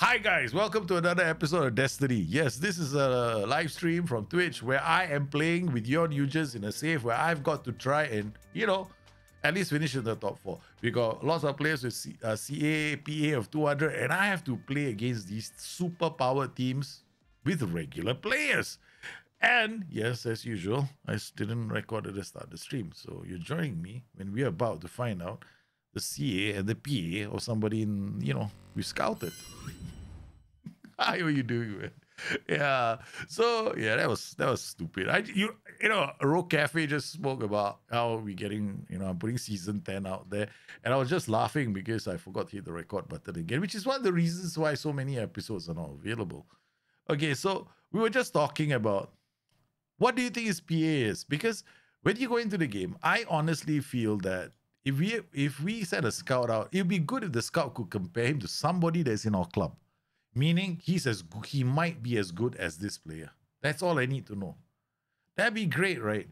Hi guys, welcome to another episode of Destiny. Yes, this is a live stream from Twitch where I am playing with your Nugents in a save where I've got to try and, you know, at least finish in the top four. We got lots of players with CA, PA of 200, and I have to play against these super powered teams with regular players. And yes, as usual, I didn't record at the start of the stream. So you're joining me when we're about to find out the CA and the PA or somebody in, you know, we scouted. How are you doing, man? Yeah. So yeah, that was stupid. You know, Rogue Cafe just spoke about how we getting, you know, I'm putting season 10 out there, and I was just laughing because I forgot to hit the record button again, which is one of the reasons why so many episodes are not available. Okay, so we were just talking about what do you think is PA is? Because when you go into the game, I honestly feel that if we send a scout out, it'd be good if the scout could compare him to somebody that's in our club. Meaning he might be as good as this player. That's all I need to know. That'd be great, right?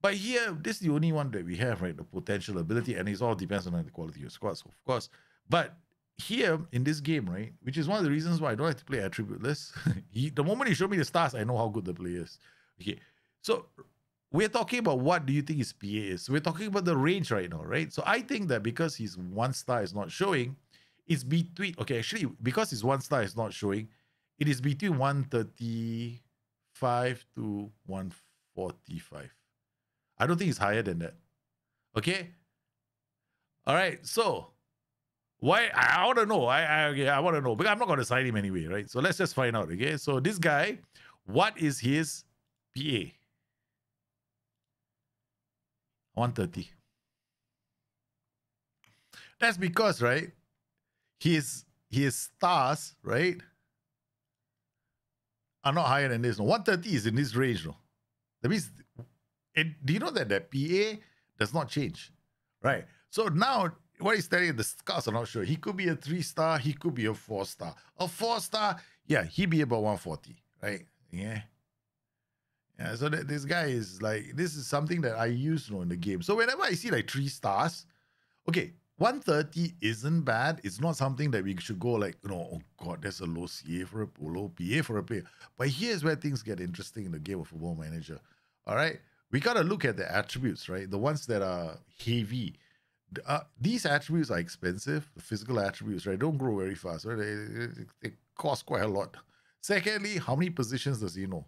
But here, this is the only one that we have, right? The potential ability, and it all depends on the quality of your squads, of course. But here in this game, right, which is one of the reasons why I don't like to play attribute list. The moment you show me the stars, I know how good the player is. Okay, so we're talking about what do you think his PA is. We're talking about the range right now, right? So I think that because his one star is not showing, it's between, okay, actually, because his one star is not showing, it is between 135 to 145. I don't think it's higher than that. Okay? All right, so, why? I want to know. I want to know. But I'm not going to sign him anyway, right? So, let's just find out, okay? So, this guy, what is his PA? 130. That's because, right? His stars, right, are not higher than this. No, 130 is in this range, no. That means, do you know that the PA does not change, right? So now, what he's telling you, the scouts are not sure. He could be a 3-star, he could be a 4-star. A 4-star, yeah, he'd be about 140, right? Yeah. Yeah, so this guy is like, this is something that I use, you know, in the game. So whenever I see like 3 stars, okay, 130 isn't bad. It's not something that we should go like, you know, oh God, that's a low CA for a low PA for a player. But here's where things get interesting in the game of Football Manager. All right, we gotta look at the attributes, right? The ones that are heavy. These attributes are expensive. The physical attributes, right, don't grow very fast. Right? They cost quite a lot. Secondly, how many positions does he know?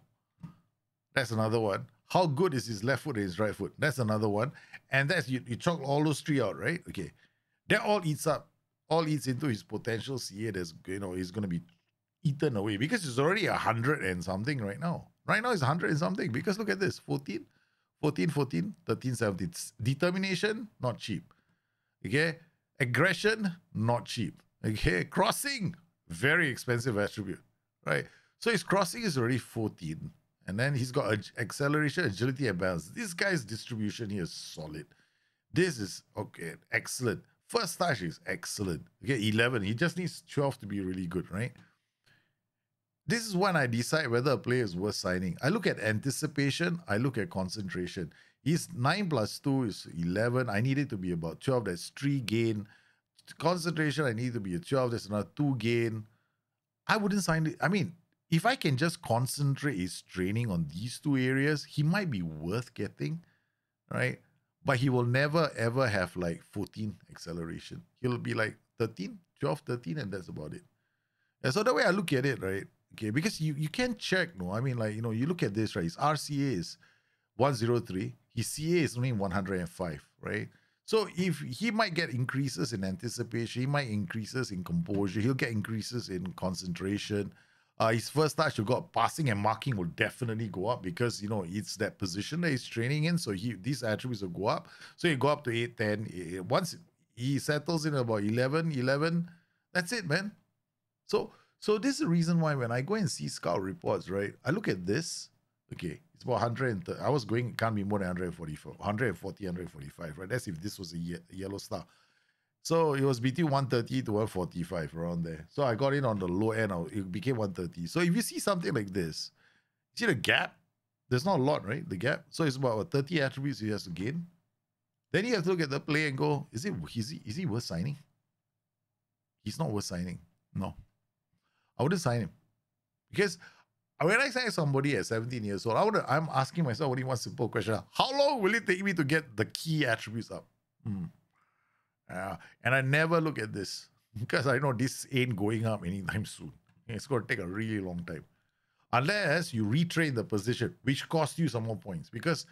That's another one. How good is his left foot and his right foot? That's another one. And that's you chalk all those three out, right? Okay. That all eats into his potential CA that's, you know, he's going to be eaten away because it's already 100 and something right now. Right now it's 100 and something because look at this, 14, 14, 14, 13, 17. Determination, not cheap. Okay? Aggression, not cheap. Okay? Crossing, very expensive attribute. Right? So his crossing is already 14. And then he's got acceleration, agility, and balance. This guy's distribution here is solid. This is, okay, excellent. First touch is excellent. Okay, 11. He just needs 12 to be really good, right? This is when I decide whether a player is worth signing. I look at anticipation. I look at concentration. He's 9 plus 2 is 11. I need it to be about 12. That's 3 gain. Concentration, I need to be a 12. That's another 2 gain. I wouldn't sign it. I mean, if I can just concentrate his training on these 2 areas, he might be worth getting, right? But he will never, ever have like 14 acceleration. He'll be like 13, 12, 13, and that's about it. And so the way I look at it, right? Okay, because you can check, no? I mean, like, you know, you look at this, right? His RCA is 103. His CA is only 105, right? So if he might get increases in anticipation, he might increases in composure, he'll get increases in concentration. His first touch you got passing and marking will definitely go up because, you know, it's that position that he's training in. So these attributes will go up. So you go up to 8, 10. Once he settles in about 11, 11, that's it, man. So this is the reason why when I go and see scout reports, right, I look at this. Okay, it's about 130. I was going, it can't be more than 144, 140, 145, right? That's if this was a yellow star. So it was between 130 to 145, around there. So I got in on the low end, it became 130. So if you see something like this, see the gap? There's not a lot, right? The gap. So it's about 30 attributes he has to gain. Then you have to look at the play and go, is he worth signing? He's not worth signing. No. I wouldn't sign him. Because when I sign somebody at 17 years old, I'm asking myself only one simple question. How long will it take me to get the key attributes up? And I never look at this because I know this ain't going up anytime soon. It's going to take a really long time. Unless you retrain the position, which costs you some more points. Because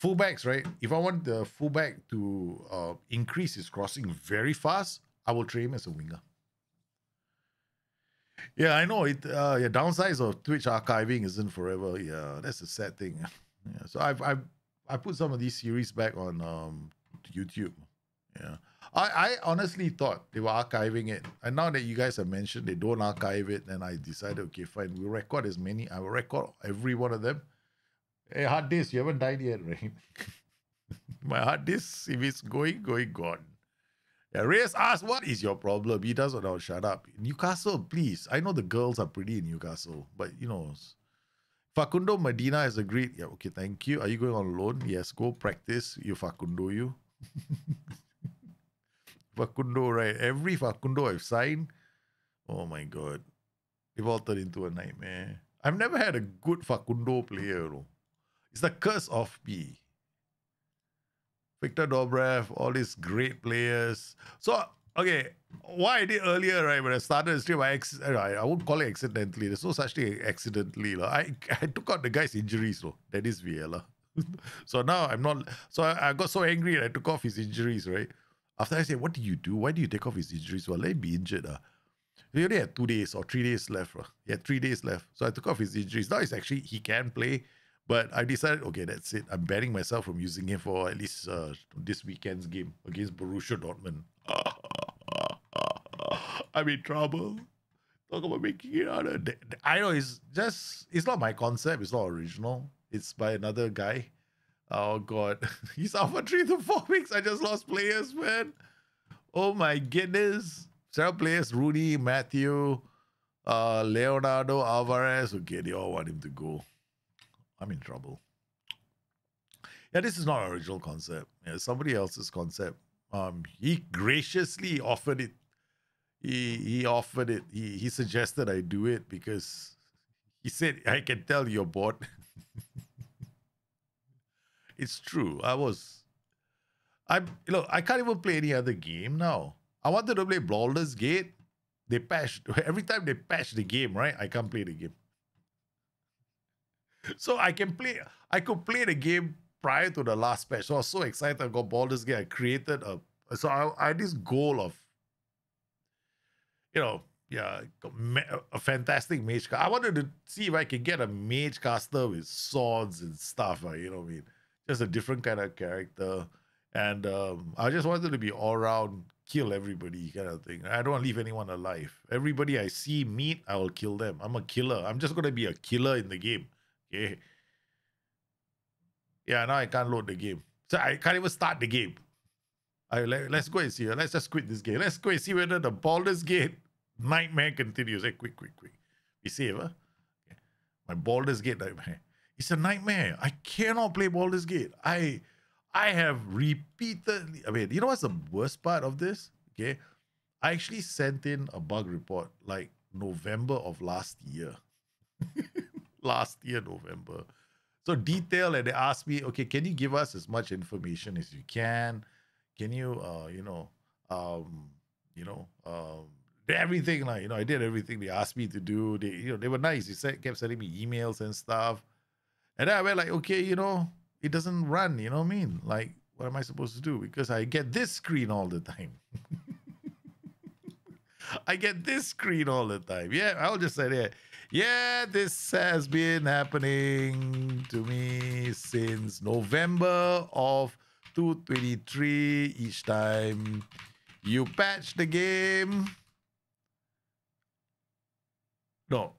fullbacks, right? If I want the fullback to increase his crossing very fast, I will train him as a winger. Yeah, I know. Yeah, downsides of Twitch archiving isn't forever. Yeah, that's a sad thing. Yeah, so I put some of these series back on YouTube. Yeah, I honestly thought they were archiving it, and now that you guys have mentioned they don't archive it, then I decided, okay, fine, we'll record as many. I will record every one of them. Hey, hard disk, you haven't died yet, right? My hard disk, if it's going, gone. Yeah, Reyes asked, what is your problem? He doesn't know. Shut up. Newcastle, please. I know the girls are pretty in Newcastle, but you know, Facundo Medina has agreed. Yeah, okay, thank you. Are you going on loan? Yes, go practice. You Facundo, you. Facundo, right? Every Facundo I've signed, oh my God. They've all turned into a nightmare. I've never had a good Facundo player, though. It's the curse of PE. Viktor Dobrev, all these great players. So, okay, what I did earlier, right, when I started the stream, I won't call it accidentally. There's no such thing accidentally. I took out the guy's injuries, though. That is Villalea. So now I'm not... So I got so angry and I took off his injuries, right? After I said, what do you do? Why do you take off his injuries? Well, let him be injured. He only had 2 days or 3 days left. He had 3 days left. So I took off his injuries. Now it's actually, he can play. But I decided, okay, that's it. I'm banning myself from using him for at least this weekend's game against Borussia Dortmund. I'm in trouble. Talk about making it out of... I know, it's just... It's not my concept. It's not original. It's by another guy. Oh, God. He's out for 3 to 4 weeks. I just lost players, man. Oh, my goodness. Several players, Rooney, Matthew, Leonardo, Alvarez. Okay, they all want him to go. I'm in trouble. Yeah, this is not an original concept. Yeah, it's somebody else's concept. He graciously offered it. He offered it. He suggested I do it because he said, I can tell you're bored. It's true. Look, I can't even play any other game now. I wanted to play Baldur's Gate. They patched. Every time they patch the game, right? I can't play the game. So I could play the game prior to the last patch. So I was so excited. I got Baldur's Gate. I created a... So I had this goal of, you know, yeah, a fantastic mage cast. I wanted to see if I could get a mage caster with swords and stuff. You know what I mean? Just a different kind of character. And I just wanted to be all-round, kill everybody kind of thing. I don't want to leave anyone alive. Everybody I see, meet, I will kill them. I'm a killer. I'm just going to be a killer in the game. Okay. Yeah, now I can't load the game. So I can't even start the game. Let's go and see. Let's just quit this game. Let's go and see whether the Baldur's Gate nightmare continues. Hey, quick. Be safe, huh? Okay. My Baldur's Gate nightmare. It's a nightmare. I cannot play Baldur's Gate. I have repeatedly... I mean, you know what's the worst part of this? Okay. I actually sent in a bug report like November of last year. Last year, November. So detailed, and they asked me, okay, can you give us as much information as you can? Can you, everything, like, you know, I did everything they asked me to do. They, you know, they were nice. They kept sending me emails and stuff. And then I went like, okay, you know, it doesn't run, you know what I mean? Like, what am I supposed to do? Because I get this screen all the time. I get this screen all the time. Yeah, I'll just say that. Yeah, this has been happening to me since November of 2023. Each time you patch the game. No.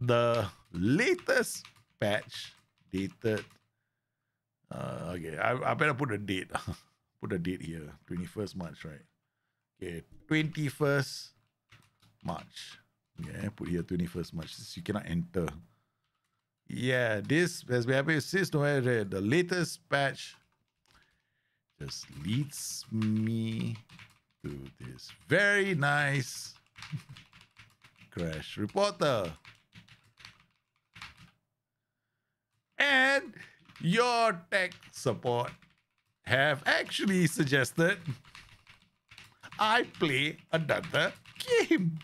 The latest patch dated. Okay, I better put a date. Put a date here. 21st March, right? Okay, 21st. March. Yeah, put here 21st March. You cannot enter. Yeah, this has been happening since November. The latest patch just leads me to this very nice crash. Reporter. And your tech support have actually suggested I play another game.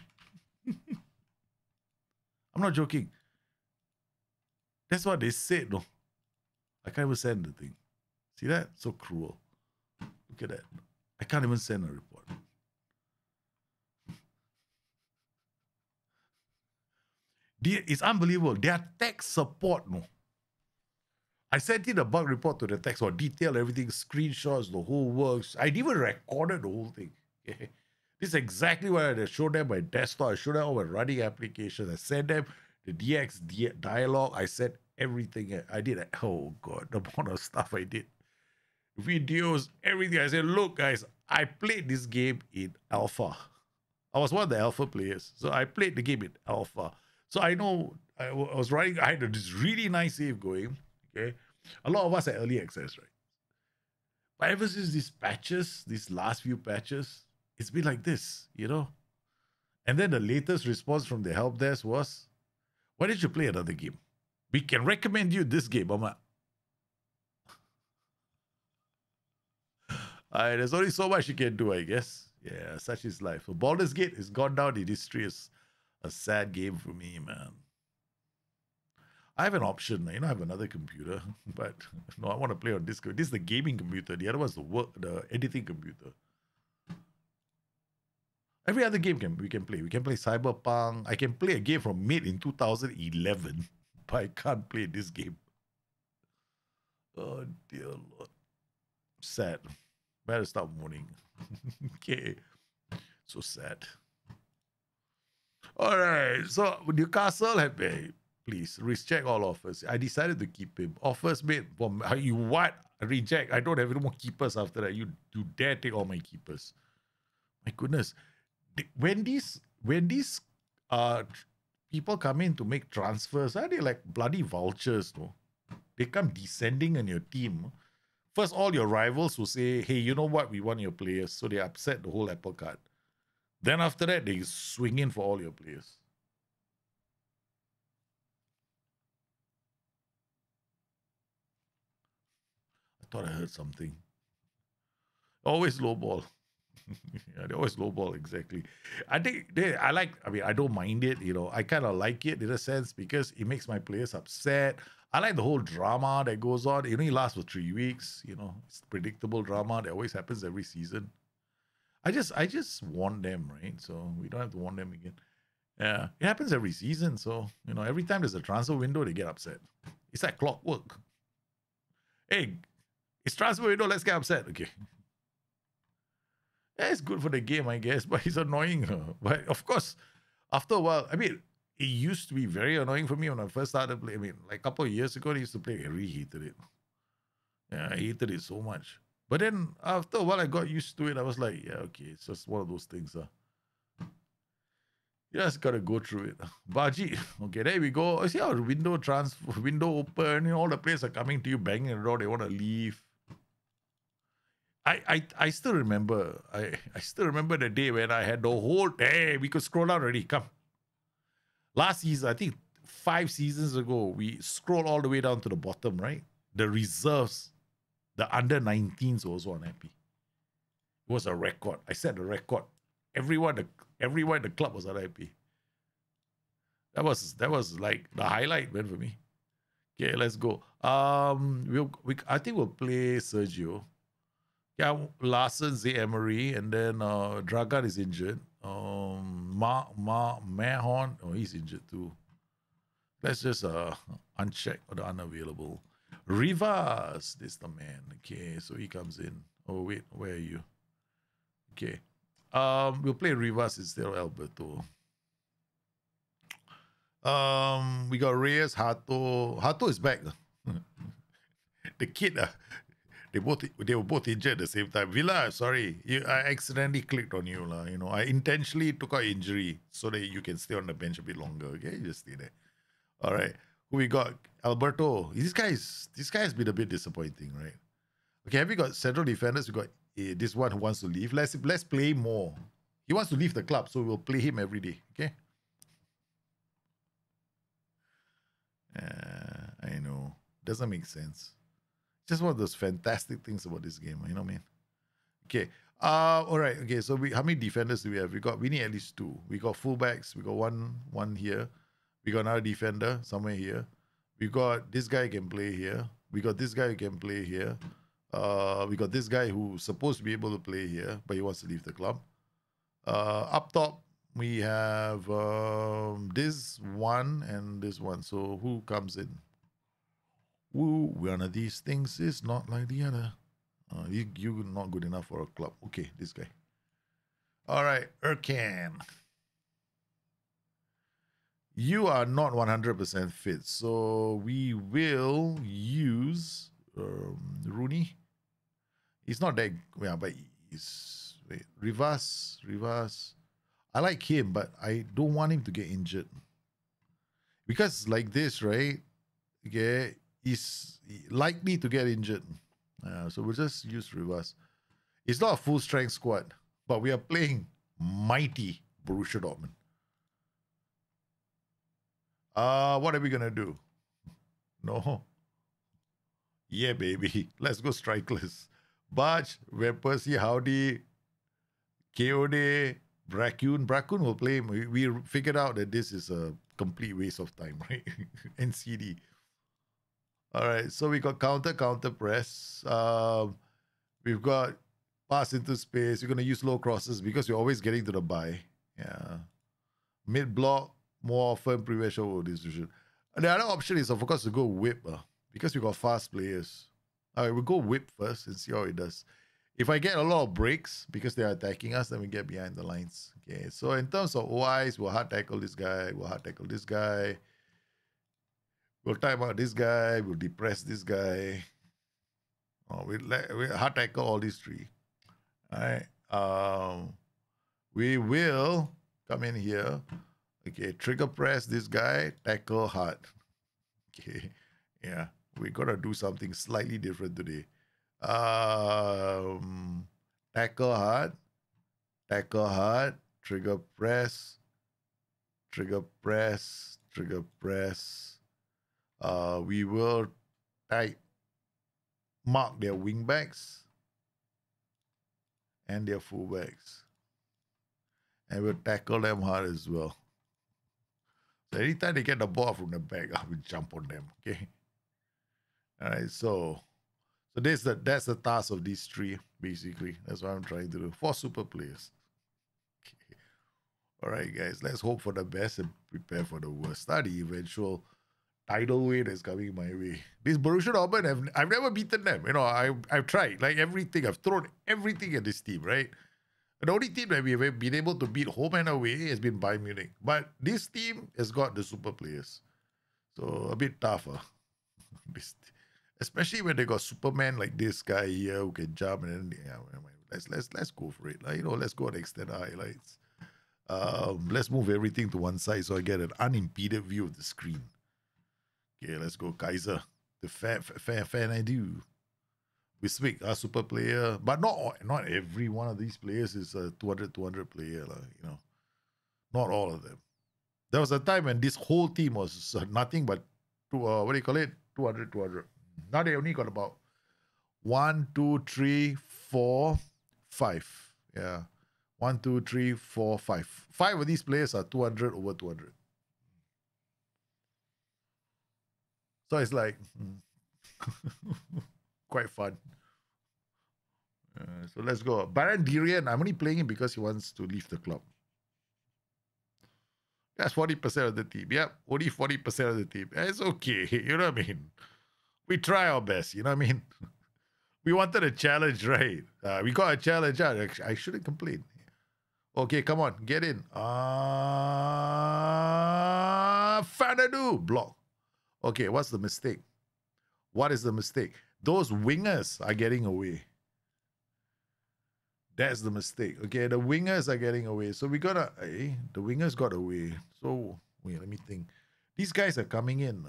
I'm not joking. That's what they said, no. I can't even send the thing. See that? So cruel. Look at that. I can't even send a report. It's unbelievable. Their tech support, no. I sent in a bug report to the tech support, detail everything, screenshots, the whole works. I even recorded the whole thing. Okay. This is exactly what I showed them my desktop. I showed them all my running applications. I sent them the DX dialogue. I sent everything. I did. Oh, God. The amount of stuff I did. Videos, everything. I said, look, guys, I played this game in alpha. I was one of the alpha players. So I played the game in alpha. So I know I was running. I had this really nice save going. Okay. A lot of us had early access, right? But ever since these patches, these last few patches, it's been like this, you know? And then the latest response from the help desk was, why did you play another game? We can recommend you this game. I'm like, there's only so much you can do, I guess. Yeah, such is life. So Baldur's Gate has gone down in history as a sad game for me, man. I have an option, man. You know, I have another computer, but no, I want to play on this. This is the gaming computer. The other one's the editing computer. Every other game we can play. We can play Cyberpunk. I can play a game from made in 2011, but I can't play this game. Oh, dear Lord. Sad. Better stop mourning. Okay. So sad. All right. So Newcastle have been, please recheck all offers. I decided to keep him. Offers made from you what? Reject. I don't have any more keepers after that. You dare take all my keepers. My goodness. When these people come in to make transfers, are they like bloody vultures? No, they come descending on your team. First, all your rivals will say, hey, you know what? We want your players. So they upset the whole apple cart. Then after that, they swing in for all your players. I thought I heard something. Always low ball. Yeah, they always lowball, exactly. I think I don't mind it, you know. I kind of like it in a sense because it makes my players upset. I like the whole drama that goes on. It only lasts for 3 weeks, you know. It's predictable drama that always happens every season. I just warn them, right? So we don't have to warn them again. Yeah, it happens every season. So, you know, every time there's a transfer window, they get upset. It's like clockwork. Hey, it's transfer window, let's get upset. Okay. Yeah, it's good for the game, I guess, but it's annoying. But of course, after a while, I mean, it used to be very annoying for me when I first started playing. I mean, like a couple of years ago, I used to play. I really hated it. Yeah, I hated it so much. But then after a while, I got used to it. I was like, yeah, okay, it's just one of those things. You just got to go through it. Baji, okay, there we go. You see how the window open, you know, all the players are coming to you, banging the door, they want to leave. I still remember I still remember the day when I had the whole hey, we could scroll down already. Come. Last season, I think 5 seasons ago, we scrolled all the way down to the bottom, right? The reserves, the under-19s were also unhappy. It was a record. I set a record. Everyone the club was unhappy. That was like the highlight, man, for me. Okay, let's go. I think we'll play Sergio. Yeah, Larson, Zay Emery, and then Dragan is injured. Mahon, oh, he's injured too. Let's just uncheck the unavailable. Rivas, this the man. Okay, so he comes in. Oh, wait, where are you? Okay. We'll play Rivas instead of Alberto. We got Reyes, Hato. Hato is back. The kid, They were both injured at the same time. Villa, sorry, I accidentally clicked on you, lah. You know, I intentionally took out injury so that you can stay on the bench a bit longer. Okay, you just stay there. All right, who we got? Alberto. This guy's been a bit disappointing, right? Okay, have we got central defenders? We got this one who wants to leave. Let's play more. He wants to leave the club, so we'll play him every day. Okay, I know. Doesn't make sense. Just one of those fantastic things about this game. You know what I mean? Okay. All right. Okay. So how many defenders do we have? We need at least two. We got fullbacks. We got one here. We got another defender somewhere here. We got this guy can play here. We got this guy who can play here. We got this guy who's supposed to be able to play here, but he wants to leave the club. Up top, we have this one and this one. So who comes in? Woo, one of these things is not like the other. You're not good enough for a club. Okay, this guy. All right, Erkan. You are not 100% fit, so we will use Rooney. He's not that, yeah, but he's Rivas. I like him, but I don't want him to get injured because like this, right? Okay, he's likely to get injured. So we'll just use Rivas. It's not a full strength squad, but we are playing mighty Borussia Dortmund. What are we gonna do? No. Yeah, baby. Let's go strikers. Butch, Van Persie, Howdy, Keode, Bracoon. Bracoon will play him. We figured out that this is a complete waste of time, right? NCD. Alright, so we got counter press. We've got pass into space. We're gonna use low crosses because we're always getting to the bye. Yeah. Mid block. More often, previous show distribution. And the other option is, of course, to go whip because we got fast players. All right, we'll go whip first and see how it does. If I get a lot of breaks because they are attacking us, then we get behind the lines. Okay, so in terms of OIs, we'll hard tackle this guy, we'll hard tackle this guy, we'll time out this guy, we'll depress this guy. Oh, we'll hard tackle all these three. All right, we will come in here. Okay, trigger press this guy, tackle hard. Okay, yeah, we gotta do something slightly different today. Tackle hard, trigger press. We will type mark their wing backs and their full backs, and we'll tackle them hard as well. So anytime they get the ball from the back, I will jump on them. Okay. All right. So that's the task of these three, basically. That's what I'm trying to do. 4 super players. Okay. All right, guys. Let's hope for the best and prepare for the worst. Start the eventual tidal wave that's coming my way. This Borussia Dortmund, I've never beaten them. You know, I've tried like everything. I've thrown everything at this team, right? The only team that we've been able to beat home and away has been Bayern Munich. But this team has got the super players. So, a bit tougher. Especially when they got Superman like this guy here who can jump. And then, yeah, let's go for it. Like, you know, let's go and extend our highlights. Let's move everything to one side so I get an unimpeded view of the screen. Okay, let's go Kaiser. The fan I do. We speak our super player, but not every one of these players is a 200 player, you know. Not all of them. There was a time when this whole team was nothing but 200. Now they only got about 1, 2, 3, 4, 5. Yeah, 1, 2, 3, 4, 5. 5 of these players are 200 over 200. So it's like. Quite fun. So let's go. Barandiaran, I'm only playing him because he wants to leave the club. That's 40% of the team. Yep, only 40% of the team. It's okay. You know what I mean? We try our best. You know what I mean? We wanted a challenge, right? We got a challenge. I shouldn't complain. Okay, come on. Get in. Fanadu. Block. Okay, what's the mistake? What is the mistake? Those wingers are getting away. That's the mistake. Okay, the wingers are getting away. So we gotta, the wingers got away. So, wait, let me think. These guys are coming in.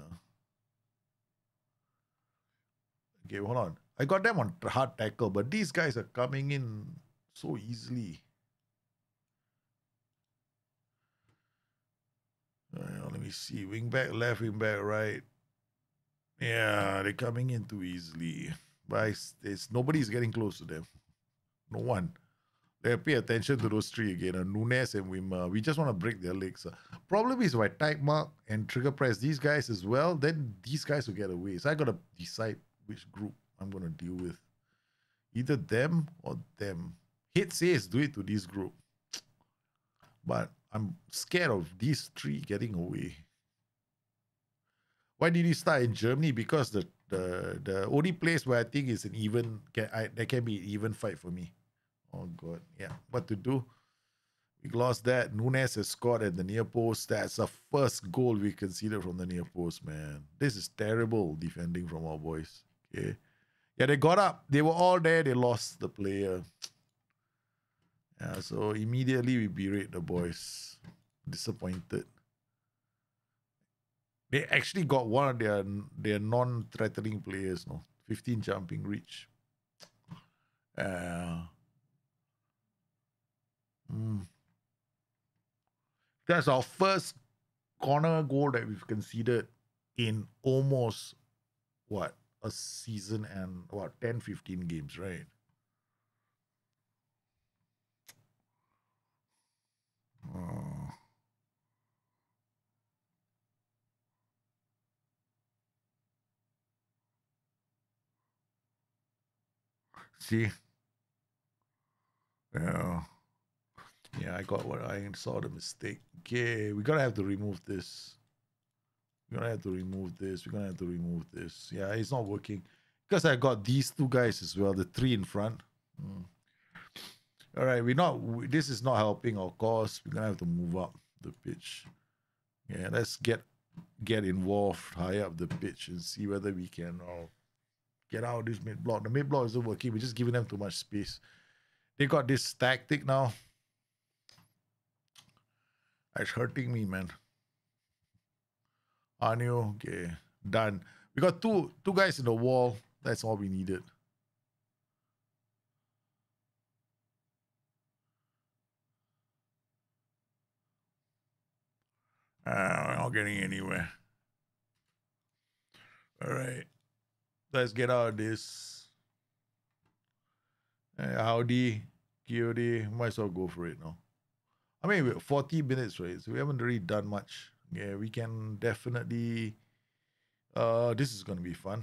Okay, hold on. I got them on hard tackle, but these guys are coming in so easily. Let me see. Wing back, left, wing back, right. Yeah, they're coming in too easily. But nobody's getting close to them. No one. They pay attention to those three again. Nunes and Wimmer. We just want to break their legs. Problem is, if I tag mark and trigger press these guys as well, then these guys will get away. So I got to decide which group I'm going to deal with. Either them or them. Hit says do it to this group. But I'm scared of these three getting away. Why did he start in Germany? Because the only place where I think is an even, there can be an even fight for me. Oh, God. Yeah. What to do? We lost that. Nunes has scored at the near post. That's the first goal we conceded from the near post, man. This is terrible defending from our boys. Okay. Yeah, they got up. They were all there. They lost the player. Yeah, so immediately we berate the boys. Disappointed. They actually got one of their non-threatening players, no? 15 jumping reach. That's our first corner goal that we've conceded in almost, what, a season and, what, 10, 15 games, right? See? Yeah. Yeah, I got what I saw the mistake. Okay, we're gonna have to remove this. We're gonna have to remove this. We're gonna have to remove this. Yeah, it's not working. Because I got these two guys as well, the three in front. All right, this is not helping our cause. We're gonna have to move up the pitch. Yeah, let's get involved high up the pitch and see whether we can get out of this mid block. The mid block isn't working. We're just giving them too much space. They got this tactic now. It's hurting me, man. Arnio, okay, done. We got two guys in the wall. That's all we needed. We're not getting anywhere. All right. Let's get out of this. Howdy, Kiyori. Might as well go for it now. I mean, we're 40 minutes, right? So we haven't really done much. Yeah, we can definitely... this is going to be fun.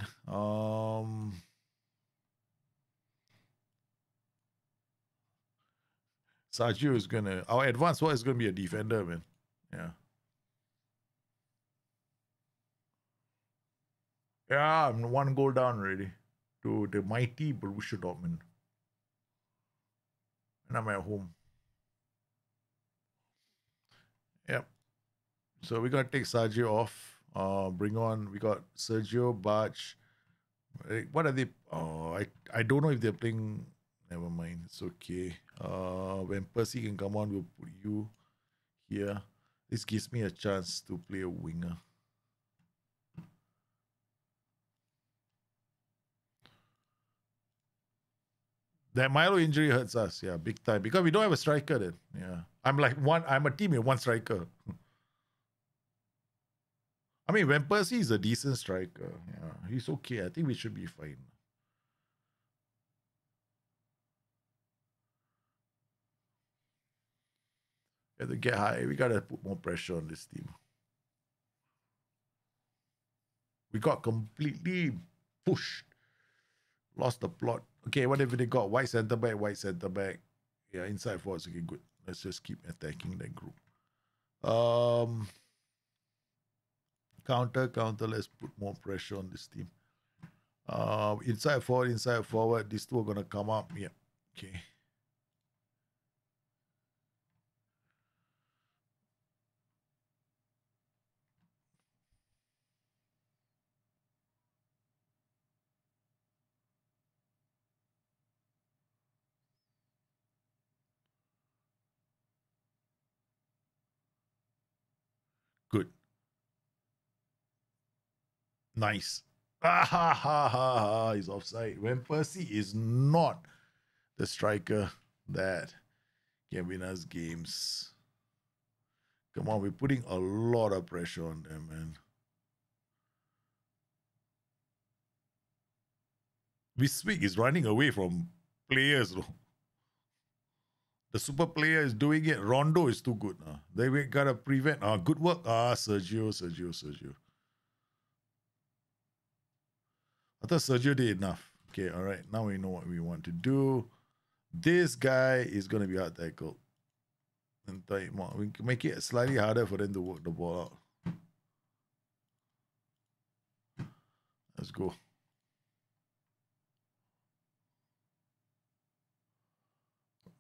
Sergio is going to... Our advanced one is going to be a defender, man. Yeah. Yeah, I'm one goal down already to the mighty Borussia Dortmund. And I'm at home. Yep. So we're going to take Sergio off. Bring on. We got Sergio, Baj. What are they? I don't know if they're playing. Never mind. It's okay. When Percy can come on, we'll put you here. This gives me a chance to play a winger. That Milo injury hurts us, yeah, big time. Because we don't have a striker then. Yeah. I'm a team with one striker. I mean, Van Persie is a decent striker. Yeah. He's okay. I think we should be fine. We have to get high. We gotta put more pressure on this team. We got completely pushed. Lost the plot. Okay, whatever they got. White centre-back, white centre-back. Yeah, inside forwards. Okay, good. Let's just keep attacking that group. Counter. Let's put more pressure on this team. Inside forward. These two are going to come up. Yeah, okay. Good. Nice. He's offside. When Percy is not the striker that can win us games. Come on, we're putting a lot of pressure on them, man. Wiswick is running away from players, bro. The super player is doing it. Rondo is too good. They gotta prevent. Good work. Sergio. I thought Sergio did enough. Okay, all right. Now we know what we want to do. This guy is going to be hard tackled. And we can make it slightly harder for them to work the ball out. Let's go.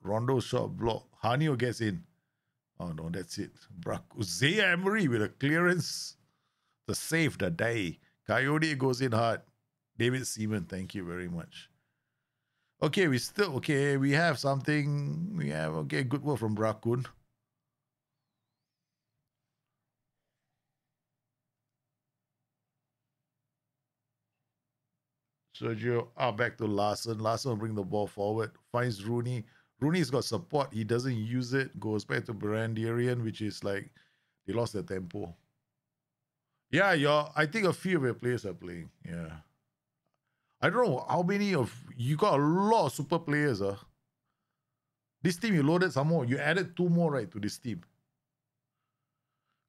Rondo shot block. Hanio gets in. Oh no, that's it. Zay Emery with a clearance. The save the day. Coyote goes in hard. David Seaman, thank you very much. Okay, we still, okay, we have something. We have, okay, good work from Bracoon. Sergio, back to Larson. Larson will bring the ball forward. Finds Rooney. Rooney's got support. He doesn't use it. Goes back to Barandiaran, which is like, they lost their tempo. Yeah, I think a few of your players are playing. Yeah. I don't know how many of you got a lot of super players. This team you loaded some more. You added 2 more, right, to this team.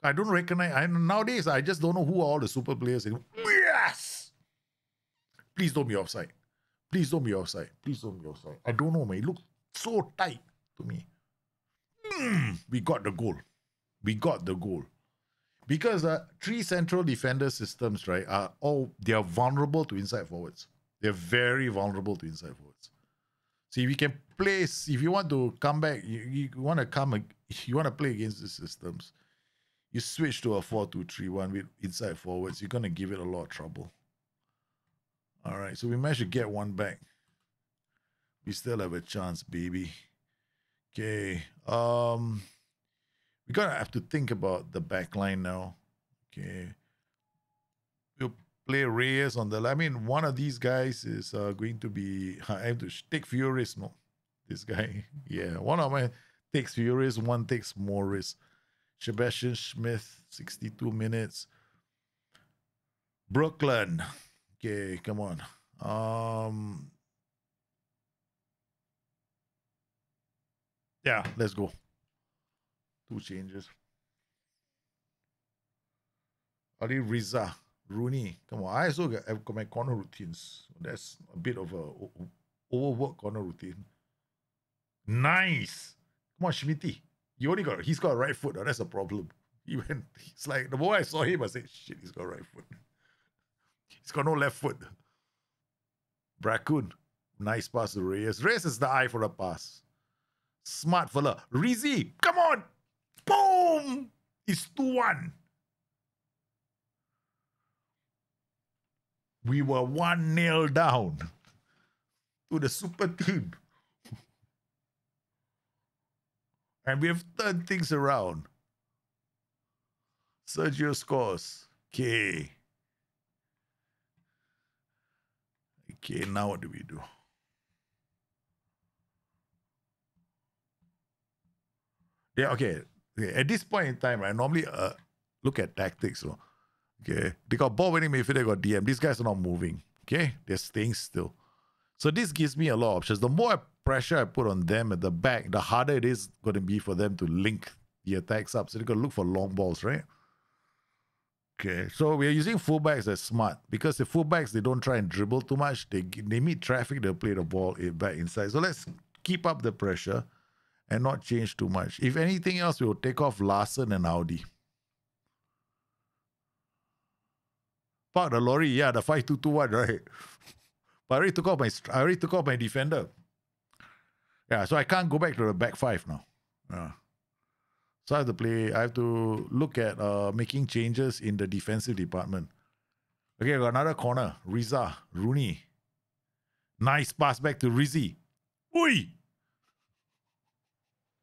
I don't recognize. Nowadays, I just don't know who are all the super players. Yes! Please don't be offside. Please don't be offside. Please don't be offside. I don't know, man. It looked so tight to me. We got the goal. We got the goal. Because 3 central defender systems, right, are all, they are vulnerable to inside forwards. They're very vulnerable to inside forwards. See, if you can place, if you want to come back, you want to play against the systems, you switch to a 4-2-3-1 with inside forwards, you're going to give it a lot of trouble. All right, so we managed to get one back. We still have a chance, baby. Okay. We're going to have to think about the back line now. Okay. We'll play Reyes on the line. I mean, one of these guys is going to be... I have to take fewer risks. No, this guy. Yeah, one of mine takes fewer risks. One takes more risks. Sebastian Smith, 62 minutes. Brooklyn. Okay, come on. Yeah, let's go. 2 changes. Ali Riza, Rooney. Come on, I also have my corner routines. That's a bit of a overwork corner routine. Nice. Come on, Schmitty. He's got a right foot. That's a problem. It's like the moment I saw him, I said, shit, he's got a right foot. He's got no left foot. Bracoon, nice pass to Reyes. Reyes is the eye for a pass. Smart fella. Rizzi, come on. Boom. It's 2-1. We were 1-0 down to the super team. And we have turned things around. Sergio scores. Okay. Okay, now what do we do? Yeah, okay. At this point in time, I normally look at tactics. So. Okay, they got ball winning midfield, they got DM. These guys are not moving. Okay, they're staying still. So this gives me a lot of options. The more pressure I put on them at the back, the harder it is going to be for them to link the attacks up. So they're going to look for long balls, right? Okay, so we are using fullbacks as smart because the fullbacks, they don't try and dribble too much. They meet traffic, they'll play the ball back inside. So let's keep up the pressure and not change too much. If anything else, we'll take off Larson and Audi. Park the lorry, yeah, the 5-2-2-1, right? But I already took off my defender. Yeah, so I can't go back to the back 5 now. Yeah. So I have to play, I have to look at making changes in the defensive department. Okay, I got another corner. Riza, Rooney. Nice pass back to Rizzi. Oi!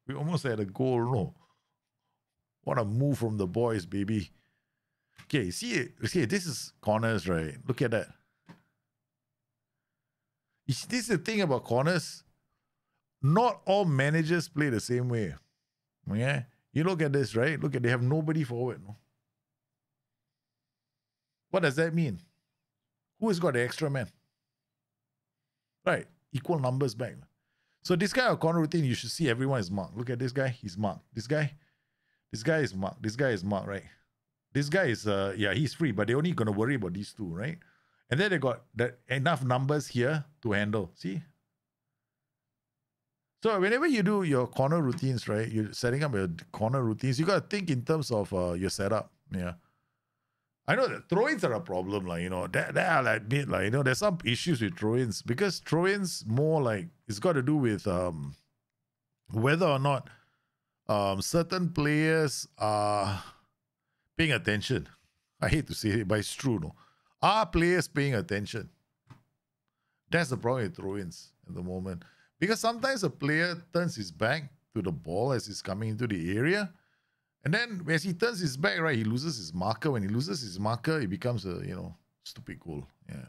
We almost had a goal, no? What a move from the boys, baby. Okay, see, okay, this is corners, right? Look at that. This is the thing about corners. Not all managers play the same way. Okay? You look at this, right? Look at, they have nobody forward. No? What does that mean? Who has got the extra man? Right? Equal numbers back. So this guy a corner routine, you should see everyone is marked. Look at this guy, he's marked. This guy is marked. This guy is marked, right? This guy is, yeah, he's free, but they're only going to worry about these two, right? And then they got that enough numbers here to handle. See? So whenever you do your corner routines, right, you're setting up your corner routines, you got to think in terms of your setup. Yeah. I know that throw-ins are a problem, like, you know, that I'll admit, like, you know, there's some issues with throw-ins because throw-ins more like, it's got to do with whether or not certain players are paying attention. I hate to say it, but it's true, no? Are players paying attention? That's the problem with throw-ins at the moment. Because sometimes a player turns his back to the ball as he's coming into the area. And then as he turns his back, right, he loses his marker. When he loses his marker, it becomes a, you know, stupid goal. Yeah.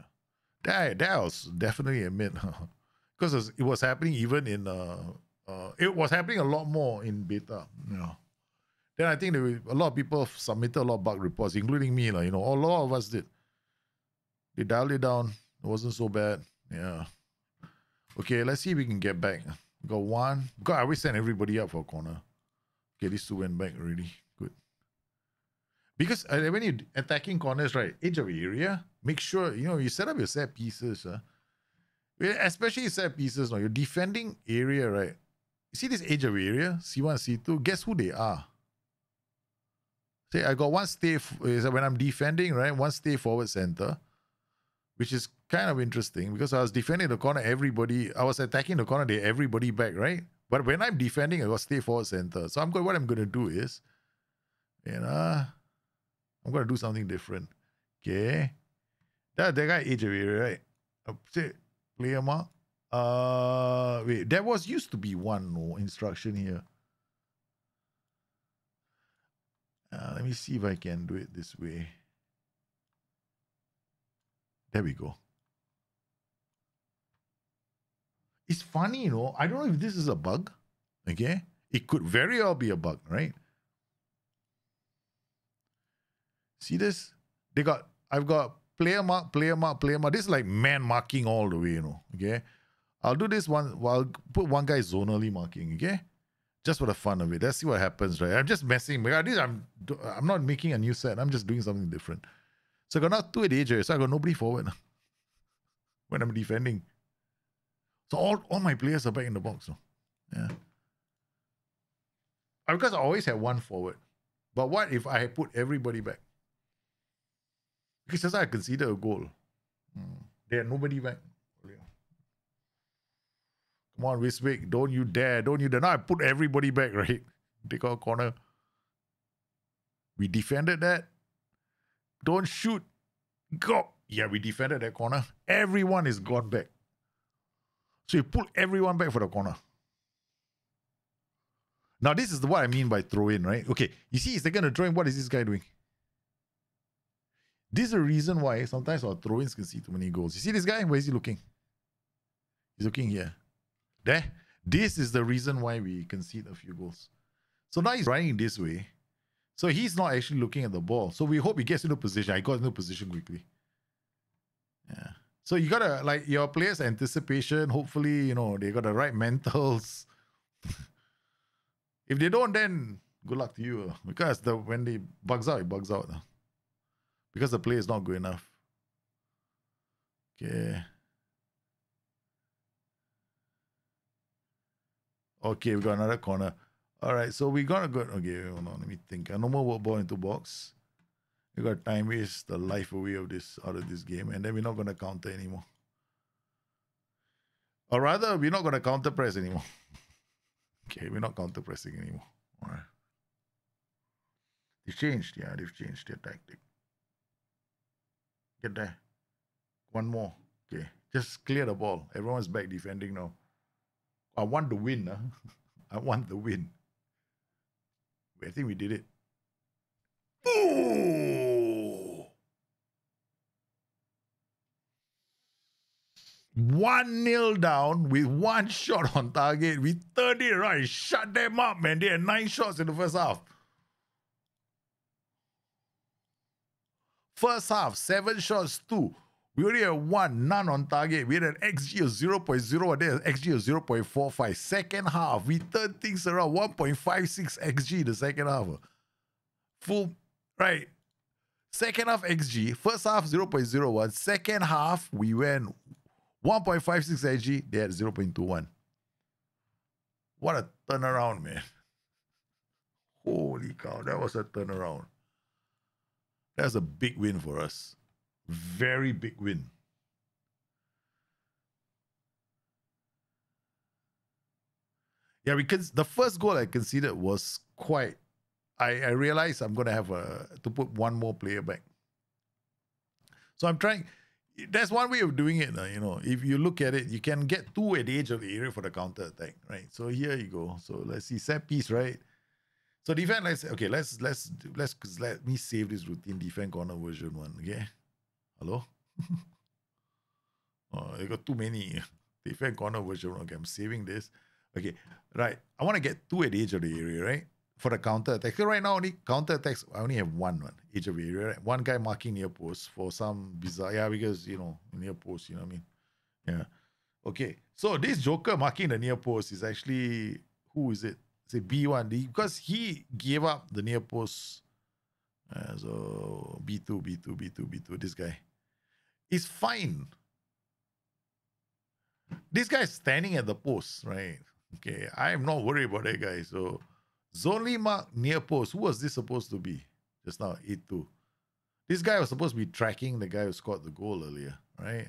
That was definitely a myth. Because it was happening even in, it was happening a lot more in beta. Yeah. Then I think there a lot of people submitted a lot of bug reports, including me. Like, you know, a lot of us did. They dialed it down. It wasn't so bad. Yeah. Okay, let's see if we can get back. We got one. God, I always send everybody up for a corner. Okay, these two went back already. Good. Because when you're attacking corners, right, edge of area, make sure, you know, you set up your set pieces. Especially set pieces, no, you're defending area, right? You see this edge of area, C1, C2, guess who they are? Say, I got one stay, when I'm defending, right, one stay forward center, which is kind of interesting because I was defending the corner, everybody, I was attacking the corner, they everybody back, right? But when I'm defending, I got stay forward center. So I'm going. What I'm going to do is, you know, I'm going to do something different. Okay, that guy edge of area, right? Say player mark. Wait, there was used to be one more instruction here. Let me see if I can do it this way. There we go. It's funny, you know, I don't know if this is a bug, okay? It could very well be a bug, right? See this? They got, I've got player mark, player mark, player mark. This is like man marking all the way, you know, okay? I'll do this one, well, I'll put one guy zonally marking, okay? Just for the fun of it. Let's see what happens, right? I'm just messing. I'm not making a new set. I'm just doing something different. So I got not two at AJ, so I got nobody forward when I'm defending. So all my players are back in the box. So. Yeah. Because I always had one forward. But what if I put everybody back? Because that's how I consider a goal. They had nobody back. Come on, Wiswick. Don't you dare. Don't you dare. Now I put everybody back, right? Take our corner. We defended that. Don't shoot. Go. Yeah, we defended that corner. Everyone is gone back. So you pull everyone back for the corner. Now, this is what I mean by throw-in, right? Okay, you see, he's taking a throw-in. What is this guy doing? This is the reason why sometimes our throw-ins can see too many goals. You see this guy? Where is he looking? He's looking here. There. This is the reason why we concede a few goals. So now he's running this way. So he's not actually looking at the ball. So we hope he gets into position. I got into position quickly. Yeah. So you gotta, like, your players' anticipation, hopefully, you know, they got the right mentals. If they don't, then good luck to you. Because when they bugs out, it bugs out. Because the play is not good enough. Okay. Okay, we got another corner. Alright, so we gotta go. Okay, hold on, let me think. No more work ball into box. We got to time waste the life away of this out of this game, and then we're not going to counter anymore. Or rather, we're not going to counter press anymore. Okay, we're not counter pressing anymore. All right. They've changed, yeah, they've changed their tactic. Get there. One more. Okay, just clear the ball. Everyone's back defending now. I want the win. Huh? I want the win. I think we did it. Ooh! One nil down with one shot on target. We turned it around. Shut them up, man. They had 9 shots in the first half. First half, 7 shots, 2. We already had one, none on target. We had an XG of 0.0, then an XG of 0.45. Second half, we turned things around. 1.56 XG the second half. Full, right. Second half XG, first half 0.01. Second half, we went 1.56 XG, they had 0.21. What a turnaround, man. Holy cow, that was a turnaround. That's a big win for us. Very big win. Yeah, because the first goal I conceded was quite... I realized I'm going to have to put one more player back. So I'm trying... That's one way of doing it, you know. If you look at it, you can get two at the edge of the area for the counter-attack, right? So here you go. So let's see, set piece, right? So defend, let me save this routine defend corner version one, okay? Hello? Oh, I got too many. Defend corner version one, okay, I'm saving this. Okay, right. I want to get two at the edge of the area, right? For the counter-attack. So right now, only counter-attacks, I only have one edge of the area, right? One guy marking near post for some bizarre... Yeah, because, you know, near post, you know what I mean? Yeah. Okay. So this joker marking the near post is actually... Who is it? It's a B1. Because he gave up the near post. So B2. This guy is fine. This guy is standing at the post, right? Okay. I am not worried about that guy, so... Zonly mark near post. Who was this supposed to be? Just now, 8-2. This guy was supposed to be tracking the guy who scored the goal earlier, right?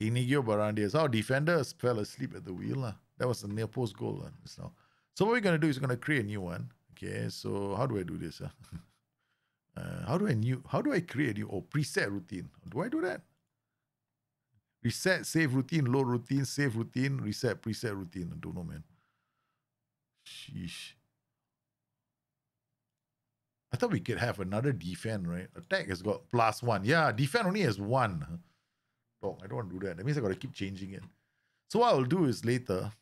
Inigo Barandiaran. Our defenders fell asleep at the wheel. That was a near post goal just now. So what we're going to do is we're going to create a new one. Okay, so how do I do this? How do I create a new preset routine? Do I do that? Reset, save routine, load routine, save routine, reset, preset routine. I don't know, man. Sheesh. I thought we could have another defend, right? Attack has got +1. Yeah, defend only has 1. Oh, I don't want to do that. That means I got to keep changing it. So what I'll do is later,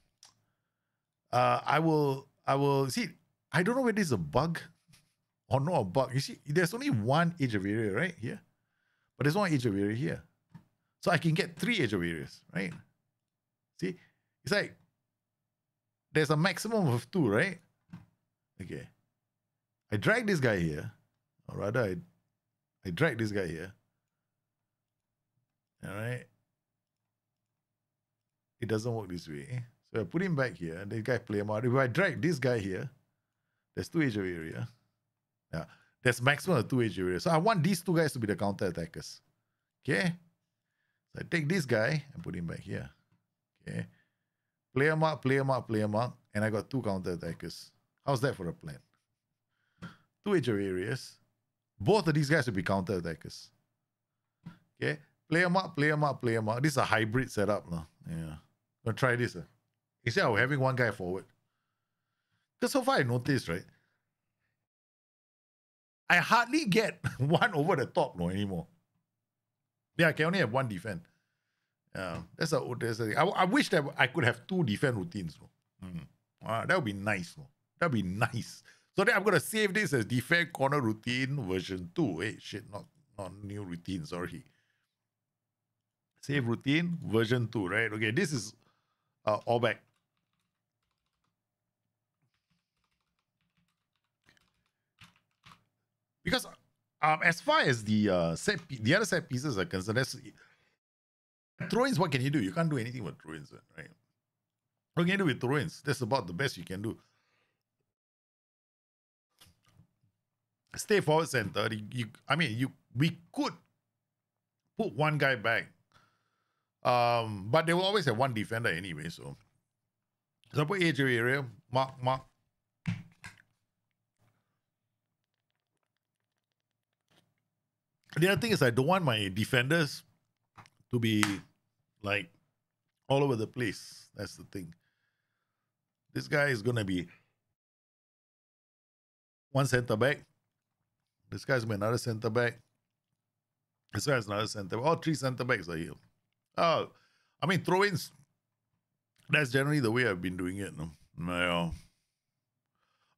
I will see. I don't know whether it's a bug or not a bug. You see, there's only one edge of area right here, but there's one edge of area here, so I can get 3 edge of areas, right? See, it's like. There's a maximum of 2, right? Okay. I drag this guy here. Or rather, I drag this guy here. Alright. It doesn't work this way. So I put him back here. And this guy play him out. If I drag this guy here, there's 2 edge of area. Yeah. There's maximum of 2 edge of area. So I want these 2 guys to be the counter attackers. Okay. So I take this guy and put him back here. Okay. Player mark, and I got 2 counter attackers. How's that for a plan? 2 edge areas. Both of these guys will be counter attackers. Okay, player mark. This is a hybrid setup, no? Yeah, gonna try this. Instead of having one guy forward, because so far I noticed, right? I hardly get one over the top anymore. Yeah, I can only have one defense. Yeah, that's a thing. I wish that I could have 2 defense routines. That would be nice. That would be nice. So then I'm going to save this as defense corner routine version 2. Hey, shit, not new routine, sorry. Save routine version 2, right? Okay, this is all back. Because as far as the other set pieces are concerned, that's... Throw-ins, what can you do? You can't do anything with throw-ins, right? What can you do with throw-ins? That's about the best you can do. Stay forward center. We could put one guy back. But they will always have one defender anyway, so. So I put edge area, mark. The other thing is I don't want my defenders to be like all over the place. That's the thing. This guy is going to be one center back. This guy's going to be another center back. This guy's another center back. All 3 center backs are here. Oh, I mean, throw-ins. That's generally the way I've been doing it. No?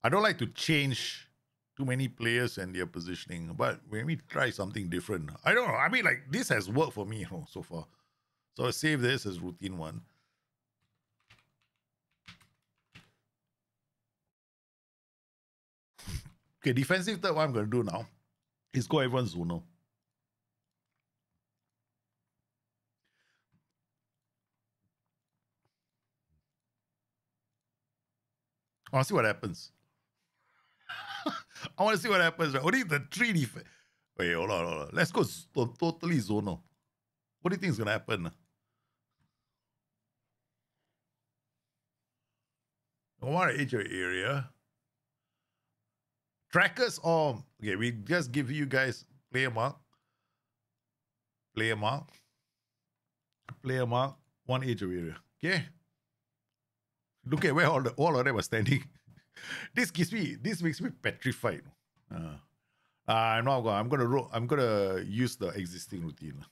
I don't like to change too many players and their positioning. But when we try something different, I don't know. I mean, like, this has worked for me, you know, so far. So I save this as routine one. Okay, defensive third, what I'm going to do now is go everyone zonal. I want to see what happens. I want to see what happens. Right? Only the three defense. Wait, hold on, hold on. Let's go totally zonal. What do you think is going to happen? I want to hit your area. Trackers or... Okay, we just give you guys player mark. Player mark. Player mark. One edge of area. Okay? Look at where all of them are standing. This gives me... This makes me petrified. I'm gonna use the existing routine.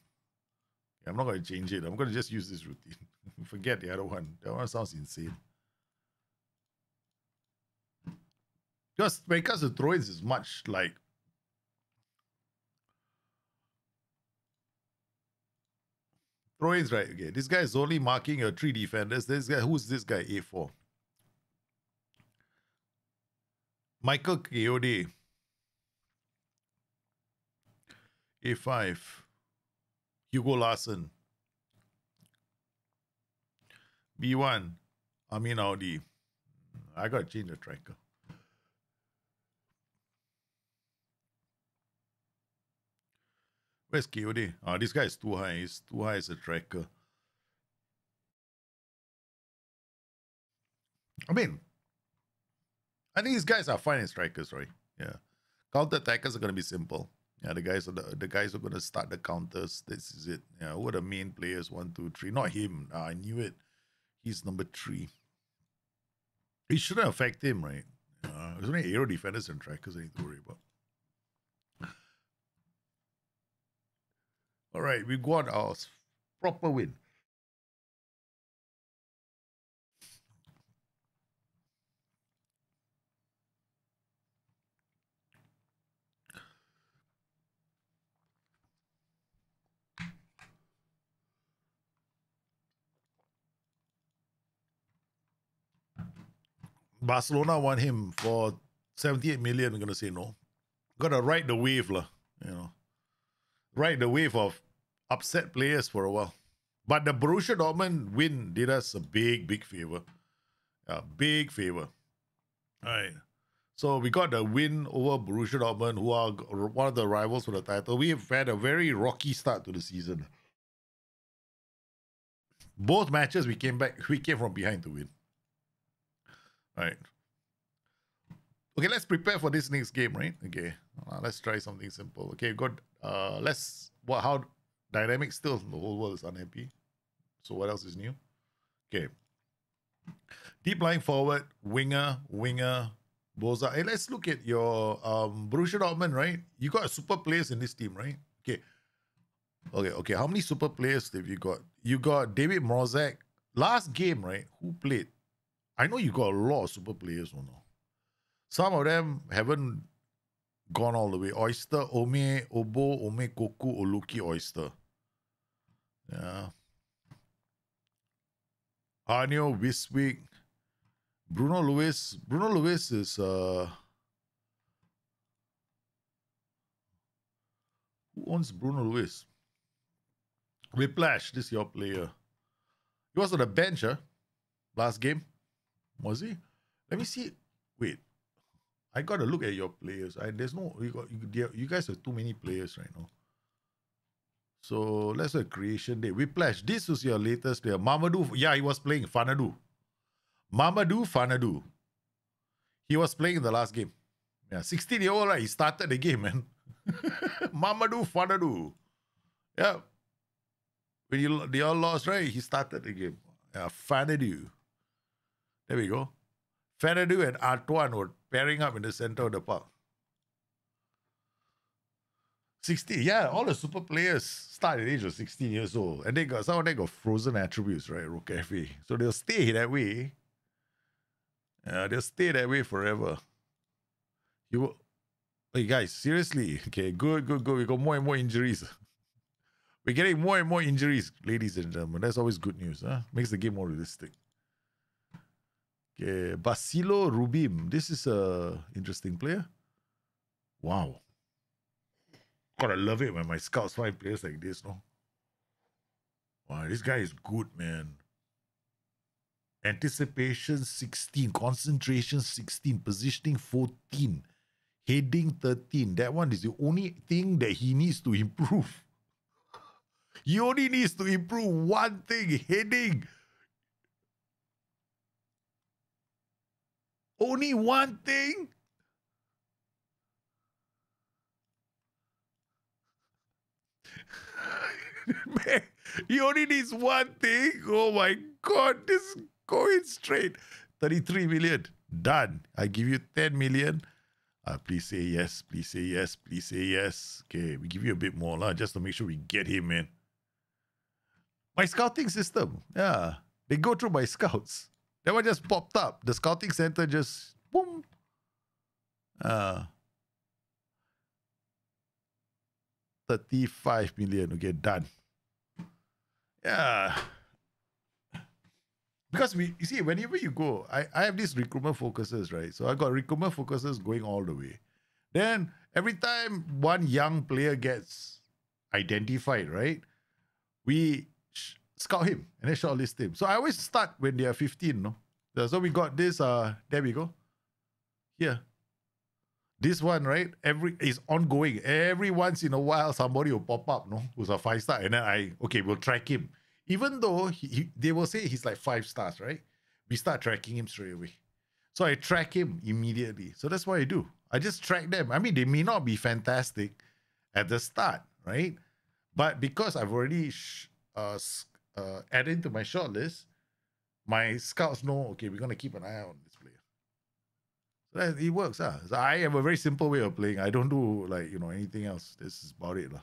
I'm not going to change it. I'm going to just use this routine. Forget the other one. That one sounds insane. Just because the throw-ins is much like... Throw-ins, right? Okay, this guy is only marking your three defenders. This guy, who's this guy? A4. Michael Keode. A5. Hugo Larson. B1. Amin Audi. I got to change the tracker. Where's KOD? Oh, this guy is too high. He's too high as a tracker. I mean, I think these guys are fine as strikers, right? Yeah. Counter attackers are going to be simple. Yeah, the guys are going to start the counters. This is it. Yeah, who are the main players? 1, 2, 3. Not him. I knew it. He's number 3. It shouldn't affect him, right? There's only aero defenders and trackers I need to worry about. All right, we got our proper win. Barcelona want him for 78 million. I'm going to say no. Got to ride the wave, lah, you know. Ride the wave of upset players for a while. But the Borussia Dortmund win did us a big favor. A big favor. Alright. So we got the win over Borussia Dortmund, who are one of the rivals for the title. We've had a very rocky start to the season. Both matches we came back, we came from behind to win. Alright. Okay, let's prepare for this next game, right? Okay. Let's try something simple. Okay, good. How dynamic still? The whole world is unhappy. So what else is new? Okay. Deep lying forward, winger, Boza. Hey, let's look at your Borussia Dortmund, right? You got super players in this team, right? Okay. Okay. How many super players have you got? You got David Mrozek. Last game, right? Who played? I know you got a lot of super players, or no? Some of them haven't gone all the way. Oyster, Ome, Obo, Ome, Koku, Oluki, Oyster. Yeah. Arnio, Wiswick, Bruno Lewis. Bruno Lewis is... Who owns Bruno Lewis? Whiplash, this is your player. He was on the bench, huh? Last game. Was he? Let me see. Wait. I got to look at your players. You guys have too many players right now. So, let's have creation day. Whiplash, this was your latest player. Mamadou, yeah, he was playing Fanadu. Mamadou Fanadu. He was playing in the last game. Yeah, 16-year-old, right? He started the game, man. Mamadou Fanadu. Yeah. When they all lost, right? He started the game. Yeah, Fanadu. There we go. Fanadu and Artuan were pairing up in the center of the park. 16, yeah, all the super players start at the age of 16 years old. And they got, some of them got frozen attributes, right, Rocafe. So they'll stay that way. They'll stay that way forever. You Like, guys, seriously. Okay, good. We got more and more injuries. We're getting more and more injuries, ladies and gentlemen. That's always good news. Huh? Makes the game more realistic. Okay, Basilo Rubim. This is an interesting player. Wow. God, I love it when my scouts find players like this, no? Wow, this guy is good, man. Anticipation 16, concentration 16, positioning 14, heading 13. That one is the only thing that he needs to improve. He only needs to improve one thing, heading. Only one thing? Man, he only needs one thing. Oh my God, this is going straight. 33 million. Done. I give you 10 million. Please say yes. Please say yes. Please say yes. Okay, we give you a bit more lah, just to make sure we get him, man. My scouting system. Yeah. They go through my scouts. That one just popped up. The scouting center just boom. Ah. 35 million. Okay, done. Yeah. Because you see, whenever you go, I have these recruitment focuses, right? So I got recruitment focuses going all the way. Then every time one young player gets identified, right? We scout him and then shortlist him. So I always start when they are 15, no? So we got this, there we go. Here. This one, right? Every is ongoing. Every once in a while, somebody will pop up, no? Who's a 5-star, and then okay, we'll track him. Even though they will say he's like 5 stars, right? We start tracking him straight away. So I track him immediately. So that's what I do. I just track them. I mean, they may not be fantastic at the start, right? But because I've already added to my shortlist, my scouts know, okay, we're going to keep an eye on this player. So it works. Huh? So I have a very simple way of playing. I don't do like, you know, anything else. This is about it. Huh?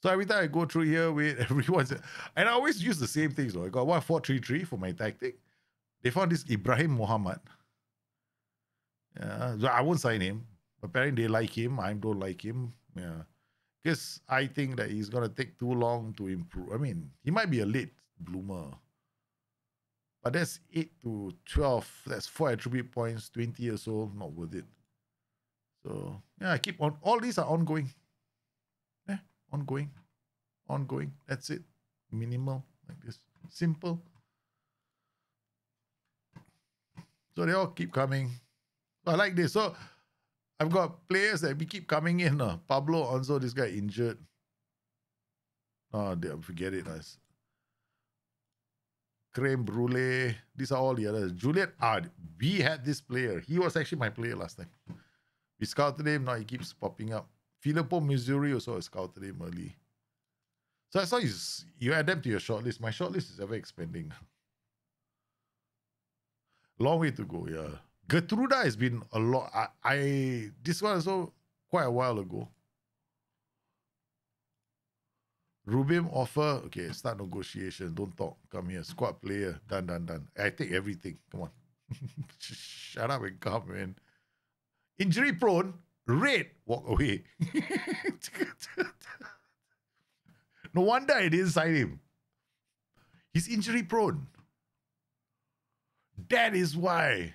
So every time I go through here with everyone's, and I always use the same things. Though. I got 1-4-3-3 for my tactic. They found this Ibrahim Muhammad. Yeah, so I won't sign him. Apparently they like him. I don't like him. Yeah, because I think that he's gonna take too long to improve. I mean, he might be a late bloomer, but that's 8 to 12. That's 4 attribute points. 20 years old, not worth it. So yeah, I keep on. All these are ongoing. Ongoing, ongoing, that's it. Minimal, like this. Simple. So they all keep coming. I like this. So I've got players that we keep coming in. Pablo Onzo, this guy injured. Oh, forget it. Creme Brulee. These are all the others. Juliet Ard. We had this player. He was actually my player last time. We scouted him. Now he keeps popping up. Filippo Missouri also scouted him early. So I saw you add them to your shortlist. My shortlist is ever expanding. Long way to go, yeah. Gertruda has been a lot. This one also quite a while ago. Rubim offer. Okay, start negotiation. Don't talk. Come here. Squad player. Done, done, done. I take everything. Come on. Shut up and come, man. Injury prone. Red, walk away. No wonder I didn't sign him. He's injury prone. That is why.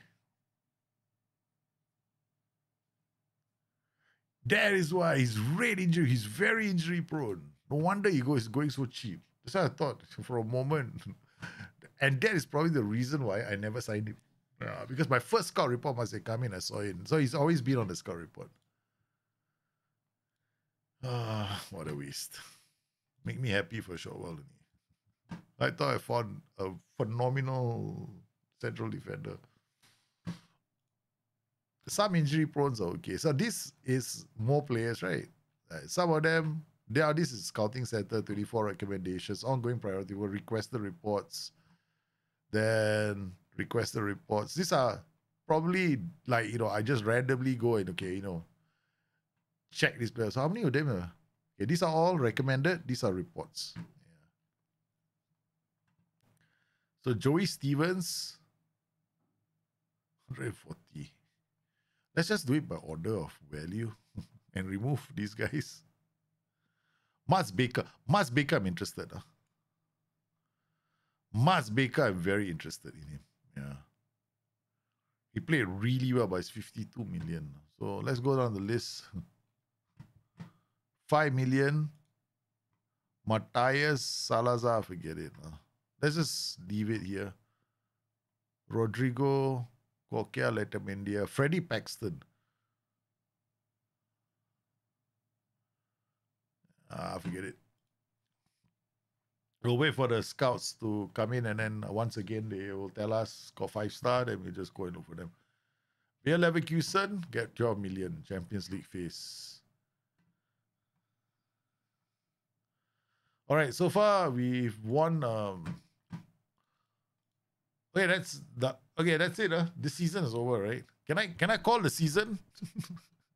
That is why he's red injury. He's very injury prone. No wonder he's going so cheap. That's what I thought for a moment. And that is probably the reason why I never signed him. Because my first scout report must have come in, I saw it. So he's always been on the scout report. What a waste. Make me happy for a short while. I thought I found a phenomenal central defender. Some injury prones are okay. So this is more players, right? Some of them, this is Scouting Center, 24 recommendations, ongoing priority, will request the reports. Then request the reports. These are probably like, you know, I just randomly go and, okay, you know, check these players. So how many of them are? Okay, these are all recommended. These are reports. Yeah. So Joey Stevens, 140. Let's just do it by order of value and remove these guys. Mats Baker, I'm interested. Huh? Mats Baker, I'm very interested in him. Yeah. He played really well, but it's 52 million. So let's go down the list. 5 million. Matthias Salazar, forget it. Let's just leave it here. Rodrigo, Kokia, Letamendia, Freddie Paxton. Ah, forget it. We'll wait for the scouts to come in, and then once again, they will tell us, score 5-star, then we'll just go and look for them. Bayer Leverkusen, get 12 million, Champions League phase. Alright, so far we've won. Okay, that's it. This season is over, right? Can I call the season?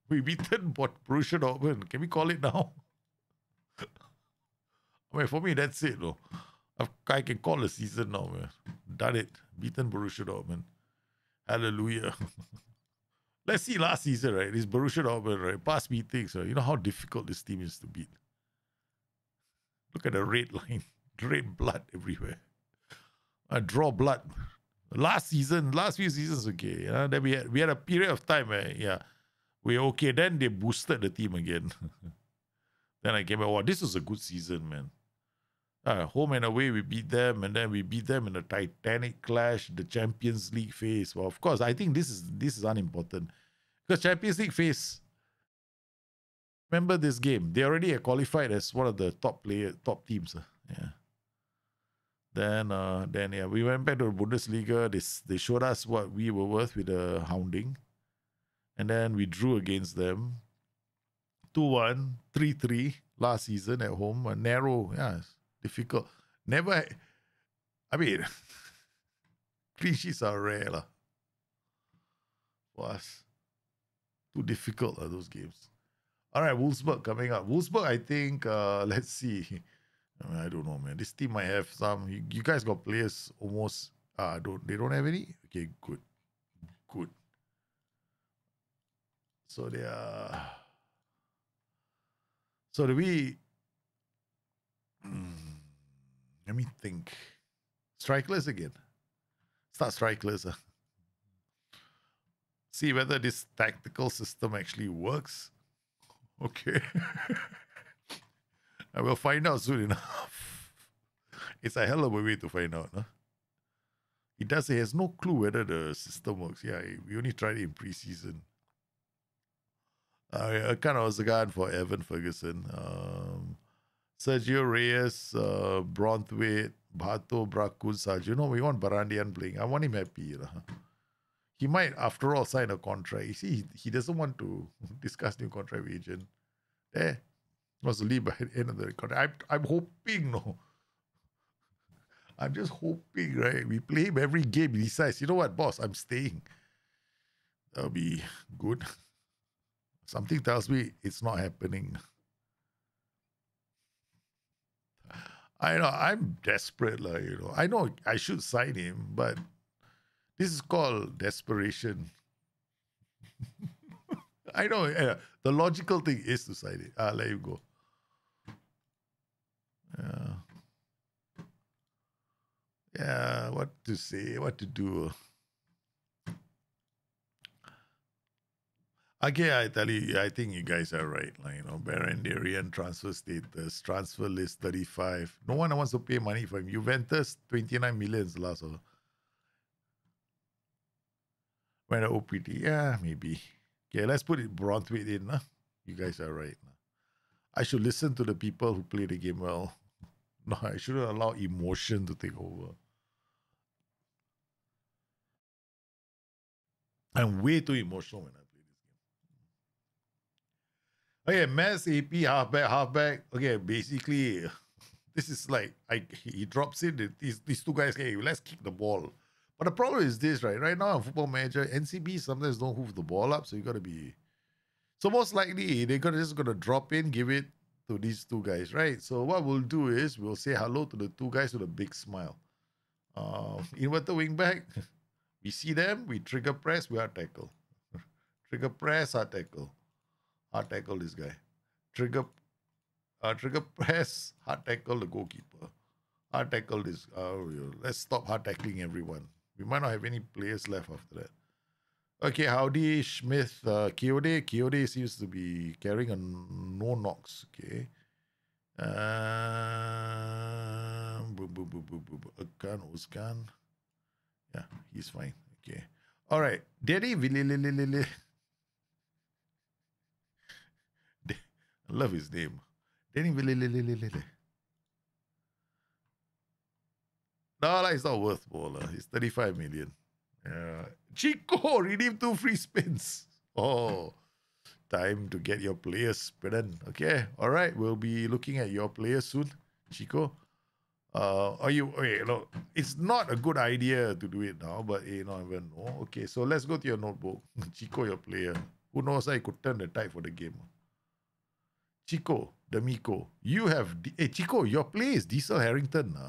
We beaten Borussia Dortmund. Can we call it now? I mean, for me, that's it, though. I can call the season now, man. Done it. Beaten Borussia Dortmund. Hallelujah. Let's see last season, right? It's Borussia Dortmund, right? Past meetings, right? You know how difficult this team is to beat. Look at the red line. Red blood everywhere. I draw blood. Last season, last few seasons, okay. You know, then we had a period of time, yeah. We're okay. Then they boosted the team again. Then I came back, wow, this was a good season, man. Home and away, we beat them. And then we beat them in the Titanic clash, the Champions League phase. Well, of course, I think this is unimportant. Because Champions League phase... Remember this game. They already are qualified as one of the top teams. Yeah. Then yeah, we went back to the Bundesliga. They showed us what we were worth with the hounding. And then we drew against them. 2-1, 3-3 last season at home. Narrow, yeah, difficult. Never, I mean, clean sheets are rare for us. Too difficult, those games. All right, Wolfsburg coming up. Wolfsburg, I think, let's see. I mean, I don't know, man. This team might have some. You guys got players almost. They don't have any? Okay, good. Good. So they are. So do we. Let me think. Strikers again. Start strikers. See whether this tactical system actually works. Okay. I will find out soon enough. It's a hell of a way to find out. Huh? It does say he has no clue whether the system works. Yeah, we only tried it in pre-season. Erkan Ozakan for Evan Ferguson. Sergio Reyes, Bronthwaite, Hato, Bracoon, Sergio. No, we want Barandiaran playing. I want him happy. Huh? He might, after all, sign a contract. You see, he doesn't want to discuss new contract with agent. Must leave by the end of the contract. I'm hoping, no. I'm just hoping, right? We play him every game. He decides, you know what, boss, I'm staying. That'll be good. Something tells me it's not happening. I know, I'm desperate, like, you know. I know I should sign him, but... This is called desperation. I know. The logical thing is to sign it. I'll let you go. Yeah, what to say, what to do. Okay, I tell you, I think you guys are right. Like, you know, Barandiaran transfer status, transfer list 35. No one wants to pay money for him. Juventus, 29 million is last over. When the OPT, yeah, maybe. Okay, let's put it Bronthwaite in. Huh? You guys are right. I should listen to the people who play the game well. No, I shouldn't allow emotion to take over. I'm way too emotional when I play this game. Okay, Mess, AP, halfback. Okay, basically, this is like, he drops in. These two guys, hey, let's kick the ball. But the problem is this, right? Right now, Football Manager, NCB sometimes don't hoof the ball up, so you got to be... So most likely, they're just going to drop in, give it to these two guys, right? So what we'll do is, we'll say hello to the two guys with a big smile. Inverted wing back, we see them, we trigger press, we are tackle. Trigger press or tackle? Hard tackle this guy. Trigger press, hard tackle the goalkeeper. Hard tackle this. Let's stop hard tackling everyone. We might not have any players left after that. Okay, Howdy Smith. Kiyode seems to be carrying a no knocks. Okay. Erkan Ozakan. Yeah, he's fine. Okay. All right. Daddy Villalea. I love his name. Danny Villalea. No, it's not worth more. It's 35 million. Yeah. Chico, redeem 2 free spins. Oh, time to get your players spinning. Okay, all right. We'll be looking at your players soon, Chico. Okay, look, it's not a good idea to do it now, but you don't even know. Okay, so let's go to your notebook. Chico, your player. Who knows? I could turn the tide for the game. Chico, D'Amico. You have... Hey, Chico, your play is Diesel Harrington. You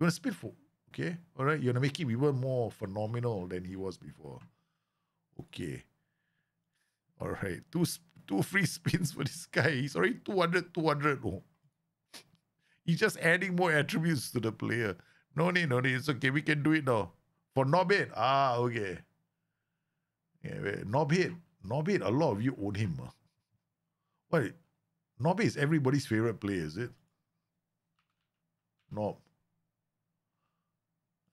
want to spin for... Okay, all right. You want to make him even more phenomenal than he was before. Okay. All right. Two free spins for this guy. He's already 200. Oh. He's just adding more attributes to the player. No need. It's okay. We can do it now. For Knobhead. Ah, okay. Yeah, wait. Knobhead, a lot of you own him. What? Knobhead is everybody's favorite player, is it? Knob.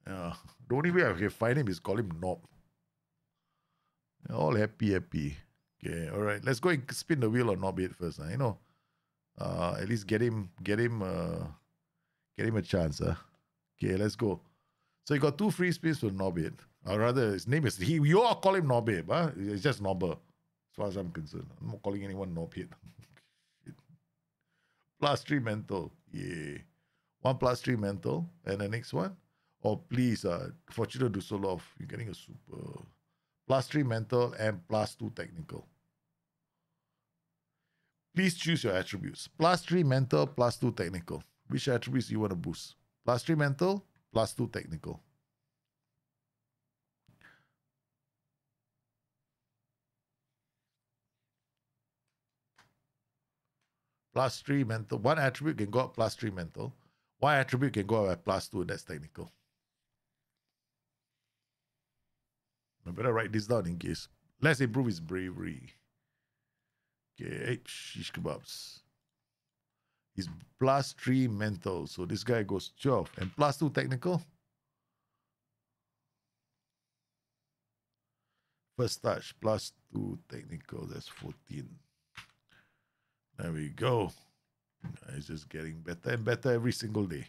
Yeah. The only way I can find him is call him Knob. All happy. Okay, all right. Let's go and spin the wheel on Knobhead first. You know, at least get him a chance. Okay, let's go. So you got 2 free spins for Knobhead. Or rather, his name is he. You all call him Knobhead, huh? It's just Knobber. As far as I'm concerned, I'm not calling anyone Knobhead. +3 mental. Yeah, 1 +3 mental, and the next one. Oh, please, Fortuna Dussolov, you're getting a super. +3 mental and +2 technical. Please choose your attributes. +3 mental, +2 technical. Which attributes you want to boost? +3 mental, +2 technical. +3 mental. One attribute can go up +3 mental. One attribute can go up at +2, and that's technical. I better write this down in case. Let's improve his bravery. Okay, shish kebabs. He's +3 mental. So this guy goes 12. And +2 technical. First touch, +2 technical. That's 14. There we go. It's just getting better and better every single day.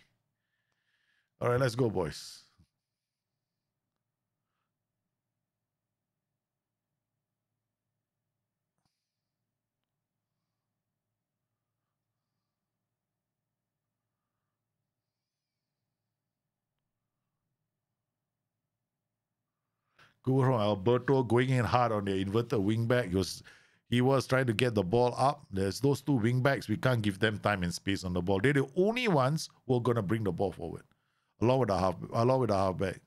All right, let's go, boys. Go from Alberto going in hard on their inverted wing back. He was trying to get the ball up. There's those 2 wing backs. We can't give them time and space on the ball. They're the only ones who are gonna bring the ball forward, along with the halfback.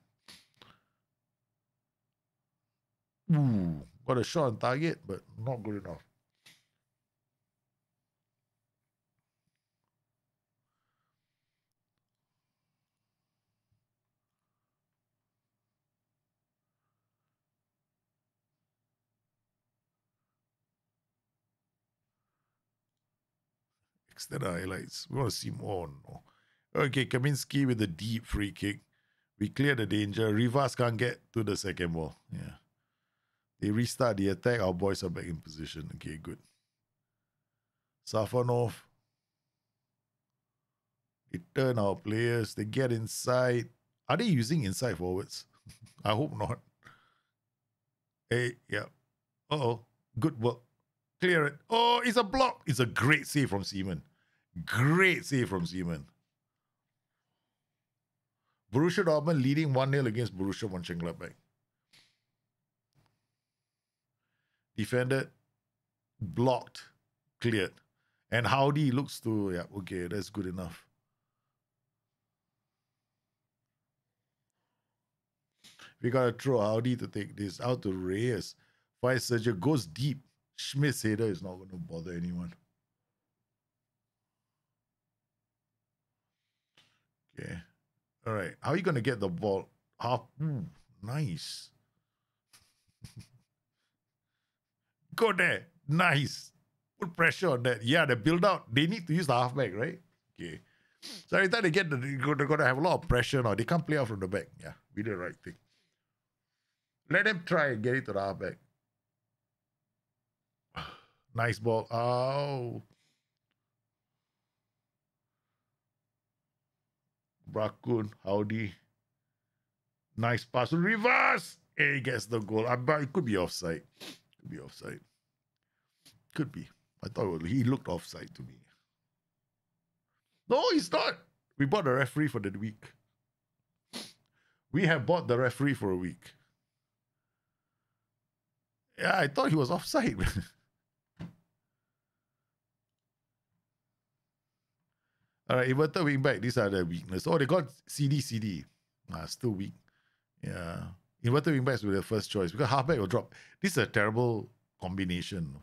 Got a shot on target, but not good enough. That are highlights. We want to see more. No. Okay, Kaminsky with a deep free kick. We clear the danger. Rivas can't get to the second ball. Yeah. They restart the attack. Our boys are back in position. Okay, good. Safanov. They turn our players. They get inside. Are they using inside forwards? I hope not. Hey, yeah. Uh-oh. Good work. Clear it. Oh, it's a block. It's a great save from Seaman. Great save from Seaman. Borussia Dortmund leading 1-0 against Borussia Mönchengladbach. Defended. Blocked. Cleared. And Howdy looks to... Yeah, okay, that's good enough. We got to throw Howdy to take this out to Reyes. by Sergio, goes deep. Schmidt's header is not going to bother anyone. Okay. All right. How are you going to get the ball? Oh, nice. Go there. Nice. Put pressure on that. Yeah, the build-out, they need to use the halfback, right? Okay. So every time they get the, they're going to have a lot of pressure now. They can't play out from the back. Yeah, we did the right thing. Let them try and get it to the halfback. Nice ball. Oh. Bracoon, Howdy. Nice pass. Reverse. He gets the goal. But it could be offside. Could be offside. Could be. I thought he looked offside to me. No, he's not. We bought the referee for the week. We have bought the referee for a week. Yeah, I thought he was offside. All right, inverted wing back. These are the weakness. Oh, they got CD. Ah, still weak. Yeah. Inverted wing backs were their first choice because halfback will drop. This is a terrible combination.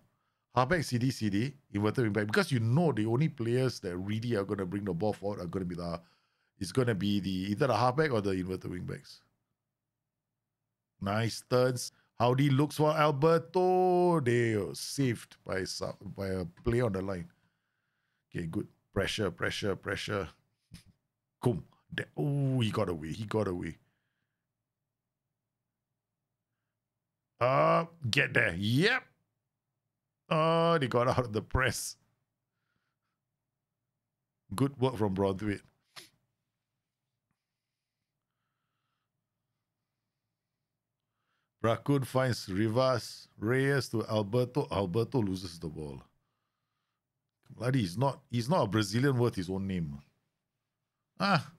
Halfback, CD, inverted wing back. Because you know the only players that really are going to bring the ball forward are going to be the... It's going to be the either the halfback or the inverted wing backs. Nice turns. Howdy looks for Alberto. They are saved by a play on the line. Okay, good. Pressure. Come. Oh, he got away. Get there. Yep. Oh, they got out of the press. Good work from Broadway. Bracoon finds Rivas. Reyes to Alberto. Alberto loses the ball. Bloody, he's not a Brazilian worth his own name. Ah.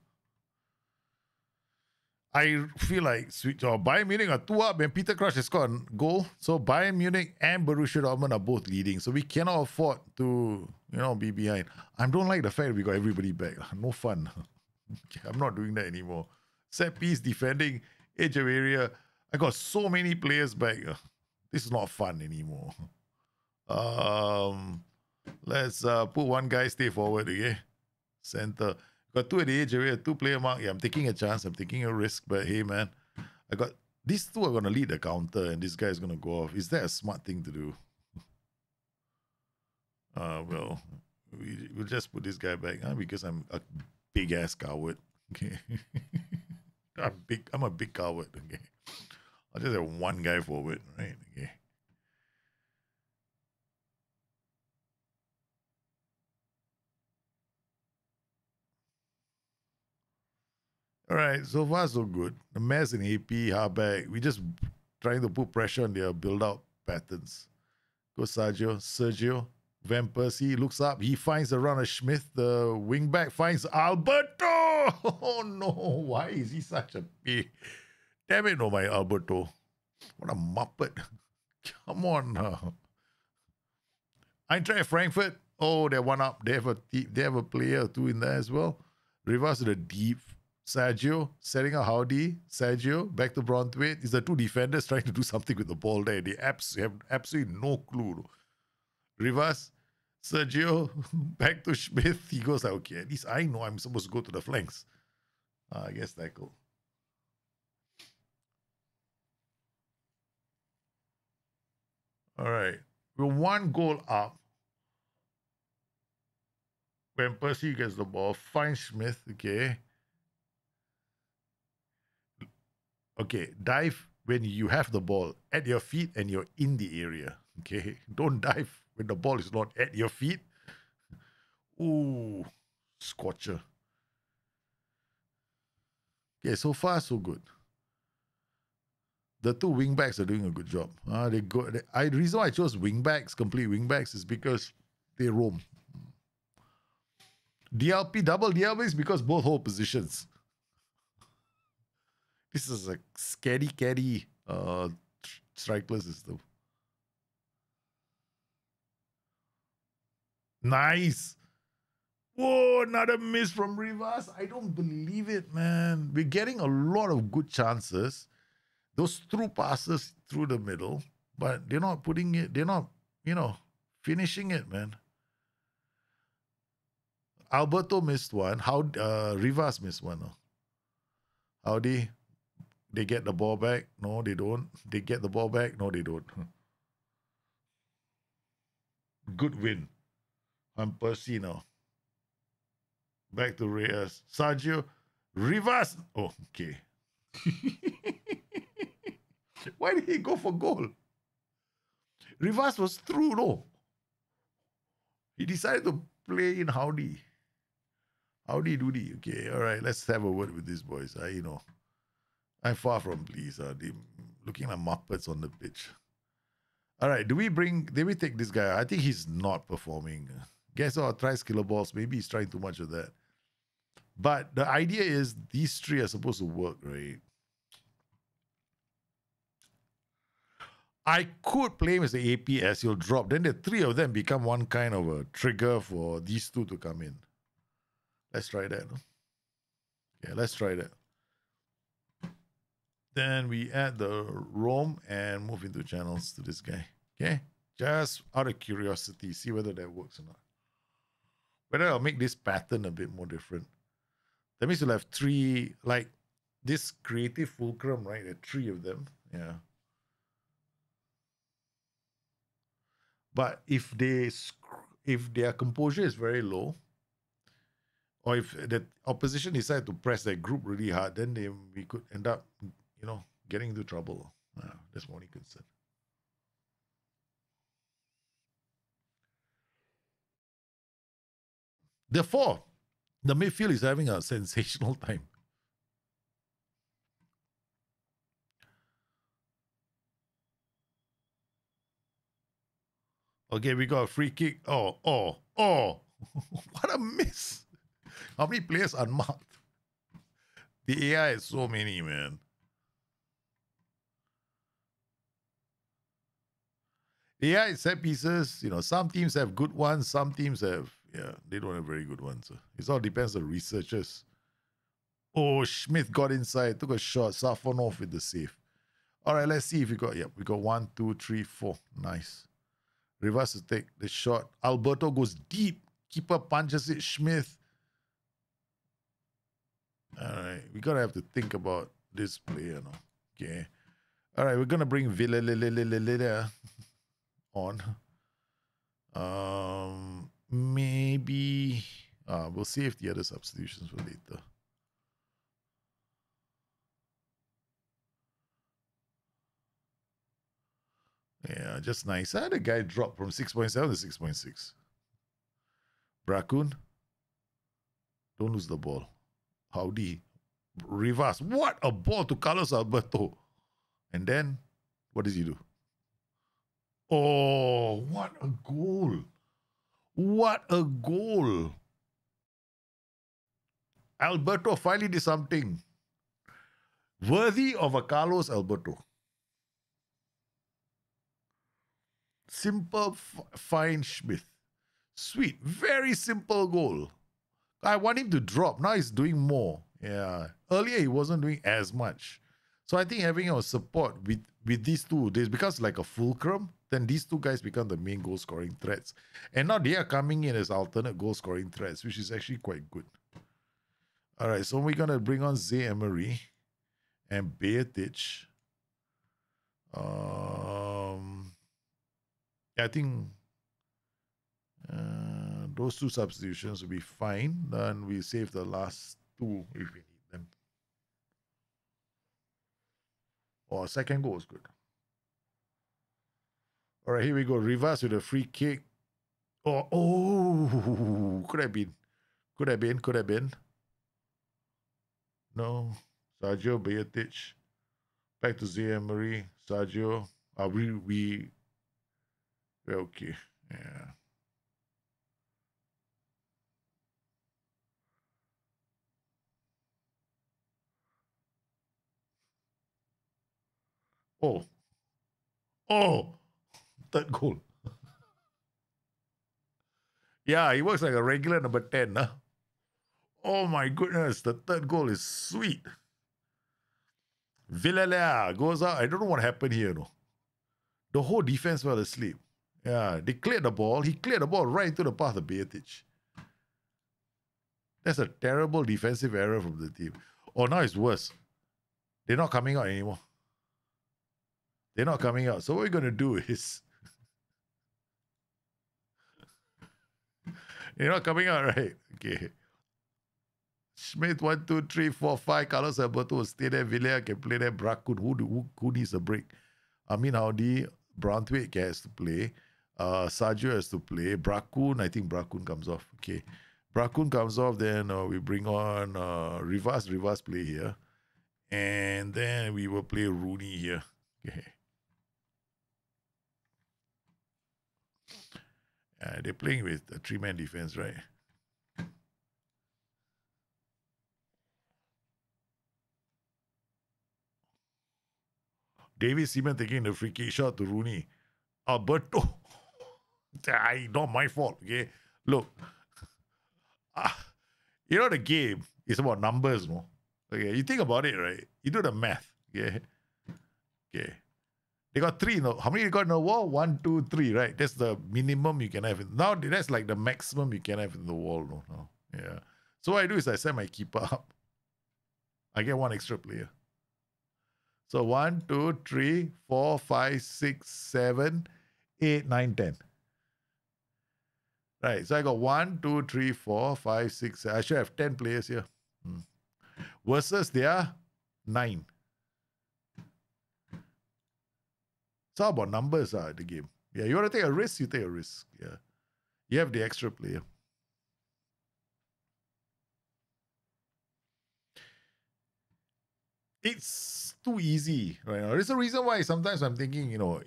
I feel like Bayern Munich are 2 up and Peter Crouch has scored a goal. So Bayern Munich and Borussia Dortmund are both leading. So we cannot afford to, you know, be behind. I don't like the fact that we got everybody back. No fun. I'm not doing that anymore. Set piece, defending, edge of area. I got so many players back. This is not fun anymore. Let's put one guy stay forward, okay? Center. Got 2 at the edge area, 2 player mark. Yeah, I'm taking a chance. I'm taking a risk. But hey, man, I got... These 2 are going to lead the counter and this guy is going to go off. Is that a smart thing to do? Well, we'll just put this guy back, huh? Because I'm a big-ass coward, okay? I'm a big coward, okay? I'll just have 1 guy forward, right? Okay. All right, so far so good. The Mess and AP, halfback. We're just trying to put pressure on their build-out patterns. Go Sergio. Van Persie looks up. He finds a run of Smith. The wing-back finds Alberto. Oh, no. Why is he such a pig? Damn it, oh, my Alberto. What a muppet. Come on now. Eintracht Frankfurt. Oh, they're 1 up. They have a player or 2 in there as well. Reverse to the deep. Sergio, setting a Howdy. Sergio, back to Bronthwaite. It's the 2 defenders trying to do something with the ball there. They have absolutely no clue. Rivas, Sergio, back to Schmidt. He goes like, okay, at least I know I'm supposed to go to the flanks. I guess that goes. All right. We're 1 goal up. When Persie gets the ball, finds Smith, okay. Okay, dive when you have the ball at your feet and you're in the area. Okay, don't dive when the ball is not at your feet. Ooh, scorcher. Okay, so far so good. The 2 wing backs are doing a good job. The reason why I chose wing backs, complete wing backs, is because they roam. DLP, double DLP is because both hold positions. This is a scary strike-play system. Nice. Whoa, another miss from Rivas. I don't believe it, man. We're getting a lot of good chances. Those through passes through the middle. But they're not putting it, they're not, you know, finishing it, man. Alberto missed one. How Rivas missed one. No? Howdy, they get the ball back. No, they don't. They get the ball back. No, they don't. Good win. Van Persie now. Back to Reyes. Sergio Rivas. Oh, okay. Why did he go for goal? Rivas was through, no. He decided to play in Howdy. Howdy doody. Okay, all right. Let's have a word with these boys. You know, I'm far from pleased. They looking like Muppets on the pitch. All right. Do we take this guy? I think he's not performing. Guess what? Tries killer balls. Maybe he's trying too much of that. But the idea is these three are supposed to work, right? I could play him as the AP as he'll drop. Then the three of them become one kind of a trigger for these two to come in. Let's try that. No? Yeah, let's try that. Then we add the roam and move into channels to this guy. Okay? Just out of curiosity, see whether that works or not. Whether I'll make this pattern a bit more different. That means you'll have three, like this creative fulcrum, right? There are three of them. Yeah. But if their composure is very low, or if the opposition decide to press their group really hard, then we could end up, you know, getting into trouble. That's my only concern. Therefore, the midfield is having a sensational time. Okay, we got a free kick. Oh. What a miss. How many players are marked? The AI is so many, man. The AI set pieces, you know, some teams have good ones, some teams have, yeah, they don't have very good ones. It all depends on researchers. Oh, Smith got inside, took a shot, Safonov with the save. All right, let's see if we got, yep, we got 1, 2, 3, 4. Nice. Rivas to take the shot. Alberto goes deep. Keeper punches it. Smith. Alright. We're going to have to think about this player now. Okay. Alright. We're going to bring Villalea on. Maybe. We'll see if the other substitutions were later. Yeah, just nice. I had a guy drop from 6.7 to 6.6. Bracoon. Don't lose the ball. Howdy. Reverse. What a ball to Carlos Alberto. And then, what does he do? Oh, what a goal. What a goal. Alberto finally did something worthy of a Carlos Alberto. Simple, fine Smith. Sweet. Very simple goal. I want him to drop. Now he's doing more. Yeah. Earlier he wasn't doing as much. So I think having our support with these two, this becomes like a fulcrum. Then these two guys become the main goal scoring threats. And now they are coming in as alternate goal scoring threats, which is actually quite good. All right. So we're going to bring on Zay Emery and Beatich. I think those two substitutions will be fine. Then we save the last two if we need them. Oh, second goal is good. All right, here we go. Rivas with a free kick. Oh, could have been. No, Sergio Beatich. Back to Zay Emery. Sergio, we're okay, yeah. Oh, third goal. Yeah, he works like a regular number 10, huh? Oh my goodness, the third goal is sweet. Villalea goes out. I don't know what happened here, no. The whole defense fell asleep. Yeah, they cleared the ball. He cleared the ball right into the path of Beatich. That's a terrible defensive error from the team. Oh, now it's worse. They're not coming out anymore. They're not coming out. So what we're going to do is... They're not coming out, right? Okay. Schmidt, 1, 2, 3, 4, 5. Carlos Alberto will stay there. Villalea can play there. Bracoon, who needs a break? Amin Howdy, Branthwaite has to play. Sergio has to play. Bracoon, I think Bracoon comes off. Okay. Bracoon comes off, then we bring on Rivas. Rivas play here. And then we will play Rooney here. Okay. They're playing with a three-man defense, right? David Seaman taking the free kick shot to Rooney. Alberto. Not my fault, okay? Look. You know, the game is about numbers, no? Okay, you think about it, right? You do the math, okay? Okay. They got three, no? How many they got in the wall? 1, 2, 3, right? That's the minimum you can have. Now, that's like the maximum you can have in the wall, no? No. Yeah. So what I do is I set my keeper up. I get one extra player. So 1, 2, 3, 4, 5, 6, 7, 8, 9, 10. Right, so I got 1, 2, 3, 4, 5, 6, 7. I should have 10 players here. Versus their 9. It's all about numbers at the game. Yeah, you want to take a risk, you take a risk. Yeah, you have the extra player. It's too easy right now. There's a reason why sometimes I'm thinking, you know,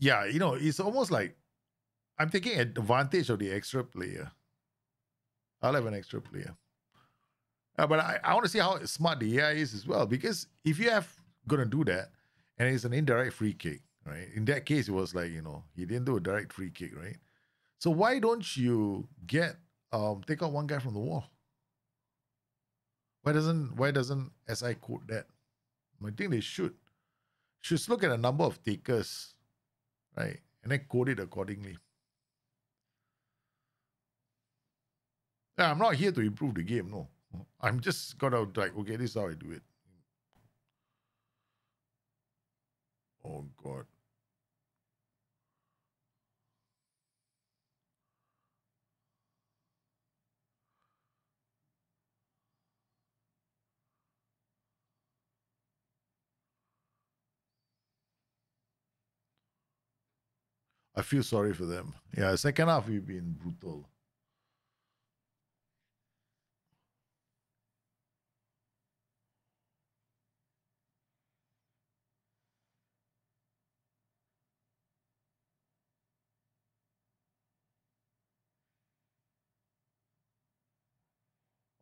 it's almost like I'm taking advantage of the extra player. I'll have an extra player. But I want to see how smart the AI is as well, because if you have going to do that, and it's an indirect free kick, right? In that case, it was like, you know, he didn't do a direct free kick, right? So why don't you get, take out one guy from the wall? Why doesn't SI quote that? I think they should. Should look at a number of takers, right? And then code it accordingly. I'm not here to improve the game, no. I'm just gonna like, okay, this is how I do it. Oh God. I feel sorry for them. Yeah, second half we've been brutal.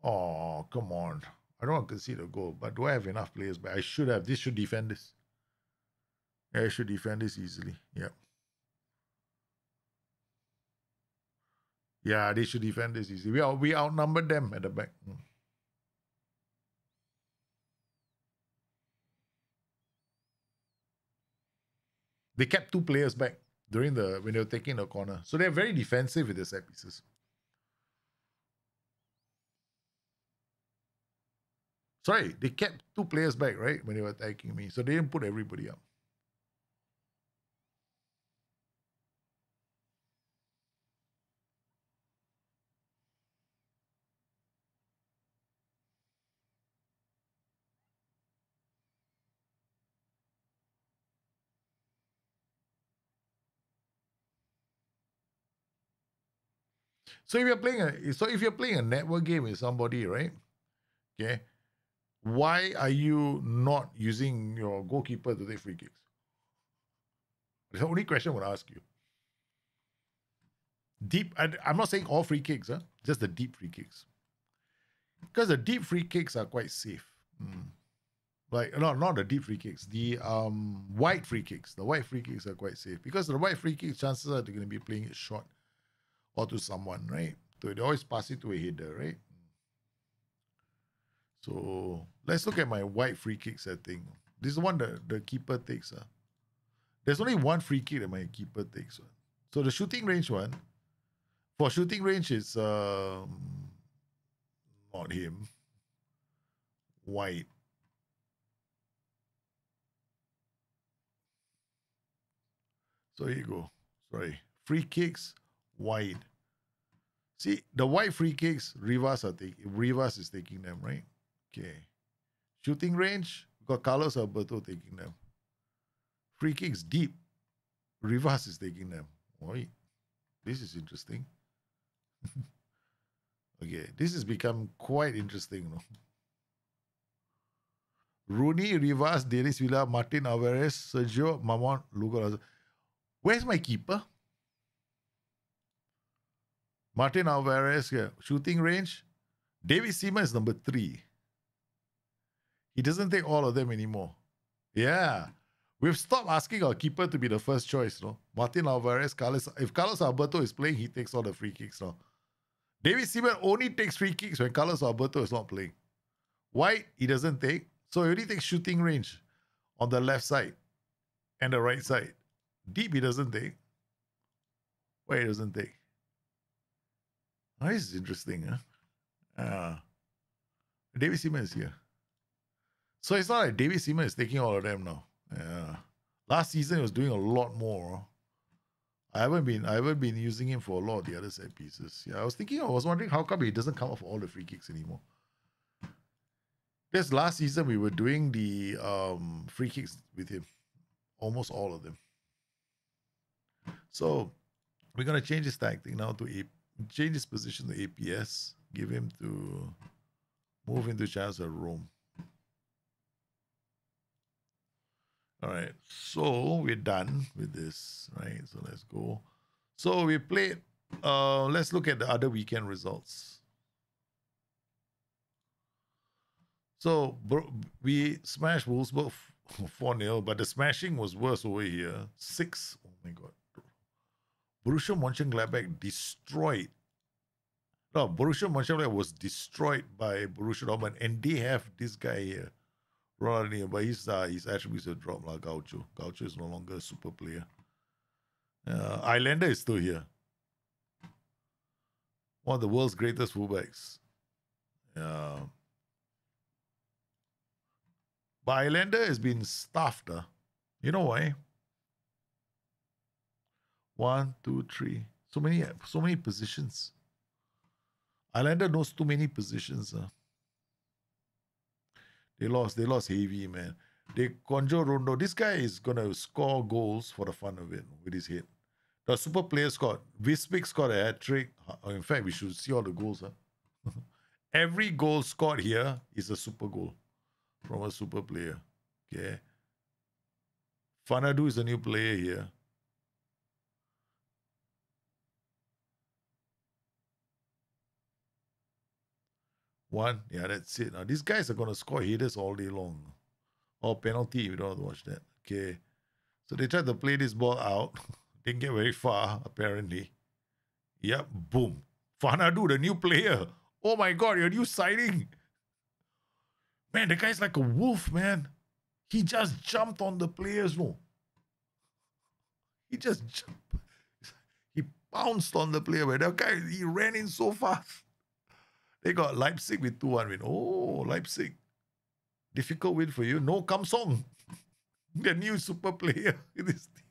Oh, come on. I don't want to concede a goal, but do I have enough players? But I should have. This should defend this. Yeah, I should defend this easily. Yeah. Yeah, they should defend this easily. We outnumbered them at the back. They kept two players back during the when they were taking the corner. So they're very defensive with their set pieces. Sorry, they kept two players back, right? When they were attacking me. So they didn't put everybody up. So if you're playing a network game with somebody, right? Okay. Why are you not using your goalkeeper to take free kicks? That's the only question I want to ask you. I'm not saying all free kicks, huh? Just the deep free kicks. Because the deep free kicks are quite safe. Like, no, not the deep free kicks. The wide free kicks. The wide free kicks are quite safe. Because the wide free kicks, chances are they're going to be playing it short or to someone, right? So they always pass it to a header, right? So let's look at my wide free kick setting. This is the one that the keeper takes. There's only one free kick that my keeper takes. So the shooting range one, for shooting range, it's not him. White. So here you go. Sorry. Free kicks, wide. See, the wide free kicks, Rivas is taking them, right? Okay. Shooting range, got Carlos Alberto taking them. Free kicks deep, Rivas is taking them. Wait, this is interesting. Okay, this has become quite interesting. No? Rooney, Rivas, Dennis Villa, Martin Alvarez, Sergio, Mamon, Lugo. Where's my keeper? Martin Alvarez, yeah. Shooting range. David Seaman is number 3. He doesn't take all of them anymore. Yeah. We've stopped asking our keeper to be the first choice, no? Martin Alvarez, Carlos. If Carlos Alberto is playing, he takes all the free kicks now. David Seaman only takes free kicks when Carlos Alberto is not playing. White, he doesn't take. So he only takes shooting range on the left side and the right side. Deep, he doesn't take. Where he doesn't take. Oh, this is interesting, huh? David Seaman is here. So it's not like David Seaman is taking all of them now. Yeah. Last season he was doing a lot more. I haven't been using him for a lot of the other set pieces. Yeah, I was wondering how come he doesn't come up for all the free kicks anymore. Because last season we were doing the free kicks with him. Almost all of them. So we're gonna change his tactic now to AP. Change his position to APS. Give him to move into chance of Rome. All right, so we're done with this, right? So let's go. So we played. Let's look at the other weekend results. So we smashed Wolfsburg 4-0, but the smashing was worse over here. 6. Oh my god. Borussia Mönchengladbach destroyed. No, Borussia Mönchengladbach was destroyed by Borussia Dortmund, and they have this guy here, Ronaldinho, but his attributes have dropped. Like Gaucho. Gaucho is no longer a super player. Islander is still here. One of the world's greatest fullbacks. But Islander has been stuffed. You know why? 1, 2, 3. So many positions. Islander knows too many positions. They lost heavy, man. They conjure Rondo. This guy is gonna score goals for the fun of it with his head. The super player scored. Vispic scored a hat trick. In fact, we should see all the goals. Every goal scored here is a super goal from a super player. Okay. Fanadu is a new player here. One, yeah, that's it. Now these guys are gonna score headers all day long. Or penalty, we don't have to watch that. Okay. So they tried to play this ball out. Didn't get very far, apparently. Yep, boom. Fanadu, the new player. Oh my god, your new signing. Man, the guy's like a wolf, man. He just jumped on the players, no. He just jumped. He pounced on the player, man. That guy, he ran in so fast. They got Leipzig with 2-1 win. Oh, Leipzig. Difficult win for you. No Kamsong. The new super player in this team.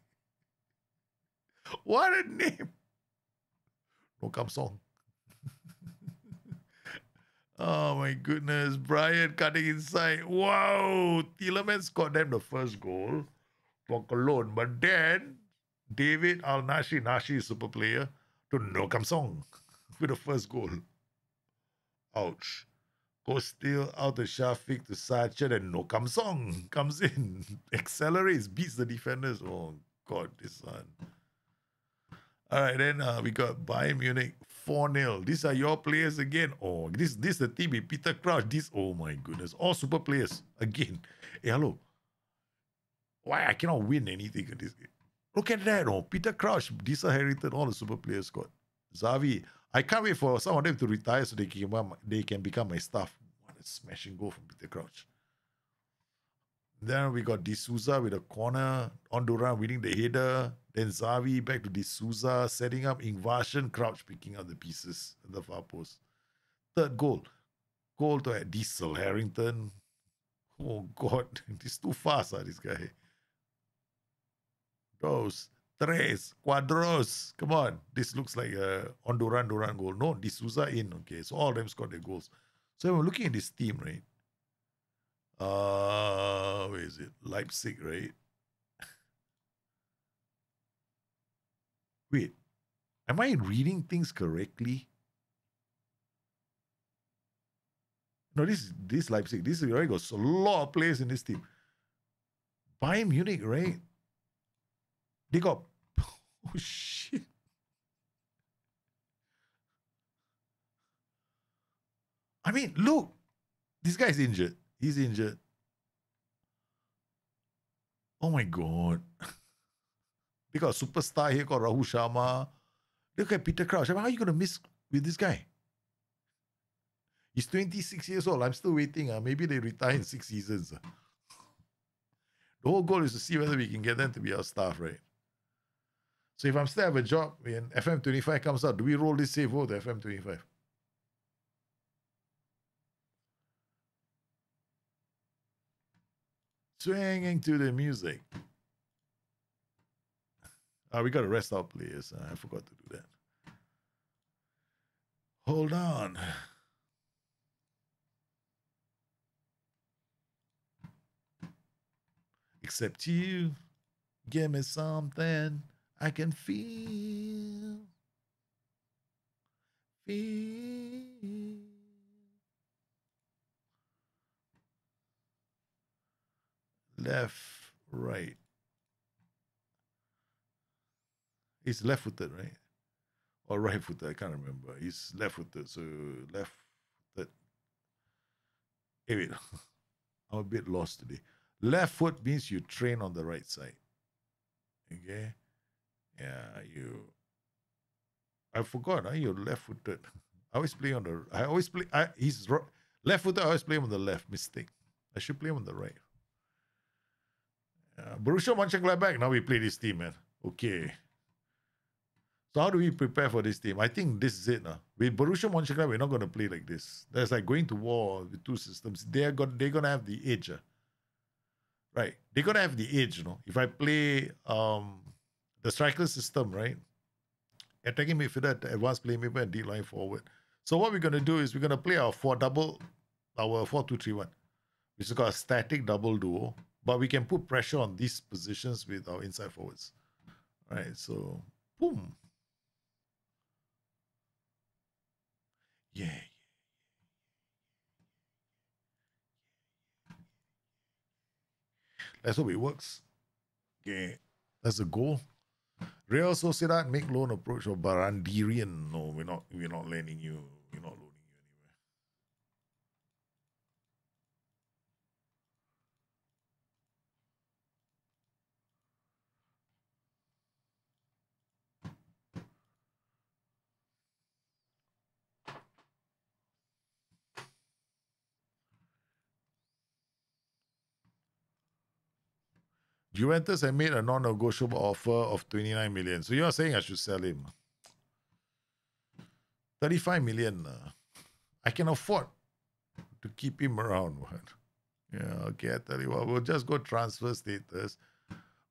What a name. No Kamsong. Oh, my goodness. Brian cutting inside. Wow. Tielemans scored them the first goal for Cologne. But then, David Al-Nashi, Nashi super player, to No Kamsong with the first goal. Ouch. Kostil out to Shafiq to Sachin, and No Kamsong comes in. Accelerates, beats the defenders. Oh, God, this one. All right, then we got Bayern Munich 4-0. These are your players again. Oh, this the team with Peter Crouch. This, oh, my goodness. All super players again. Hey, hello. Why I cannot win anything in this game? Look at that. Oh, Peter Crouch disinherited all the super players got. Xavi. I can't wait for some of them to retire so they can become my staff. What a smashing goal from Peter Crouch. Then we got D'Souza with a corner. Honduran winning the header. Then Zavi back to D'Souza, setting up invasion. Crouch picking up the pieces at the far post. Third goal. Goal to Diesel Harrington. Oh, God. He's too fast, this guy. Dos, tres, cuadros. Come on. This looks like a Honduran goal. No, D'Souza in. Okay, so all of them scored their goals. So we're looking at this team, right? Where is it? Leipzig, right? Wait, am I reading things correctly? No, this Leipzig, this is already got a lot of players in this team. Bayern Munich, right? They got, oh shit. I mean, look, this guy's injured. He's injured. Oh my God. They got a superstar here called Rahul Sharma. Look at Peter Crouch. I mean, how are you going to miss with this guy? He's 26 years old. I'm still waiting. Maybe they retire in 6 seasons. The whole goal is to see whether we can get them to be our staff, right? So if I'm still have a job, when FM25 comes out, do we roll this save over to FM25? Swinging to the music. We got to rest our players. I forgot to do that. Hold on. Except you. Give me something I can feel. Feel. Left, right. He's left-footed, right? Or right-footed, I can't remember. He's left-footed, so left-footed. Hey, wait. I'm a bit lost today. Left foot means you train on the right side. Okay? Yeah, you... I forgot, you're left-footed. Left-footed, I always play him on the left. Mistake. I should play him on the right. Borussia Mönchengladbach, now we play this team, man. Okay. So how do we prepare for this team? I think this is it. With Borussia Mönchengladbach, we're not going to play like this. That's like going to war with two systems. They're going to have the edge. Right. They're going to have the edge, you know. If I play the striker system, right? Attacking midfielder, advanced playmaker, and deep line forward. So what we're going to do is we're going to play our 4-2-3-1, which is called a static double duo. But we can put pressure on these positions with our inside forwards. All right, so, boom. Yeah. Let's hope it works. Okay, that's the goal. Real Sociedad, make loan approach of Barandiaran. No, we're not lending you. We're not loaning. Juventus have made a non-negotiable offer of 29 million. So you're saying I should sell him. 35 million. I can afford to keep him around. Yeah, okay, I tell you what. We'll just go transfer status.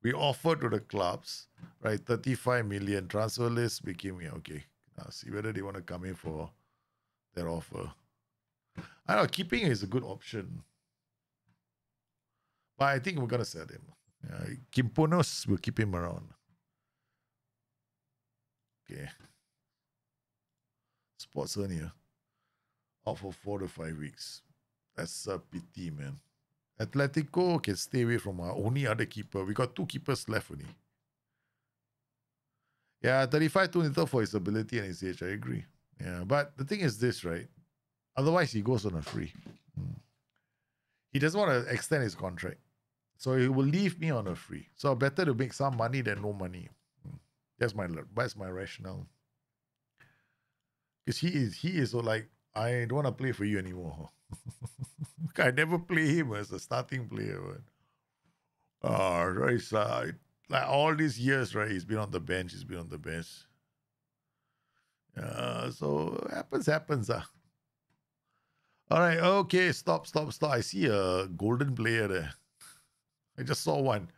We offer to the clubs, right? 35 million. Transfer list became, yeah, okay. Now see whether they want to come in for their offer. I don't know, keeping is a good option. But I think we're going to sell him. Kimponos will keep him around. Okay. Sports hernia. Out for 4 to 5 weeks. That's a pity, man. Atletico can stay away from our only other keeper. We got 2 keepers left only. Yeah, 35 too little for his ability and his age. I agree. Yeah, but the thing is this, right? Otherwise, he goes on a free. He doesn't want to extend his contract. So it will leave me on a free. So better to make some money than no money. That's my rationale. Because he is like, I don't want to play for you anymore. I never play him as a starting player. It's like all these years, right? He's been on the bench. So happens. All right. Okay. Stop. I see a golden player there. I just saw one.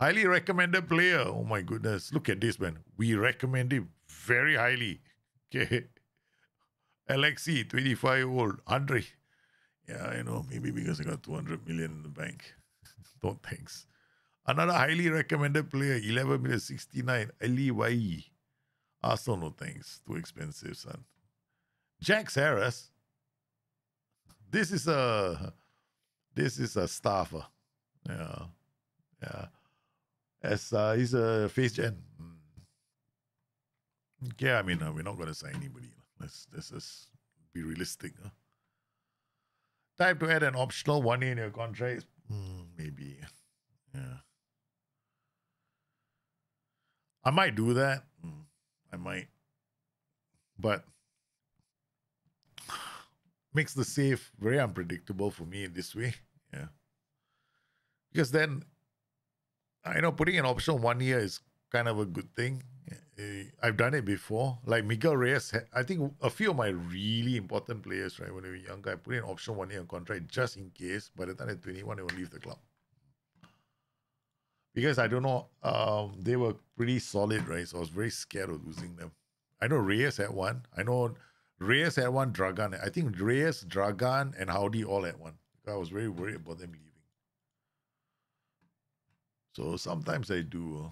Highly recommended player. Oh my goodness. Look at this, man. We recommend him very highly. Okay. Alexi, 25-year-old. Andre. Yeah, I know. Maybe because I got 200 million in the bank. No thanks. Another highly recommended player, 11,069,000. Ali Wai. Also no thanks. Too expensive, son. Jax Harris. This is a staffer. Yeah. He's a face gen. Okay, I mean, we're not gonna sign anybody. Let's just be realistic. Huh? Time to add an optional 1 year in your contract. Maybe. Yeah. I might do that. I might. But makes the save very unpredictable for me in this way. Yeah. Because then, I know putting an option 1 year is kind of a good thing. I've done it before. Like Miguel Reyes, I think a few of my really important players, right, when they were younger, I put in option 1 year on contract just in case. By the time they're 21, they will leave the club. Because I don't know, they were pretty solid, right? So I was very scared of losing them. I know Reyes had one. Dragan. I think Reyes, Dragan, and Howdy all had one. I was very worried about them leaving. So sometimes I do.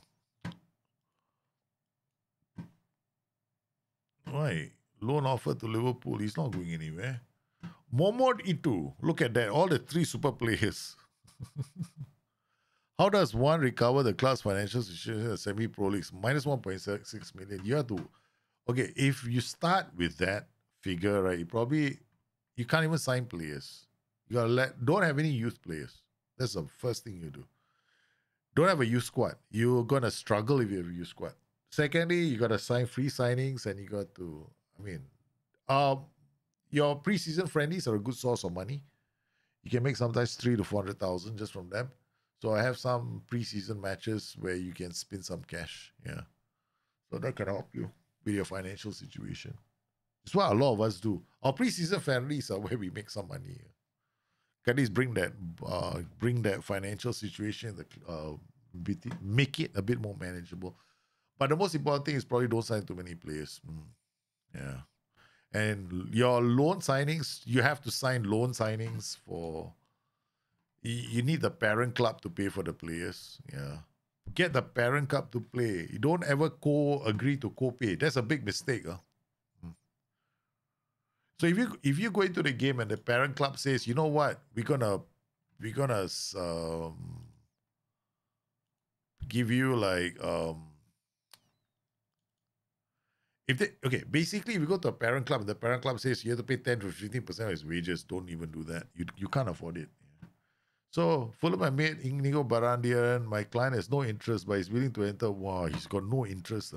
Why? Loan offer to Liverpool. He's not going anywhere. Momod Itu. Look at that. All the three super players. How does one recover the club's financial situation in the semi-pro leagues? Minus 1.6 million. You have to... Okay, if you start with that figure, right, you can't even sign players. You gotta don't have any youth players. That's the first thing you do. Don't have a youth squad. You're gonna struggle if you have a youth squad. Secondly, you gotta sign free signings, and you got to. I mean, your preseason friendlies are a good source of money. You can make sometimes 300,000 to 400,000 just from them. So I have some preseason matches where you can spin some cash. Yeah, so that can help you with your financial situation. It's what a lot of us do. Our preseason friendlies are where we make some money. Yeah. Can this bring that financial situation, make it a bit more manageable. But the most important thing is probably don't sign too many players. Yeah. And your loan signings, you have to sign loan signings for... You need the parent club to pay for the players. Yeah. Get the parent club to play. You don't ever agree to co-pay. That's a big mistake. Huh? So if you go into the game and the parent club says, you know what, we're gonna give you like basically if you go to a parent club and the parent club says you have to pay 10% to 15% of his wages, don't even do that. You can't afford it. Yeah. So Fulham, I made Inigo Barandiaran. My client has no interest, but he's willing to enter. Wow, he's got no interest.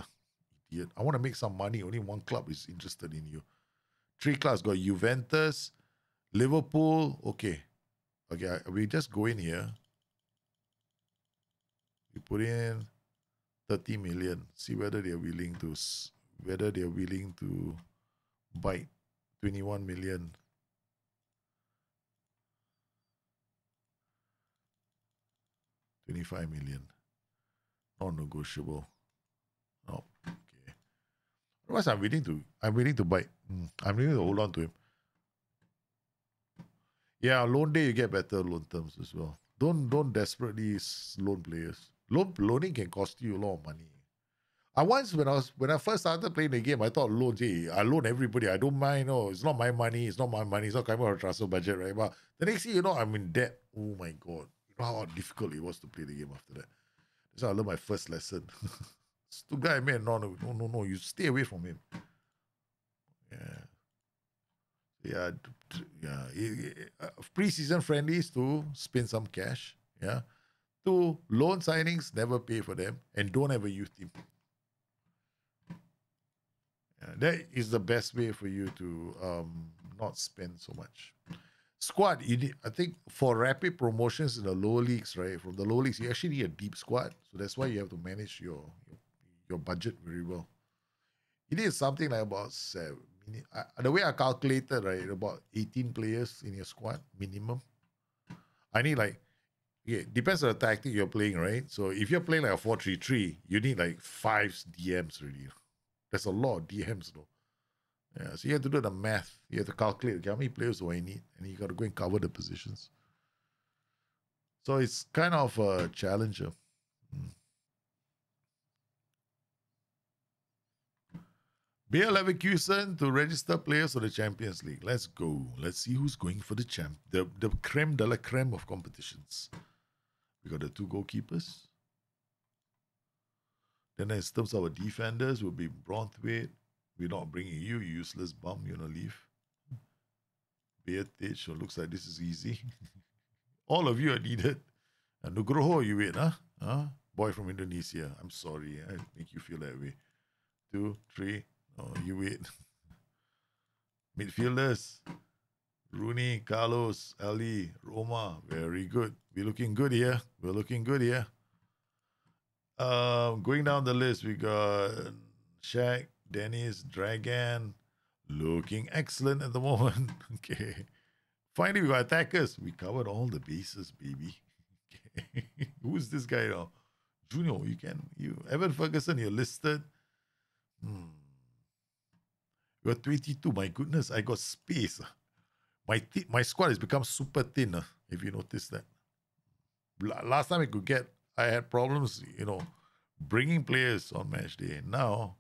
Idiot. I want to make some money. Only one club is interested in you. Three clubs got Juventus, Liverpool. Okay. We just go in here. We put in 30 million. See whether they're willing to bite. 21 million. $25 million. Non-negotiable. No. Otherwise, I'm willing to buy. I'm willing to hold on to him. Yeah, loan day you get better loan terms as well. Don't desperately loan players. Loaning can cost you a lot of money. When I first started playing the game, I thought loans. Hey, I loan everybody. I don't mind. No, it's not my money. It's not my money. It's not coming out of transfer budget, right? But the next thing you know, I'm in debt. Oh my god! You know how difficult it was to play the game after that. So I learned my first lesson. Stuttgart, man, no, you stay away from him. Yeah. Pre-season friendlies to spend some cash. Yeah. Two, loan signings, never pay for them, and don't have a youth team. Yeah, that is the best way for you to not spend so much. squad, you need, I think for rapid promotions in the lower leagues, right? From the lower leagues, you actually need a deep squad. So that's why you have to manage your budget very well. It is something like about seven. The way I calculated, right, about 18 players in your squad minimum. I need like, okay, depends on the tactic you're playing, right? So if you're playing like a 4-3-3, you need like 5 DMs really. That's a lot of DMs though. Yeah, so you have to do the math. You have to calculate, okay, how many players do I need? And you got to go and cover the positions. So it's kind of a challenger. Bayer Leverkusen to register players for the Champions League. Let's go. Let's see who's going for the champ. The creme de la creme of competitions. We got the two goalkeepers. Then in terms of our defenders, will be Braunthwaite. We're not bringing you, you useless bum. You're going to leave. Beatich. So looks like this is easy. All of you are needed. And Nugroho, you wait, huh? Huh? Boy from Indonesia. I'm sorry. I make you feel that way. 2, 3... Oh, you wait. Midfielders. Rooney, Carlos, Ali, Roma. Very good. We're looking good here. We're looking good here. Going down the list, we got Shaq, Dennis, Dragan. Looking excellent at the moment. Okay. Finally, we got attackers. We covered all the bases, baby. Okay. Who's this guy now? Junior, you can. Evan Ferguson, you're listed. You're 22. My goodness, I got space. My squad has become super thin, if you notice that. Last time I had problems, you know, bringing players on match day. Now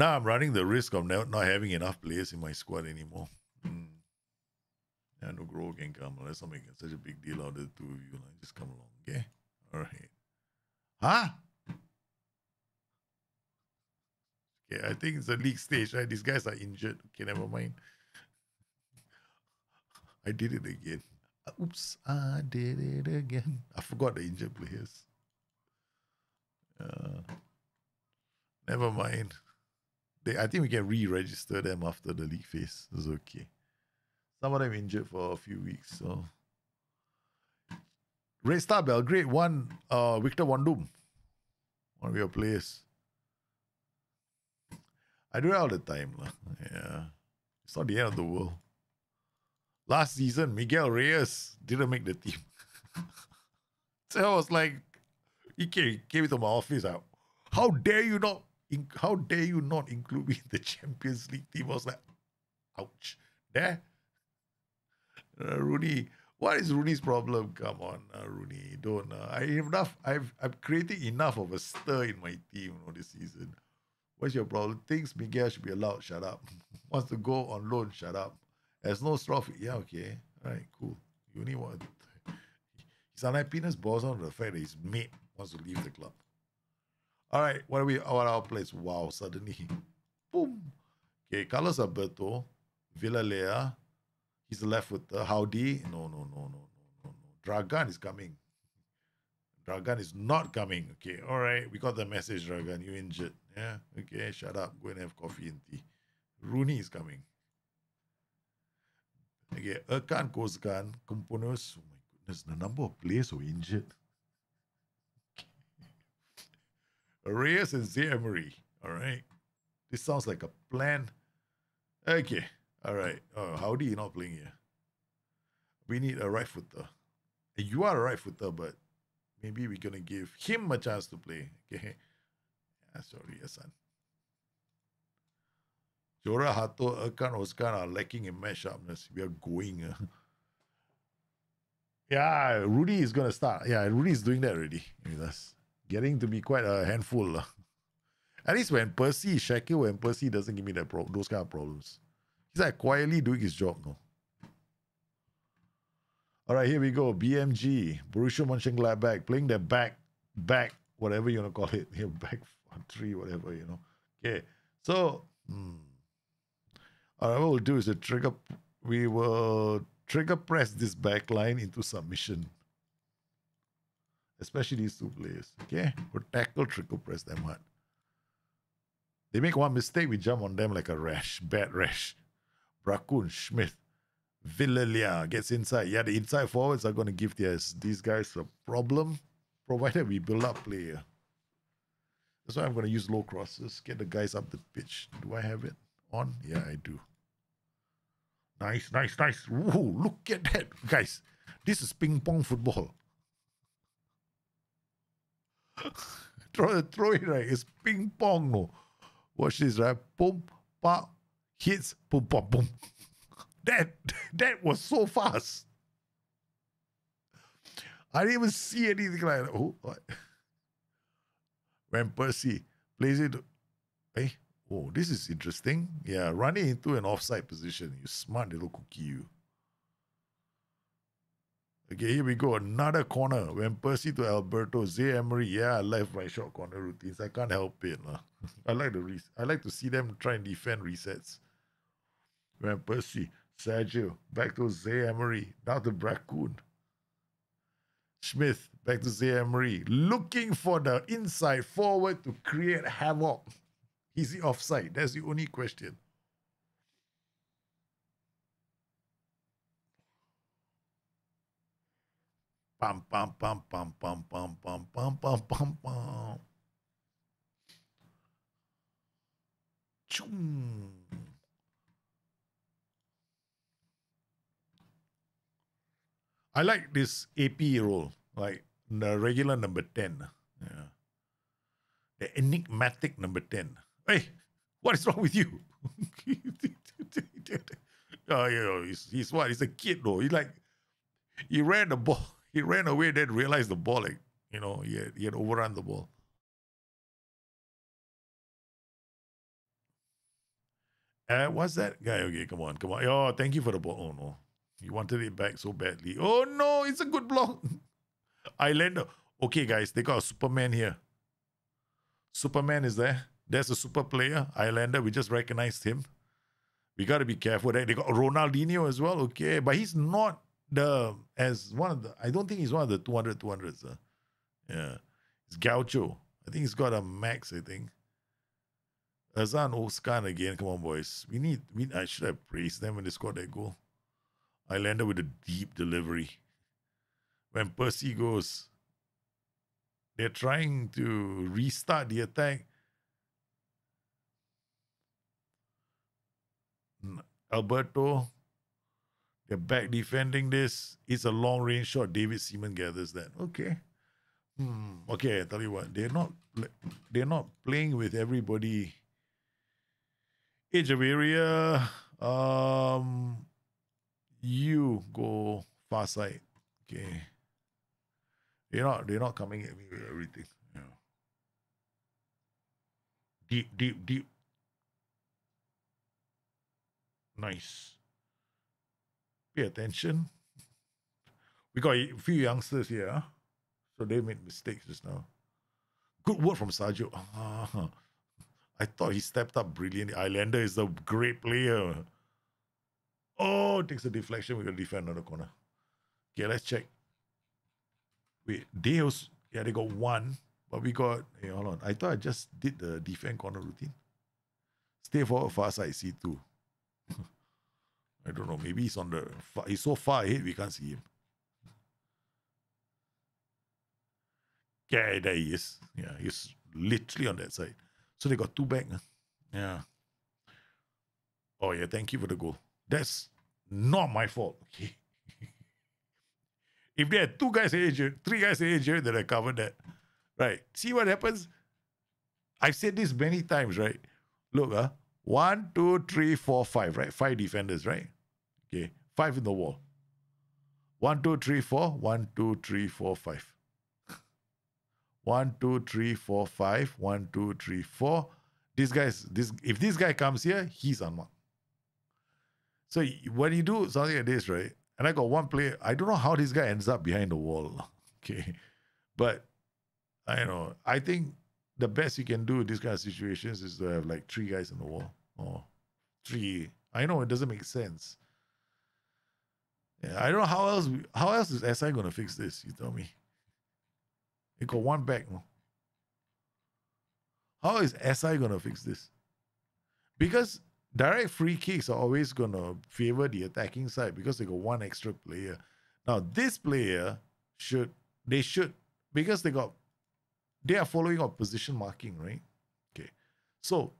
I'm running the risk of not having enough players in my squad anymore. Yeah, no grow can come. Let's not make such a big deal out of the two of you. Like, just come along, okay? All right. Huh? I think it's a league stage, right? These guys are injured. Okay, never mind. I did it again. Oops, I did it again. I forgot the injured players. Never mind. I think we can re-register them after the league phase. It's okay. Some of them injured for a few weeks. So, Red Star Belgrade won Victor Wandum. One of your players. I do it all the time. Yeah. It's not the end of the world. Last season, Miguel Reyes didn't make the team. So I was like, he came to my office. How dare you not include me in the Champions League team? I was like, ouch. There. Rooney. What is Rooney's problem? Come on, Rooney. Don't. I've created enough of a stir in my team, this season. What's your problem? Thinks Miguel should be allowed. Shut up. Wants to go on loan. Shut up. There's no trophy. Yeah, okay. All right, cool. You only want... His unhappiness boils down to the fact that his mate wants to leave the club. All right, what are we... What are our plays? Wow, suddenly... Boom. Okay, Carlos Alberto. Villalea. He's a left footer. Howdy. No. Dragan is coming. Dragan is not coming. Okay, all right. We got the message, Dragan. You injured. Yeah, okay, shut up. Go and have coffee and tea. Rooney is coming. Okay, Erkan Ozakan, Komponos. Oh my goodness, the number of players were injured. Reyes and Zay Emery. All right. This sounds like a plan. Okay, all right. Oh, Howdy, you're not playing here. We need a right footer. You are a right footer, but maybe we're going to give him a chance to play. Okay. Sorry, yes, son. Jora, Hato, Erkan, Ozakan are lacking in match sharpness. We are going. Yeah, Rudy is going to start. Yeah, Rudy is doing that already with us. Getting to be quite a handful. At least when Persie doesn't give me that those kind of problems. He's like quietly doing his job now. All right, here we go. BMG, Borussia Mönchengladbach, playing their back. Whatever you want to call it, here, back 3, whatever, you know. Okay, so all right, what we'll do is we will trigger press this back line into submission, especially these two players. Okay, we'll tackle, trigger press them hard. They make one mistake, we jump on them like a rash, bad rash. Bracoon, Smith, Villalea gets inside. Yeah, the inside forwards are going to give these guys a problem, provided we build up play. That's why I'm going to use low crosses, get the guys up the pitch. Do I have it on? Yeah, I do. Nice, nice, nice. Ooh, look at that, guys. This is ping pong football. Throw it right. It's ping pong. No. Watch this, right? Boom, pop, hits, boom, pop, boom. That was so fast. I didn't even see anything like that. Oh, what? Van Persie plays it. Hey, oh, this is interesting. Yeah, running into an offside position. You smart little cookie, you. Okay, here we go. Another corner. Van Persie to Alberto. Zay Emery. Yeah, left right shot corner routines. I can't help it. Nah. I like to see them try and defend resets. Van Persie. Sergio. Back to Zay Emery. Now to Bracoon. Smith. Back to Zay Emery. Looking for the inside forward to create havoc. Is he offside? That's the only question. Pam, pam, pam, pam, pam, pam, pam, pam, pam, pam, pam. Choom. I like this AP role, like the regular number 10. Yeah. The enigmatic number 10. Hey, what is wrong with you? Oh, you know, he's what? He's a kid though. He like, he ran the ball. He ran away, then realized the ball, like, you know, he had overrun the ball. What's that guy? Okay, come on, come on. Oh, thank you for the ball. Oh, no. He wanted it back so badly. Oh, no, it's a good block. Islander. Okay, guys, they got a Superman here. Superman is there. There's a super player, Islander. We just recognized him. We got to be careful. They got Ronaldinho as well. Okay, but he's not... I don't think he's one of the 200s. Yeah, it's Gaucho. I think he's got a max. I think Erkan Ozakan again. Come on, boys. I should have praised them when they scored that goal. Islander with a deep delivery. When Percy goes, they're trying to restart the attack. Alberto. They're back defending this. It's a long-range shot. David Seaman gathers that. Okay. Okay, I tell you what. They're not playing with everybody. Edge of area. You go far side. Okay. They're not coming at me with everything. Yeah. Deep, deep, deep. Nice. Pay attention. We got a few youngsters here, huh? So they made mistakes just now. Good work from Sergio. I thought he stepped up brilliantly. Islander is a great player. Oh, takes a deflection. We're going to defend another corner. Okay, let's check. Wait, they got one, but we got, hey, hold on. I thought I just did the defend corner routine. Stay forward, far side, C2. I don't know. Maybe he's so far ahead we can't see him. Okay, there he is. Yeah, he's literally on that side. So they got two back. Huh? Yeah. Oh yeah, thank you for the goal. That's not my fault. Okay. If they had two guys injured, three guys injured, then I covered that. Right. See what happens? I've said this many times, right? Look, huh? 1, 2, 3, 4, 5, right? 5 defenders, right? Okay, 5 in the wall. 1, 2, 3, 4. 1, 2, 3, 4, 5. 1, 2, 3, 4, 5. 1, 2, 3, 4. If this guy comes here, he's unmarked. So when you do something like this, right? And I got one player. I don't know how this guy ends up behind the wall. Okay, but I think the best you can do in these kind of situations is to have like 3 guys on the wall. Or 3. I know it doesn't make sense. Yeah, I don't know how else is SI going to fix this, you tell me. It got one back. No? How is SI going to fix this? Because Direct free kicks are always going to favor the attacking side because they got one extra player. Now, this player should, because they are following our position marking, right? Okay. So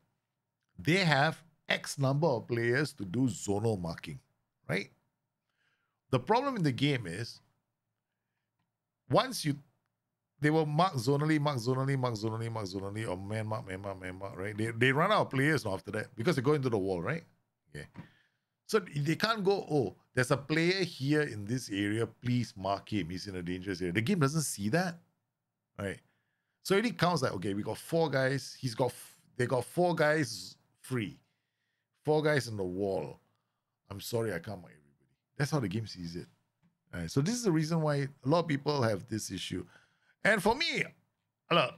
they have X number of players to do zonal marking, right? The problem in the game is once they will mark zonally, or man mark, right? They run out of players now after that because they go into the wall, right? Okay. So they can't go, oh, there's a player here in this area, please mark him, he's in a dangerous area. The game doesn't see that, right? So it counts like, okay, we got four guys, they got four guys free, four guys in the wall. I'm sorry, I can't mark everybody. That's how the game sees it. All right, so this is the reason why a lot of people have this issue. And for me, look,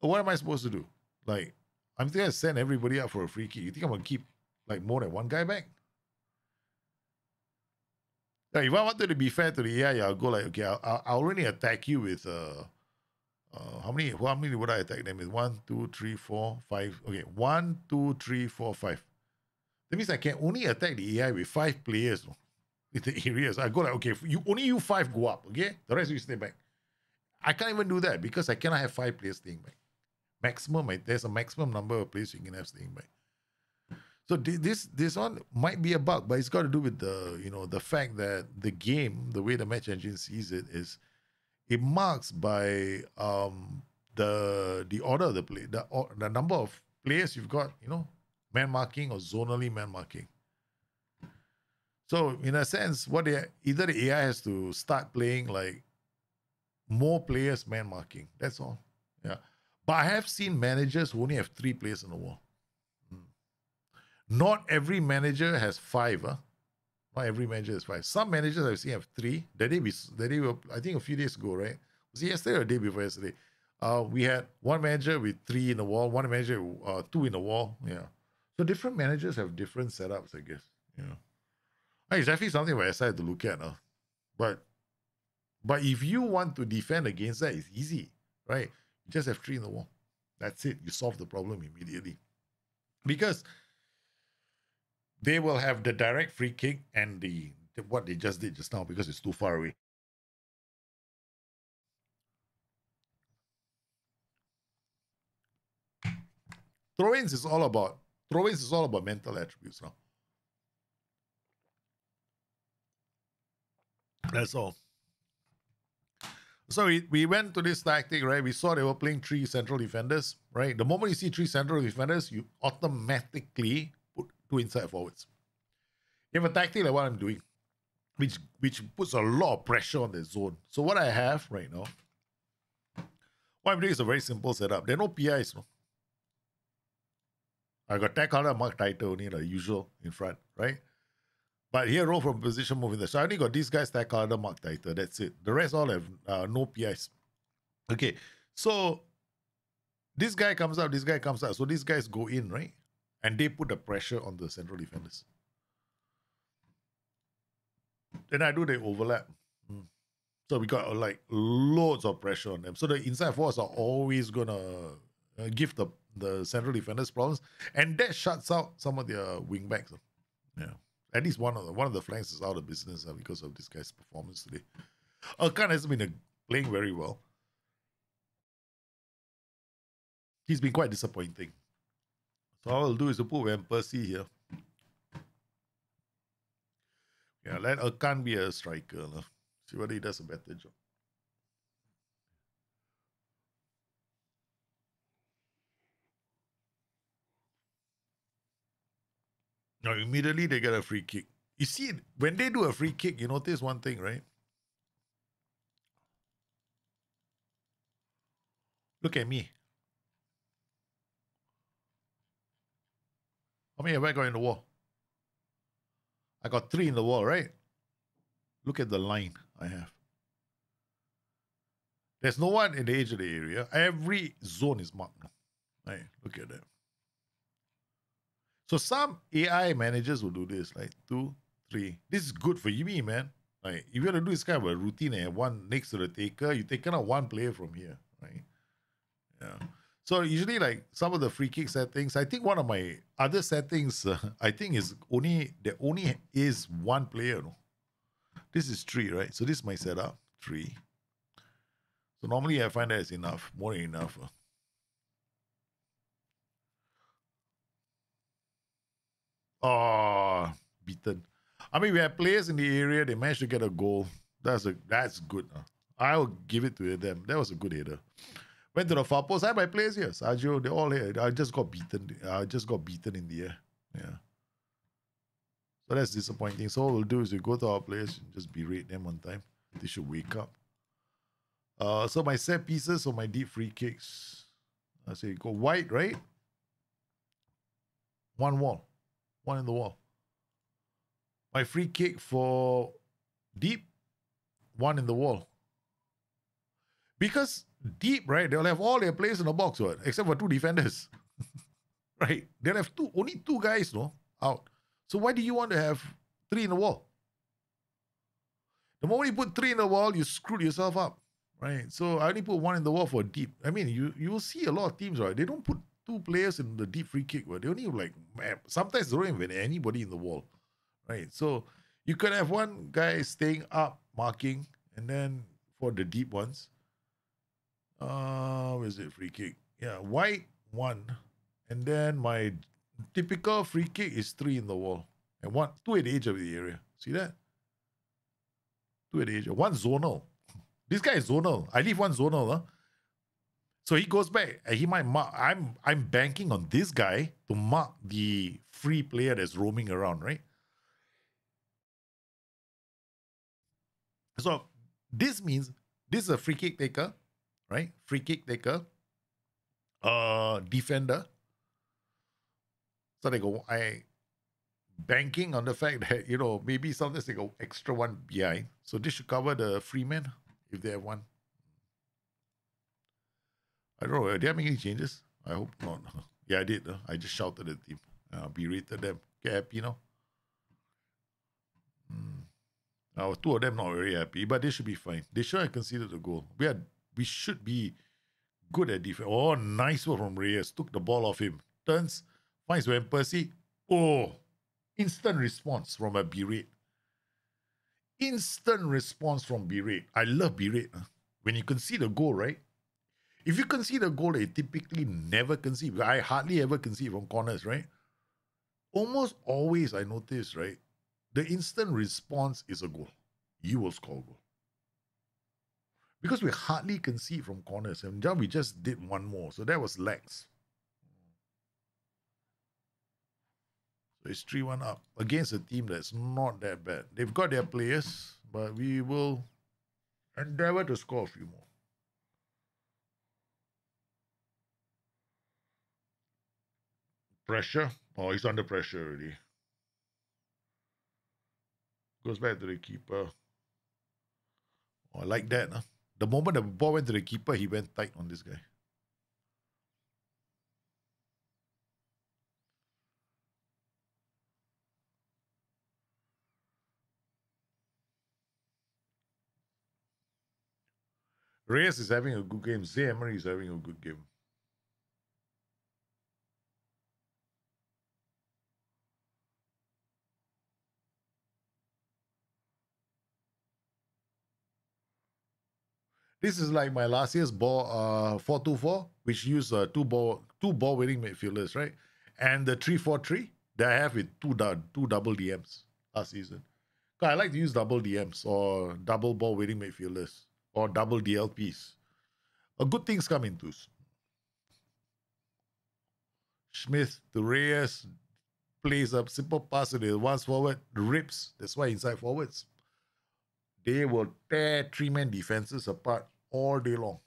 what am I supposed to do? Like, I'm going to send everybody out for a free kick. You think I'm going to keep like more than one guy back? Like, if I wanted to be fair to the AI, I'll go like, okay, I'll already attack you with how many would I attack them with? 1, 2, 3, 4, 5. Okay, 1, 2, 3, 4, 5. That means I can only attack the AI with 5 players with the areas. I go like, okay, only you 5 go up, okay? The rest of you stay back. I can't even do that because I cannot have 5 players staying back. Maximum, there's a maximum number of players you can have staying back. So this one might be a bug, but it's got to do with the, you know, the fact that the game, the way the match engine sees it is, it marks by the order of the play, the number of players you've got, you know, man marking or zonally man marking. So in a sense, either the AI has to start playing like more players man marking. That's all. Yeah, but I have seen managers who only have 3 players in the wall. Not every manager has 5, huh? Not every manager has 5. Some managers I've seen have 3. I think a few days ago, right? Was it yesterday or the day before yesterday? We had one manager with 3 in the wall, one manager 2 in the wall. Yeah. So different managers have different setups, I guess. Yeah. It's definitely something where I decided to look at, huh? But if you want to defend against that, it's easy, right? You just have 3 in the wall. That's it. You solve the problem immediately. Because they will have the direct free kick and the what they just did just now because it's too far away. Throw-ins is all about mental attributes now. That's all. So we went to this tactic, right? We saw they were playing 3 central defenders, right? The moment you see 3 central defenders, you automatically 2 inside forwards. You have a tactic like what I'm doing, which puts a lot of pressure on the zone. So what I have right now, what I'm doing is a very simple setup. There are no PIs, no. I got tackle and mark tighter only, like usual, in front, right? But here, roll from position moving. So I only got these guys tackle and mark tighter. That's it. The rest all have no PIs. Okay, so this guy comes out, this guy comes out. So these guys go in, right? And they put the pressure on the central defenders. Then I do the overlap. So we got like loads of pressure on them. So the inside forwards are always going to give the central defenders problems. And that shuts out some of their wing backs. Yeah. At least one of the flanks is out of business because of this guy's performance today. Erkan has been playing very well. He's been quite disappointing. So all I'll do is to put Van Persie here. Yeah, let Erkan be a striker. No? See whether he does a better job. Now immediately they get a free kick. You see, when they do a free kick, you notice one thing, right? Look at me. How many have I got in the wall? I got 3 in the wall, right? Look at the line I have. There's no one in the edge of the area. Every zone is marked. Right, look at that. So some AI managers will do this, like 2, 3. This is good for you, man. Right, if you want to do this kind of a routine and one next to the taker, you're taking out 1 player from here, right? Yeah. So usually, like, some of the free kick settings, I think one of my other settings, I think is only, there only is one player. No? This is 3, right? So this is my setup, 3. So normally I find that is enough, more than enough. Oh, beaten. I mean, we have players in the area. They managed to get a goal. That's good. I'll give it to them. That was a good header. Went to the far post. I had my players here. Sergio, they're all here. I just got beaten. I just got beaten in the air. Yeah. So that's disappointing. So what we'll do is we go to our players and just berate them one time. They should wake up. So my set pieces or my deep free kicks. I say go wide, right? One wall. One in the wall. My free kick for deep, one in the wall. Because deep, right, they'll have all their players in the box, right? Except for 2 defenders. Right? They'll have only two guys, no? Out. So why do you want to have 3 in the wall? The moment you put 3 in the wall, you screwed yourself up. Right? So I only put 1 in the wall for deep. I mean, you will see a lot of teams, right? They don't put 2 players in the deep free kick, right? They only like, man, sometimes they don't even have anybody in the wall. Right? So you could have one guy staying up, marking, and then for the deep ones. Where is it? Free kick. Yeah, wide 1. And then my typical free kick is 3 in the wall. And 2 at the edge of the area. See that? 2 at the edge. 1 zonal. This guy is zonal. I leave 1 zonal. Huh? So he goes back. He might mark. I'm banking on this guy to mark the free player that's roaming around, right? So this means this is a free kick taker. Right? Free kick taker. Defender. So they go, I banking on the fact that, you know, maybe sometimes they go extra 1 behind. So this should cover the free man if they have 1. I don't know. Did I make any changes? I hope not. Yeah, I did. Huh? I just shouted at the team. Berated them. Get happy now. Now, 2 of them not very happy, but they should be fine. They should have conceded the goal. We should be good at defense. Oh, nice work from Reyes. Took the ball off him. Turns. Finds Van Persie. Oh, instant response from a berate. Instant response from berate. I love berate. Huh? When you concede a goal, right? If you concede a goal, they typically never concede. I hardly ever concede from corners, right? Almost always, I notice, right? The instant response is a goal. You will score a goal. Because we hardly concede from corners. And we just did 1 more. So that was lax. So it's 3-1 up against a team that's not that bad. They've got their players, but we will endeavor to score a few more. Pressure. Oh, he's under pressure already. Goes back to the keeper. Oh, I like that. Huh? The moment the ball went to the keeper, he went tight on this guy. Reyes is having a good game. Zay Emery is having a good game. This is like my last year's ball 4-2-4, which used two ball winning midfielders, right? And the 3-4-3 that I have with two double DMs last season. I like to use double DMs or double ball winning midfielders or double DLPs. Good things come in twos. Smith to Reyes plays a simple pass to the ones forward, rips. That's why inside forwards. They will tear 3-man defenses apart all day long.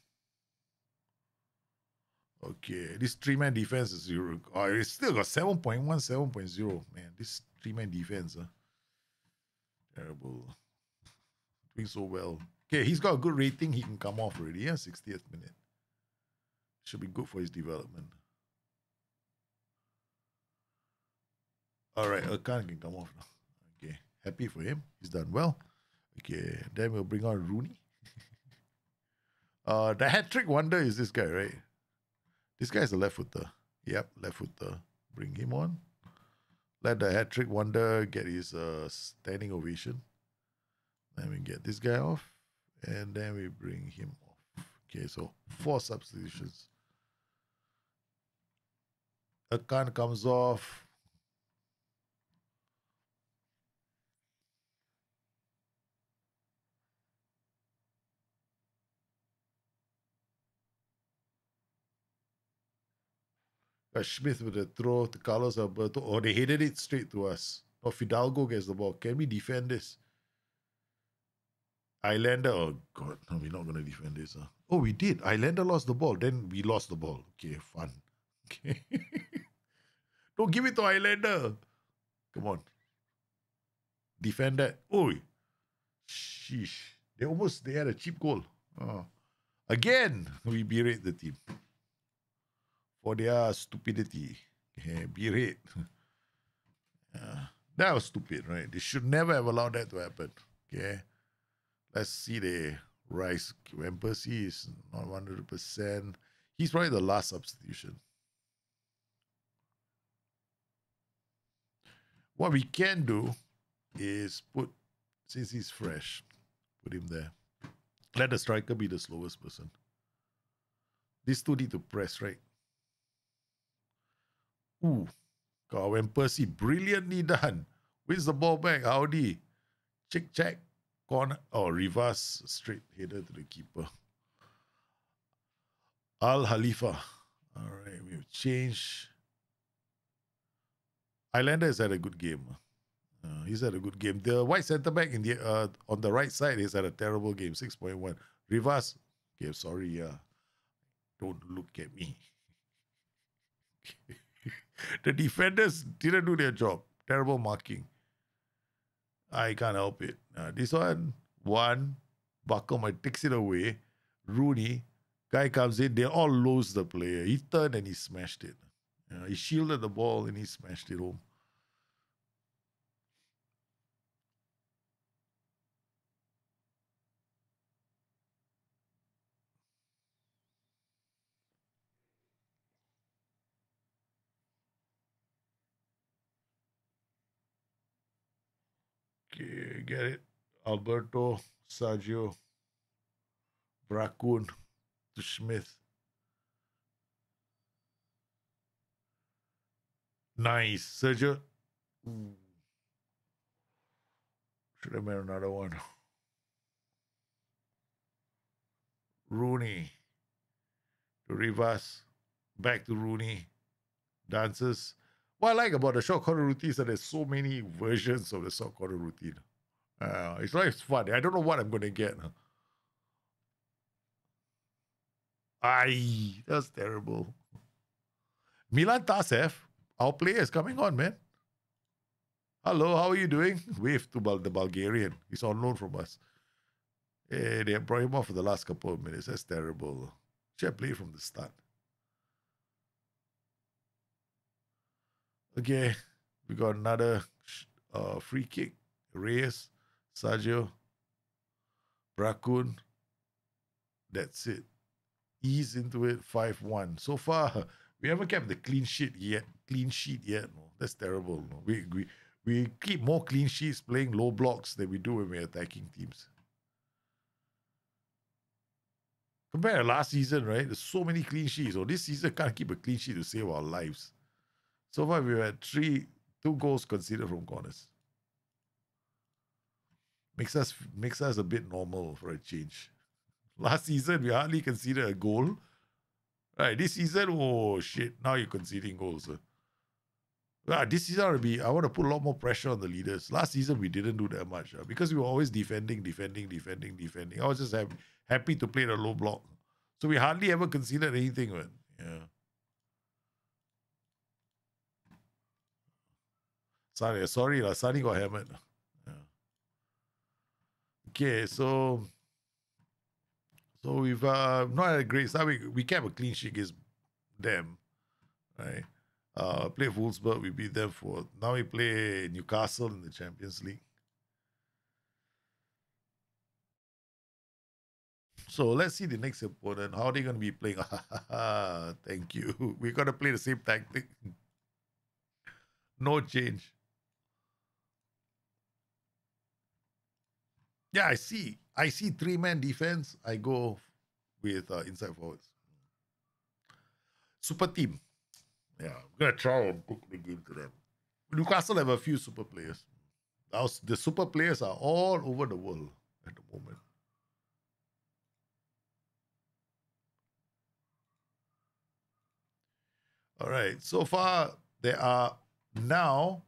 Okay, this 3-man defense is zero. Oh, it's still got 7.1, 7.0. Man, this 3-man defense. Huh? Terrible. Doing so well. Okay, he's got a good rating. He can come off already. Yeah, 60th minute. Should be good for his development. Alright, Erkan can come off now. Okay, happy for him. He's done well. Okay, then we'll bring on Rooney. The hat-trick wonder is this guy, right? This guy's a left footer. Yep, left footer. Bring him on. Let the hat-trick wonder get his standing ovation. Then we get this guy off. And then we bring him off. Okay, so 4 substitutions. Erkan comes off. Smith with a throw to Carlos Alberto. Oh, they headed it straight to us. Oh, Fidalgo gets the ball. Can we defend this? Islander. Oh, God. No, we're not going to defend this. Huh? Oh, we did. Islander lost the ball. Then we lost the ball. Okay, fun. Okay. Don't give it to Islander. Come on. Defend that. Oh, sheesh. They had a cheap goal. Oh. Again, we berate the team. For their stupidity. Yeah, berate. Yeah. That was stupid, right? They should never have allowed that to happen. Okay. Let's see the rise. Van Persie is not 100%. He's probably the last substitution. What we can do is put, since he's fresh, put him there. Let the striker be the slowest person. These two need to press, right? Ooh, God, Van Persie, brilliantly done. Wins the ball back, Howdy. Chick, check. Corner. Oh, Rivas, straight header to the keeper. Al Khalifa. All right, we've changed. Islander has had a good game. He's had a good game. The white centre-back in the on the right side has had a terrible game, 6.1. Rivas, okay, sorry, yeah. Don't look at me. Okay. The defenders didn't do their job. Terrible marking. I can't help it. This one, Bakumai takes it away. Rooney, guy comes in. They all lose the player. He turned and he smashed it. He shielded the ball and he smashed it home. Get it, Alberto, Sergio, Bracoon to Smith. Nice, Sergio. Ooh. Should have made another one. Rooney to Rivas, back to Rooney. Dances. What I like about the short corner routine is that there's so many versions of the short corner routine. It's like fun. I don't know what I'm going to get. Aye, that's terrible. Milan Tasev, our player is coming on, man. Hello, how are you doing? Wave to the Bulgarian. He's on loan from us. Hey, they brought him off for the last couple of minutes. That's terrible. Should have played from the start. Okay, we got another free kick. Reyes, Sergio, Bracoon. That's it. Ease into it. 5-1. So far, we haven't kept the clean sheet yet. No, that's terrible. No. We keep more clean sheets playing low blocks than we do when we're attacking teams. Compared to last season, right? There's so many clean sheets. Oh, this season can't keep a clean sheet to save our lives. So far, we've had 2 goals conceded from corners. Makes us a bit normal for a change. Last season, we hardly conceded a goal. Right, this season, oh shit, now you're conceding goals. This season, I want to put a lot more pressure on the leaders. Last season, we didn't do that much because we were always defending. I was just happy to play the low block. So we hardly ever conceded anything, man. Yeah. Sorry, Sani got hammered. Yeah. Okay, so we've not had a great start. We kept a clean sheet against them, right? Play Wolfsburg, we beat them for. Now we play Newcastle in the Champions League. So let's see the next opponent. How are they going to be playing? Thank you. We're going to play the same tactic. No change. Yeah, I see. I see three-man defense. I go with inside forwards. Super team. Yeah, I'm going to try and cook the game to them. Newcastle have a few super players. The super players are all over the world at the moment. All right, so far there are now,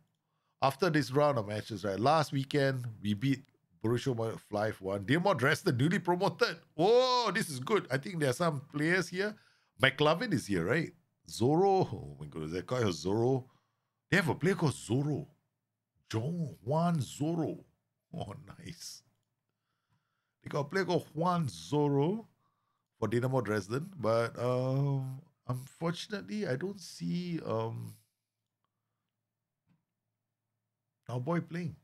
after this round of matches, right? Last weekend, we beat Borussia Mönchengladbach 5-1. Dilmore Dresden, newly promoted. Oh, this is good. I think there are some players here. McLovin is here, right? Zorro. Oh my goodness, they call him Zorro. They have a player called Zorro. Juan Zorro. Oh, nice. They got a player called Juan Zorro for Dynamo Dresden, but unfortunately, I don't see our boy playing.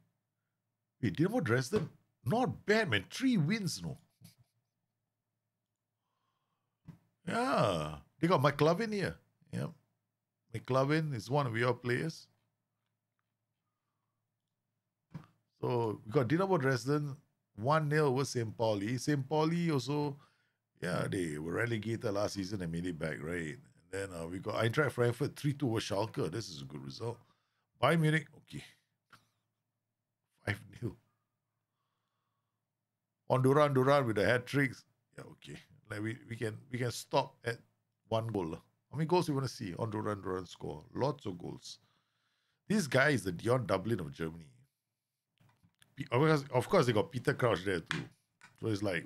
Wait, Dynamo Dresden? Not bad, man. 3 wins, no. Yeah. They got McLovin here. Yeah. McLovin is one of your players. So, we got Dynamo Dresden, 1-0 over St. Pauli. St. Pauli also, yeah, they were relegated last season and made it back, right? And then we got Eintracht Frankfurt, 3-2 over Schalke. This is a good result. Bayern Munich, okay. 5-0. On Duran with the hat-tricks. Yeah, okay. Like we can stop at 1 goal. How many goals do you want to see on Duran score? Lots of goals. This guy is the Dion Dublin of Germany. Of course, they got Peter Crouch there too. So it's like,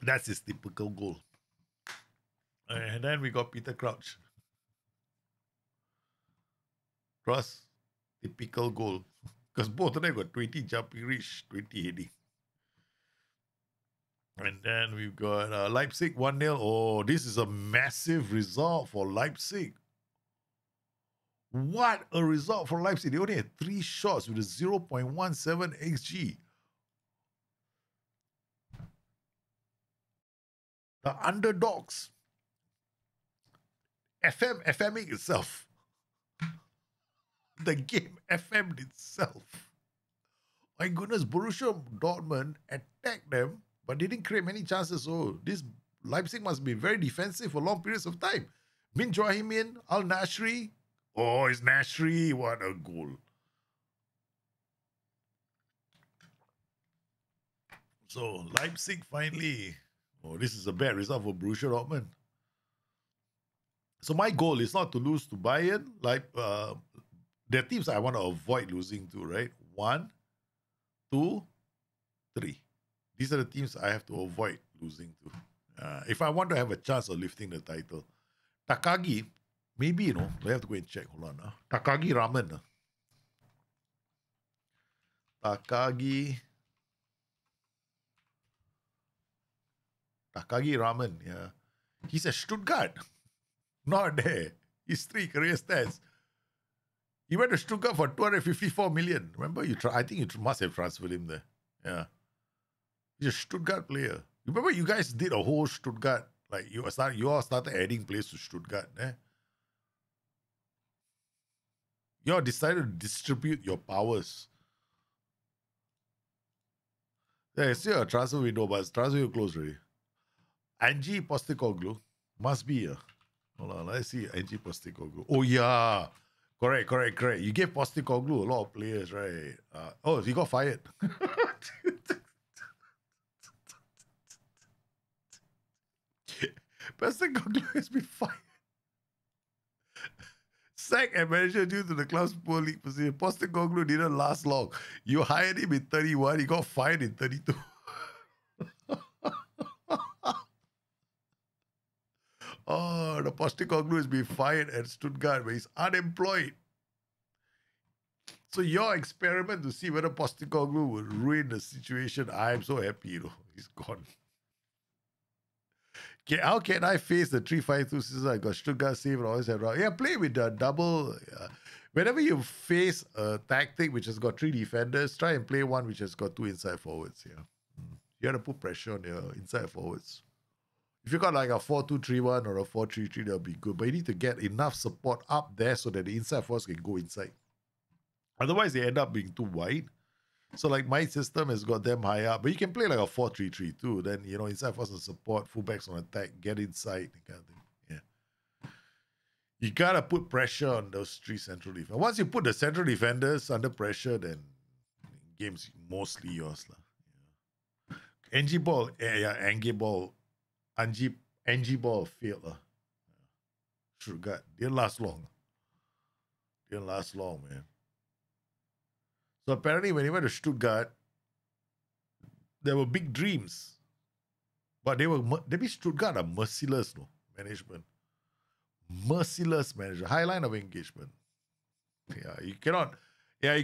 that's his typical goal. And then we got Peter Crouch. Cross, typical goal. Because both of them got 20 jumping reach, 20 heading. And then we've got Leipzig 1-0. Oh, this is a massive result for Leipzig. What a result for Leipzig. They only had 3 shots with a 0.17 XG. The underdogs. FMing itself. The game FM'd itself. My goodness, Borussia Dortmund attacked them, but they didn't create many chances. So this Leipzig must be very defensive for long periods of time. Min Joahimin, Al Nashri. Oh, it's Nashri. What a goal. So, Leipzig finally. Oh, this is a bad result for Borussia Dortmund. So, my goal is not to lose to Bayern. Like, there are teams I want to avoid losing to, right? 1, 2, 3. These are the teams I have to avoid losing to. If I want to have a chance of lifting the title. Takagi. Maybe, you know, we have to go and check. Hold on. Takagi Ramen. Takagi Ramen, yeah. He's at Stuttgart. Not there. His 3 career stats. He went to Stuttgart for 254 million. Remember, I think you must have transferred him there. Yeah. He's a Stuttgart player. Remember, you guys did a whole Stuttgart. Like, you all started adding players to Stuttgart, eh? You all decided to distribute your powers. There's still a transfer window, but it's transfer window closed already. Angie Postecoglou must be here. Hold on, let's see Angie Postecoglou. Oh, yeah. Correct. You gave Postecoglou a lot of players, right? Oh, he got fired. Postecoglou has been fired. Sacked and manager due to the club's poor league position. Postecoglou didn't last long. You hired him in 31. He got fired in 32. Oh, the Postecoglou has been fired at Stuttgart, but he's unemployed. So your experiment to see whether Postecoglou will ruin the situation, I am so happy, you know. He's gone. How can I face the 3-5-2 season? I got Stuttgart saved and always had round. Yeah, play with the double. Whenever you face a tactic which has got three defenders, try and play one which has got two inside forwards. Yeah, you have to put pressure on your inside forwards. If you got like a 4-2-3-1 or a 4-3-3, that'll be good. But you need to get enough support up there so that the inside forwards can go inside. Otherwise, they end up being too wide. So like my system has got them high up, but you can play like a 4-3-3-2. Then, you know, inside forwards and support, fullbacks on attack, get inside, that kind of thing. You gotta put pressure on those three central defenders. Once you put the central defenders under pressure, then game's mostly yours. Yeah. NG ball, NG ball failed. Stuttgart didn't last long. Didn't last long, man. So apparently when he went to Stuttgart, there were big dreams. But they were, maybe Stuttgart are merciless, no? Management. Merciless manager, high line of engagement. Yeah, you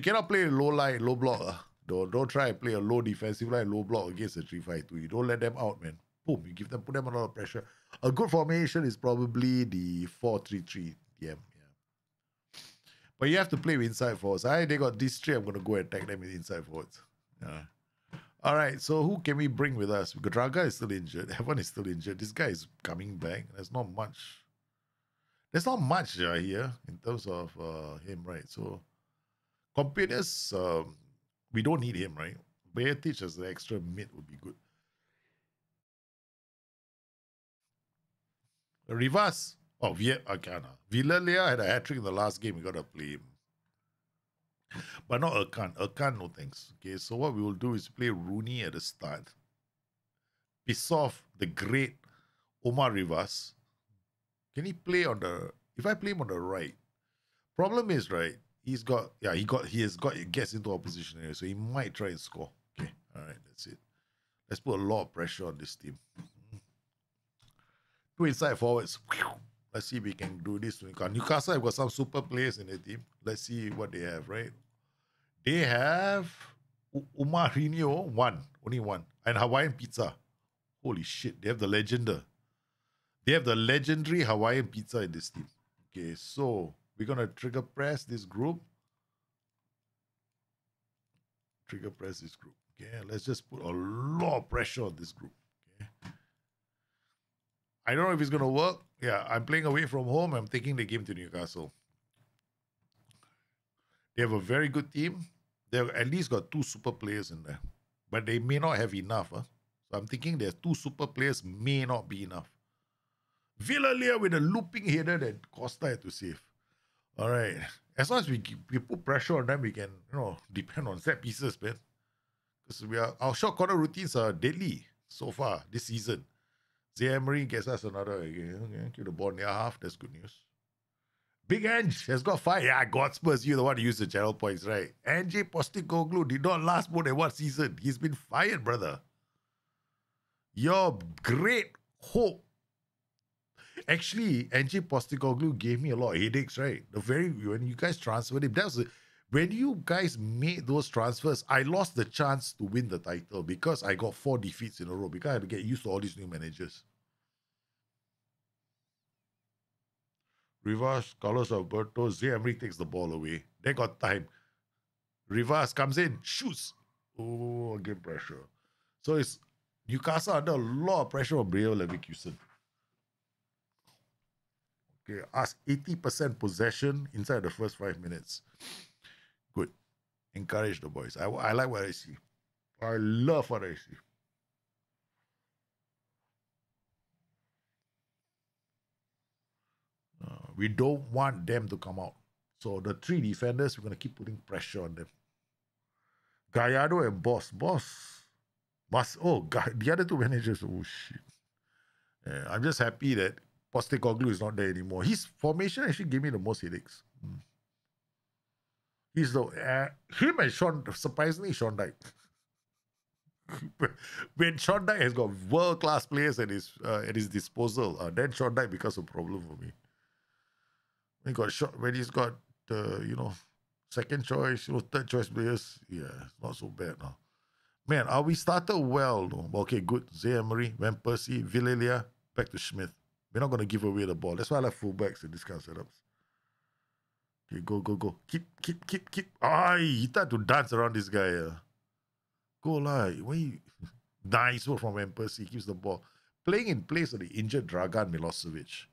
cannot play low line, low block. Don't try and play a low defensive line, low block against a 3-5-2. You don't let them out, man. Boom, you give them, put them a lot of pressure. A good formation is probably the 4-3-3. Yeah, but you have to play with inside forwards. They got these three. I'm gonna go attack them with inside forwards. Yeah. All right, so who can we bring with us? Because Draga is still injured. Evan is still injured. This guy is coming back. There's not much. There's not much here in terms of him, right? So, computers, we don't need him, right? Beatich as the extra mid would be good. Rivas, Villalea had a hat-trick in the last game. We got to play him. But not Erkan. Erkan, no thanks. Okay, so what we will do is play Rooney at the start. Piss off the great Omar Rivas. Can he play on the... If I play him on the right... Problem is, right, he's got... Yeah, he gets into opposition area, so he might try and score. Okay, alright, that's it. Let's put a lot of pressure on this team. Two inside forwards. Let's see if we can do this. Newcastle have got some super players in the team. Let's see what they have, right? They have... Umarinho, one. Only one. And Hawaiian pizza. Holy shit, they have the legendary. They have the legendary Hawaiian pizza in this team. Okay, so we're going to trigger press this group. Trigger press this group. Okay, let's just put a lot of pressure on this group. Okay. I don't know if it's going to work. Yeah, I'm playing away from home. I'm taking the game to Newcastle. They have a very good team. They've at least got two super players in there. But they may not have enough. Huh? So I'm thinking there's two super players may not be enough. Villalea with a looping header that Costa had to save. All right. As long as we put pressure on them, we can, you know, depend on set pieces, man. Because our short corner routines are deadly so far this season. Zay Emery gets us another. Okay, keep the ball near half. That's good news. Big Ange has got 5. Yeah, Godspurs, you're the one who used the general points, right? Ange Postecoglou did not last more than one season. He's been fired, brother. Your great hope. Actually, Ange Postecoglou gave me a lot of headaches, right? When you guys transferred him, when you guys made those transfers, I lost the chance to win the title because I got 4 defeats in a row because I had to get used to all these new managers. Rivas, Carlos Alberto, Zay Emery takes the ball away. They got time. Rivas comes in, shoots. Oh, again pressure. So it's Newcastle under a lot of pressure on Bayer Leverkusen. Okay, ask 80% possession inside the first 5 minutes. Good. Encourage the boys. I like what I see. I love what I see. We don't want them to come out. So the 3 defenders, we're going to keep putting pressure on them. Gallardo and Boss. The other 2 managers. Oh, shit. Yeah, I'm just happy that Postecoglou is not there anymore. His formation actually gave me the most headaches. He's the him and Sean, surprisingly Sean Dyche. When Sean Dyche has got world class players at his disposal, then Sean Dyche becomes a problem for me. When he's got you know, second choice, you know, third choice players, yeah, it's not so bad now. Man, we started well though. Okay, good. Zay Emery, Van Persie, Villalea, back to Smith. We're not going to give away the ball. That's why I like fullbacks in this kind of setups. Okay, go, go, go. Keep. Aye, he tried to dance around this guy. Go, lah. Nice work from Van Persie. He keeps the ball. Playing in place of the injured Dragan Milosevic.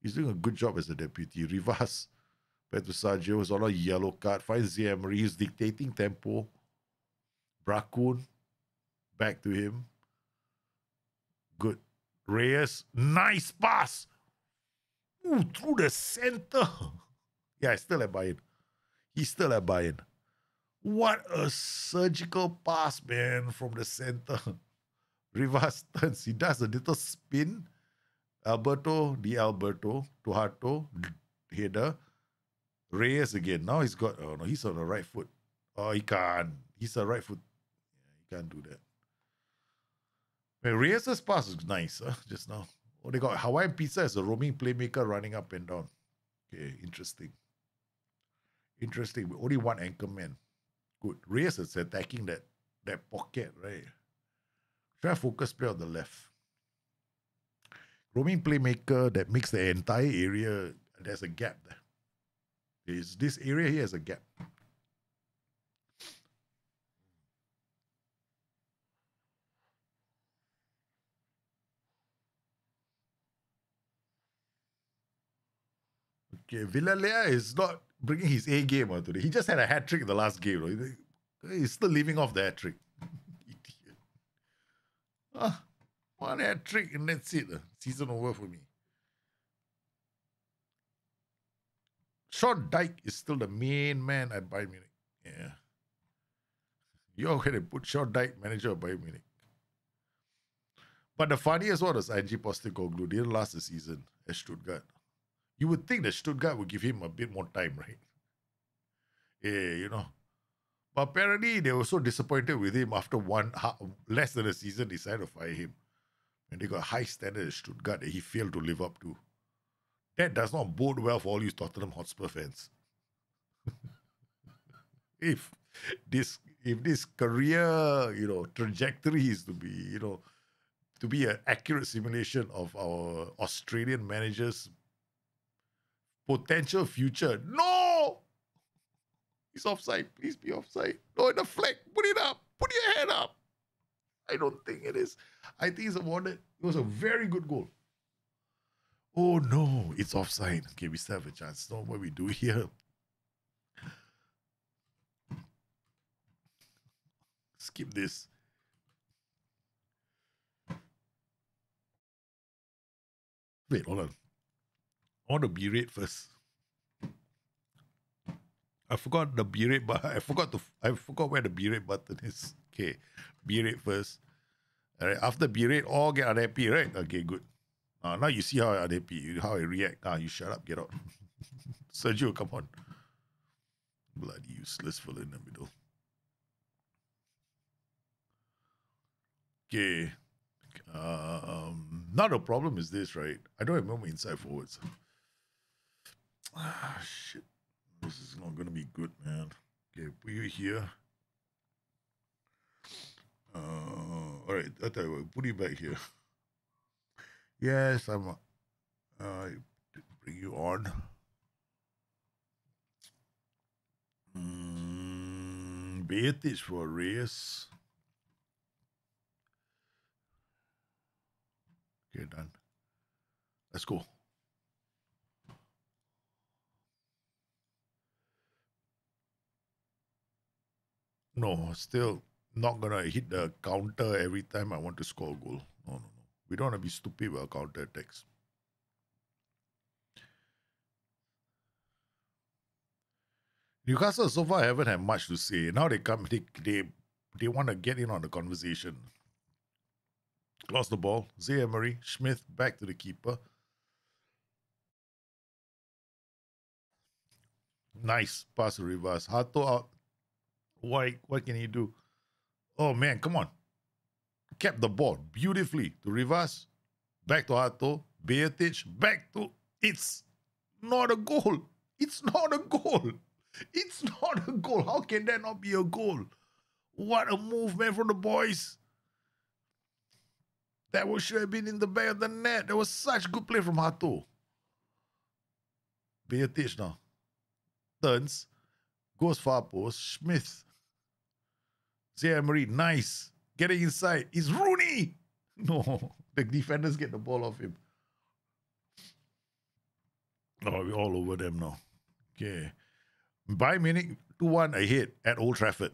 He's doing a good job as a deputy. Rivas. Back to Sergio. It's on a yellow card. Finds Zay Emery. He's dictating tempo. Bracoon. Back to him. Good. Reyes. Nice pass. Ooh, through the center. Yeah, he's still at Bayern. He's still at Bayern. What a surgical pass, man, from the center. Rivas turns. He does a little spin. Alberto, to Hato. Header. Reyes again. Now he's got... Oh, no, he's on the right foot. Oh, he can't. He's a right foot. Yeah, he can't do that. Man, Reyes' pass is nice, just now. Oh, they got Hawaiian Pizza as a roaming playmaker running up and down. Okay, interesting. Interesting. We only one anchor man. Good. Reyes is attacking that pocket, right? Try to focus play on the left. Roaming playmaker that makes the entire area. There's a gap there. This area here has a gap. Okay, Villalea is not bringing his A game out today. He just had a hat trick in the last game. Right? He's still leaving off the hat trick. Idiot. One hat trick and that's it. Season over for me. Sean Dyke is still the main man at Bayern Munich. Yeah. You're going to put Sean Dyke, manager of Bayern Munich. But the funniest one was Ange Postecoglou. They didn't last the season at Stuttgart. You would think that Stuttgart would give him a bit more time, right? Yeah, you know. But apparently, they were so disappointed with him after less than a season, they decided to fire him. And they got high standard at Stuttgart that he failed to live up to. That does not bode well for all you Tottenham Hotspur fans. If this career, you know, trajectory is to be, you know, to be an accurate simulation of our Australian managers' potential future. No! He's offside. Please be offside. No, in the flag. Put it up. Put your head up. I don't think it is. I think it's awarded. It was a very good goal. Oh no, it's offside. Okay, we still have a chance. Not what we do here. Skip this. Wait, hold on. I want to berate first. I forgot the berate button. I forgot where the berate button is. Okay, berate first. All right, after berate, all get unhappy, right? Okay, good. Now you see how unhappy, how I react. You shut up, get out. Sergio, come on. Bloody useless fella in the middle. Okay. Now the problem is this, right? I don't remember inside forwards. Ah, shit. This is not going to be good, man. Okay, put you here. All right, I'll tell you what, put you back here. Yes, I'm... bring you on. Beatich for Reyes. Okay, done. Let's go. No, still not going to hit the counter every time I want to score a goal. No. We don't want to be stupid with our counter-attacks. Newcastle so far haven't had much to say. Now they come, they want to get in on the conversation. Lost the ball. Zay Emery, Smith back to the keeper. Nice pass to Rivas. Hato out. Why? What can he do? Oh man, come on. Kept the ball beautifully to Rivas, back to Hato, Beatich, back to... It's not a goal. It's not a goal. It's not a goal. How can that not be a goal? What a move, man, from the boys. That should have been in the back of the net. There was such good play from Hato. Beatich now. turns, goes far post, Smith. Zay Emery, nice. Getting inside. It's Rooney! No, the defenders get the ball off him. Oh, we're all over them now. Okay. Bayern Munich, 2-1 ahead at Old Trafford.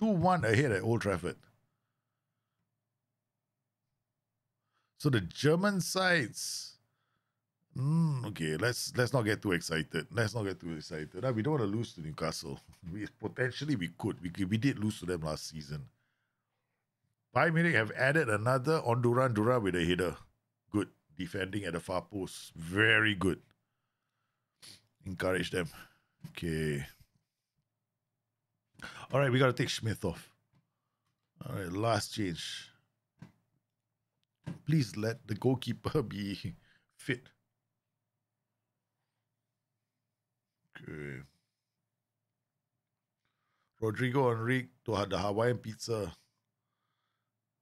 2-1 ahead at Old Trafford. So the German sides... okay, let's not get too excited. Let's not get too excited. We don't want to lose to Newcastle. We potentially could. We did lose to them last season. Bayern Munich have added another on Duran with a header. Good. Defending at the far post. Very good. Encourage them. Okay. All right, we got to take Smith off. All right, last change. Please let the goalkeeper be fit. Okay. Rodrigo and Rick to the Hawaiian pizza.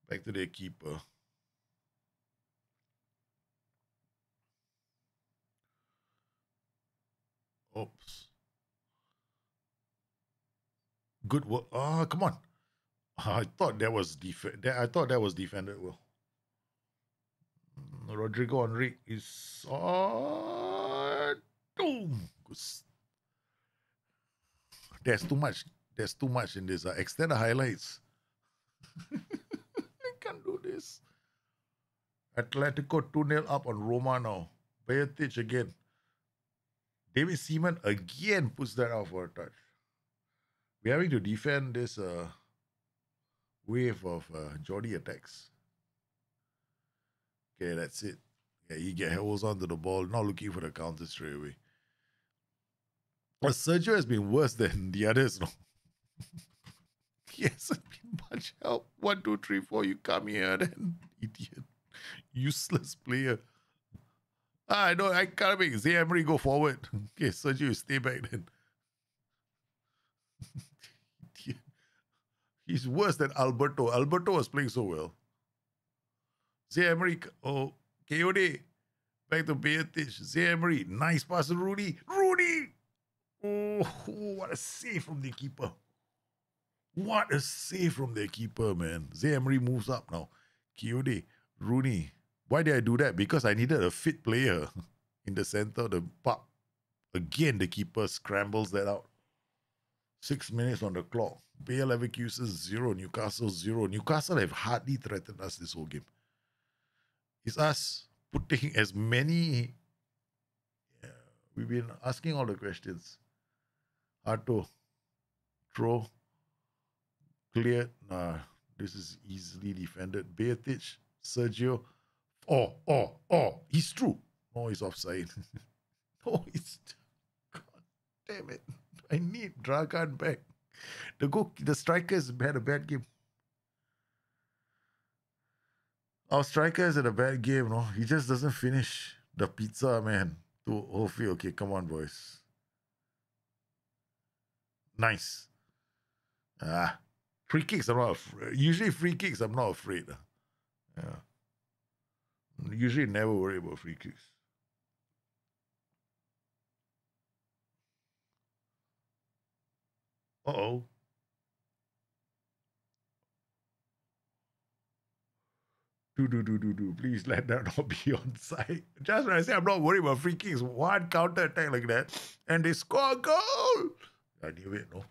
Back to their keeper. Oops. Good work. Ah, come on. I thought that was defended well. Rodrigo Henrique is on. Boom. There's too much. There's too much in this. Extend the highlights. I can't do this. Atletico 2-0 up on Roma now. Beatich again. David Seaman again puts that out for a touch. We're having to defend this wave of Jordi attacks. Okay, that's it. Yeah, he holds onto the ball, not looking for the counter straight away. But Sergio has been worse than the others. No? He hasn't been much help. 1, 2, 3, 4, you come here then. Idiot. Useless player. I know, I can't make Zay Emery go forward. Okay, Sergio, you stay back then. He's worse than Alberto. Alberto was playing so well. Zay Emery, oh, Kayode. Back to Beatich. Zay Emery, nice pass to Rooney. Rooney! Oh, what a save from the keeper. What a save from their keeper, man. Zay Emery moves up now. Kayode, Rooney. Why did I do that? Because I needed a fit player in the center of the pup. Again, the keeper scrambles that out. 6 minutes on the clock. Bayer Leverkusen 0, Newcastle 0. Newcastle have hardly threatened us this whole game. It's us putting as many... Yeah, we've been asking all the questions. Hato. Throw. Cleared. Nah, this is easily defended. Beatich. Sergio. Oh, he's true. No, he's offside. No, it's... God damn it. I need Dragan back. The strikers had a bad game. Our strikers had a bad game, no? He just doesn't finish the pizza, man. Okay, come on, boys. Nice. Ah, free kicks, I'm not afraid. Usually free kicks, I'm not afraid. Yeah. Usually never worry about free kicks. Uh-oh. Please let that not be onside. Just when I say I'm not worried about free kicks, one counter-attack like that, and they score a goal! I knew it, no?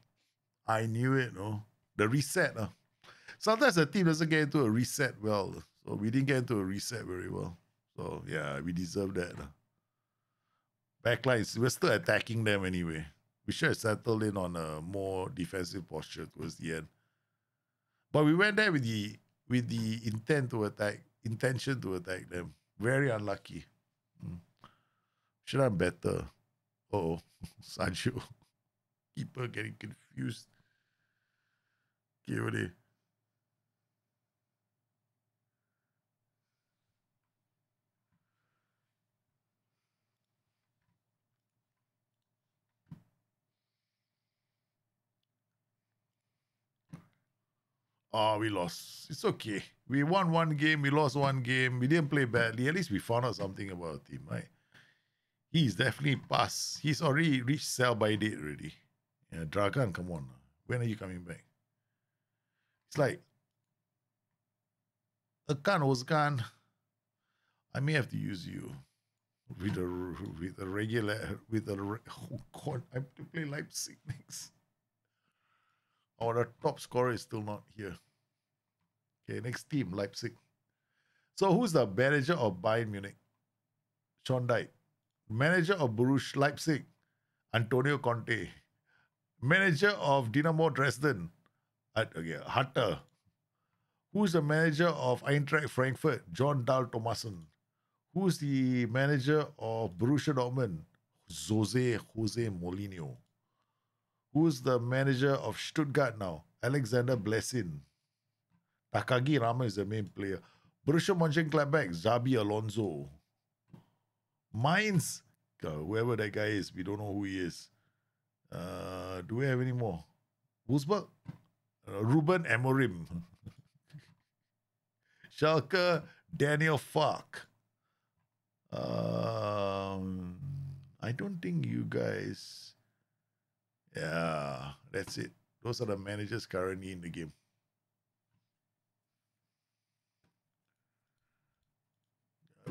I knew it, no? The reset, no? Sometimes a team doesn't get into a reset well. So we didn't get into a reset very well. So yeah, we deserve that. Backlines, we're still attacking them anyway. We should have settled in on a more defensive posture towards the end. But we went there with the intent to attack, intention to attack them. Very unlucky. Should have been better. Uh-oh. Sancho. Keeper getting confused. Give it. Oh, we lost. It's okay. We won one game. We lost one game. We didn't play badly. At least we found out something about our team, right? He's definitely past. He's already reached sell-by date already. Yeah, Dragan, come on. When are you coming back? It's like, Erkan Ozakan, I may have to use you with a regular, oh God, I have to play Leipzig next. Our top scorer is still not here. Okay, next team, Leipzig. So who's the manager of Bayern Munich? Sean Dyche. Manager of Borussia Leipzig, Antonio Conte. Manager of Dinamo Dresden, Hato. Who's the manager of Eintracht Frankfurt? John Dahl Thomasson. Who's the manager of Borussia Dortmund? Jose Mourinho. Who's the manager of Stuttgart now? Alexander Blessin. Takagi Rama is the main player. Borussia Mönchengladbach, Xabi Alonso. Mainz, whoever that guy is, we don't know who he is. Do we have any more? Wolfsburg? Ruben Amorim. Schalke, Daniel Fark. I don't think you guys... Yeah, that's it. Those are the managers currently in the game.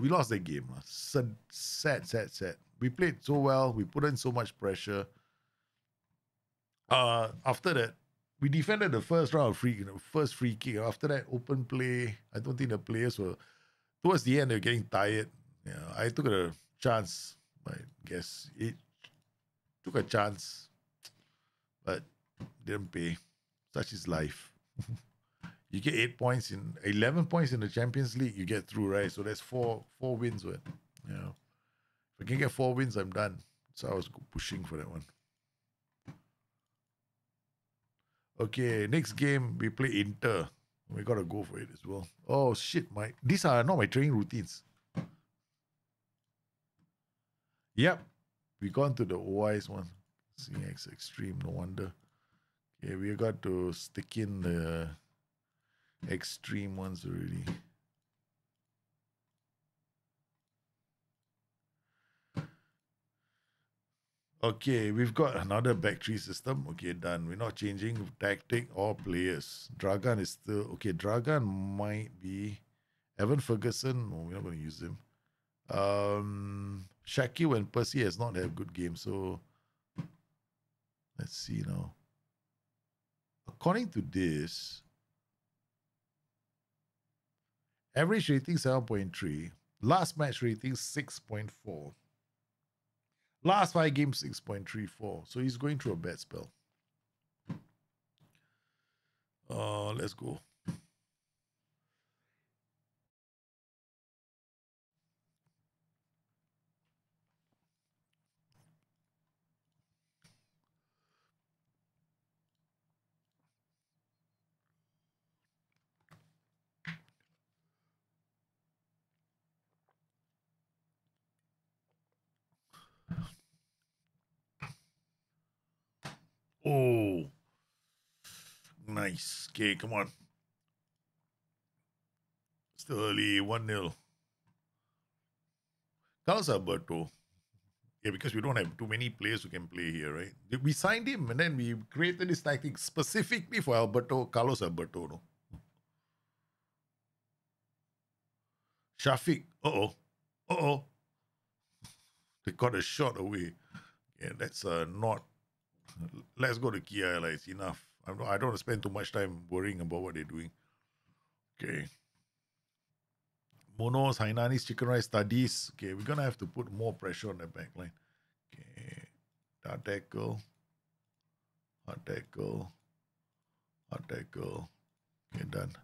We lost that game. Sad. We played so well. We put in so much pressure. After that, we defended the first round of first free kick. After that, open play. I don't think the players were... Towards the end, they were getting tired. Yeah, I took a chance. I guess it took a chance. But didn't pay. Such is life. You get 11 points in the Champions League, you get through, right? So that's four wins. Right? Yeah. If I can get 4 wins, I'm done. So I was pushing for that one. Okay, next game, we play Inter. We got to go for it as well. Oh, shit. These are not my training routines. Yep. We gone to the OI's one. CX Extreme, no wonder. Okay, we got to stick in the... extreme ones already. Okay, we've got another back-three system. Okay, done. We're not changing tactic or players. Dragan is still... Okay, Dragan might be... Evan Ferguson. No, we're not going to use him. Shaqiri and Percy has not had a good game, so... Let's see now. According to this... Average rating 7.3. Last match rating 6.4. Last 5 games 6.34. So he's going through a bad spell. Let's go. Oh, nice. Okay, come on. Still early, 1-0. Carlos Alberto. Yeah, because we don't have too many players who can play here, right? We signed him and then we created this tactic specifically for Carlos Alberto. No? Shafiq. Uh-oh. They got a shot away. Yeah, that's not... Let's go to Kia Airlines. Enough. I don't want to spend too much time worrying about what they're doing. Okay. Monos, Hainanese, Chicken Rice, Studies. Okay, we're going to have to put more pressure on the back line. Okay. Hard tackle. Okay, done.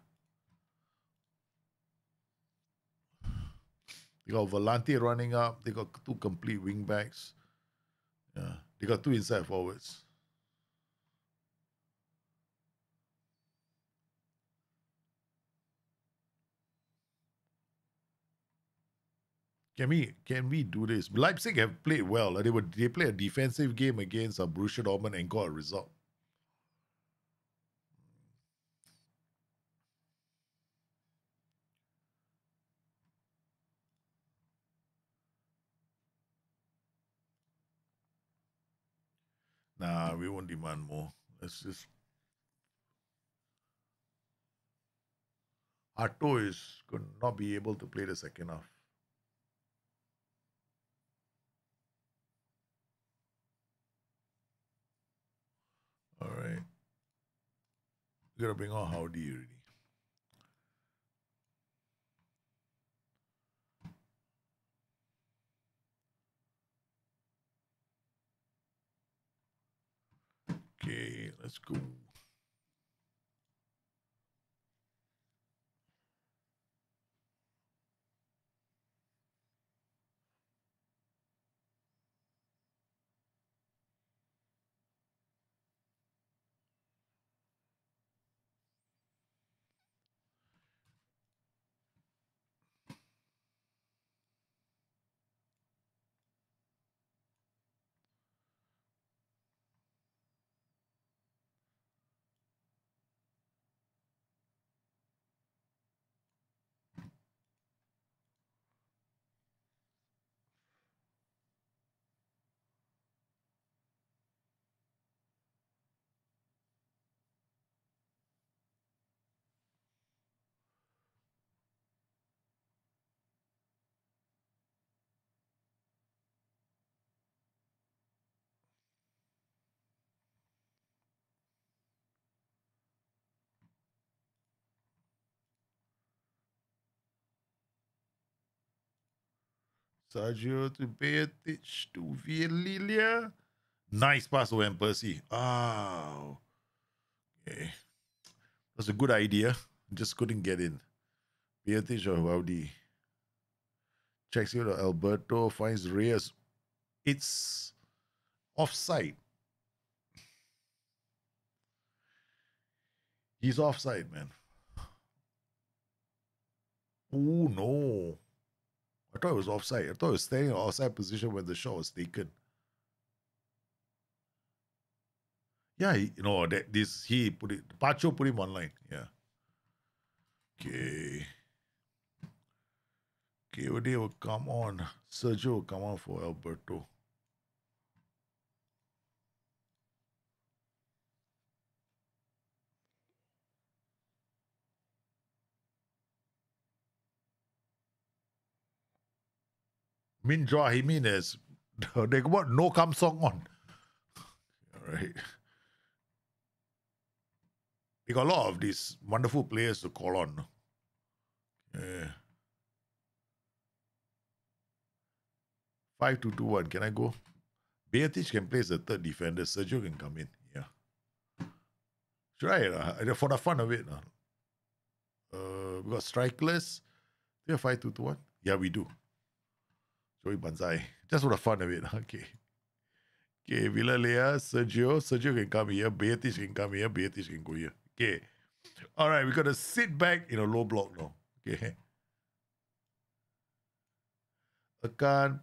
They got Volante running up. They got 2 complete wing backs. Yeah. They got 2 inside forwards. Can we do this? Leipzig have played well. They played a defensive game against Borussia Dortmund and got a result. we won't demand more. Let's just... Hato is could not be able to play the second half. All right. We're going to bring on Howdy already. Okay, let's go. Sergio to Beatich to Villalea. Nice pass to Van Persie. Oh. Okay. That's a good idea. Just couldn't get in. Beatich or Howdy. Checks here to Alberto. Finds Reyes. It's offside. He's offside, man. Oh, no. I thought it was offside. I thought it was standing in an offside position when the shot was taken. Yeah, he put it. Pacho put him online. Yeah. Okay. Kevade will come on. Sergio will come on for Alberto. Minja Jimenez. They got no Kam Song on. All right. They got a lot of these wonderful players to call on. Yeah. 5-2-2-1. Can I go? Beatich can play as the third defender. Sergio can come in. Yeah. Should I? For the fun of it. We got strikers. Do we have 5-2-2-1? Yeah, we do. Joey Banzai. Just for the fun of it. Okay. Okay. Villalea, Sergio. Sergio can come here. Beatich can come here. Beatich can go here. Okay. All right. We're going to sit back in a low block now. Okay. Erkan.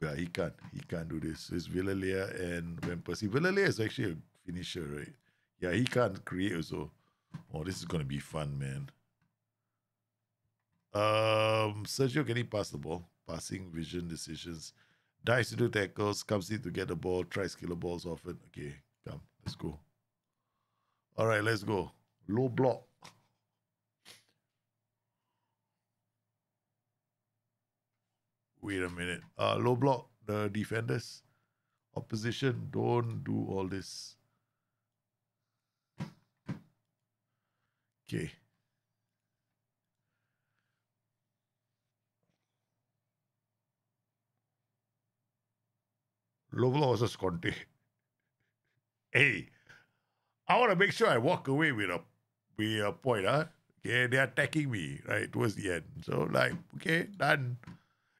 Yeah, he can't. He can't do this. It's Villalea and Van Persie. Villalea is actually a finisher, right? Yeah, he can't create also. Oh, this is going to be fun, man. Sergio, can he pass the ball? Passing, vision, decisions. Dives to do tackles, comes in to get the ball, tries to kill the balls often. Okay, come, let's go. All right, let's go. Low block. Wait a minute. Low block, the defenders. Opposition, don't do all this. Okay. Lovelo versus Conte. Hey, I want to make sure I walk away with a point, huh? Okay, they're attacking me, right, towards the end. So, like, okay, done.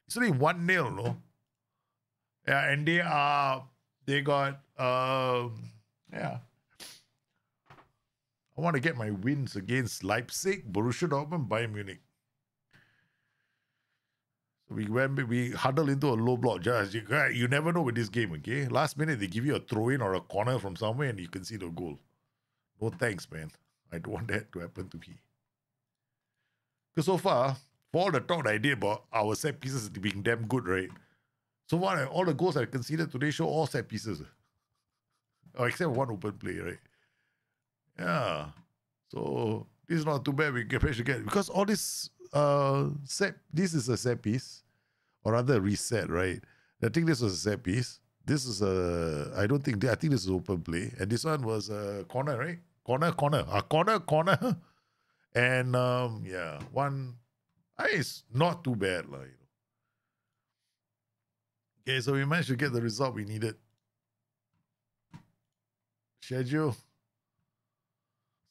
It's only 1-0, no? Yeah, and they got, I want to get my wins against Leipzig, Borussia Dortmund, Bayern Munich. We huddle into a low block. Just, you never know with this game, okay? Last minute, they give you a throw-in or a corner from somewhere and you can see the goal. No thanks, man. I don't want that to happen to me. Because so far, for all the talk that I did about our set pieces being damn good, right? So far, all the goals I conceded today show all set pieces. Oh, except one open play, right? Yeah. So this is not too bad. We can actually get, because all this this is a set piece, or rather reset, right? I think this was a set piece. This is a, I think this is open play, and this one was a corner, right? Corner. And yeah, it's not too bad, like, you know. Okay, so we managed to get the result we needed. Schedule.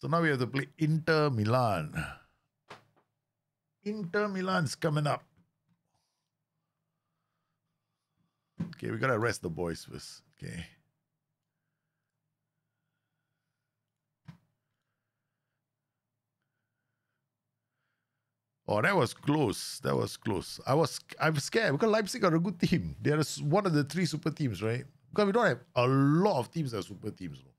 So now we have to play Inter Milan. Inter Milan's coming up. Okay, we gotta rest the boys first. Okay. Oh, that was close. That was close. I'm scared because Leipzig are a good team. They are one of the three super teams, right? Because we don't have a lot of teams that are super teams. No?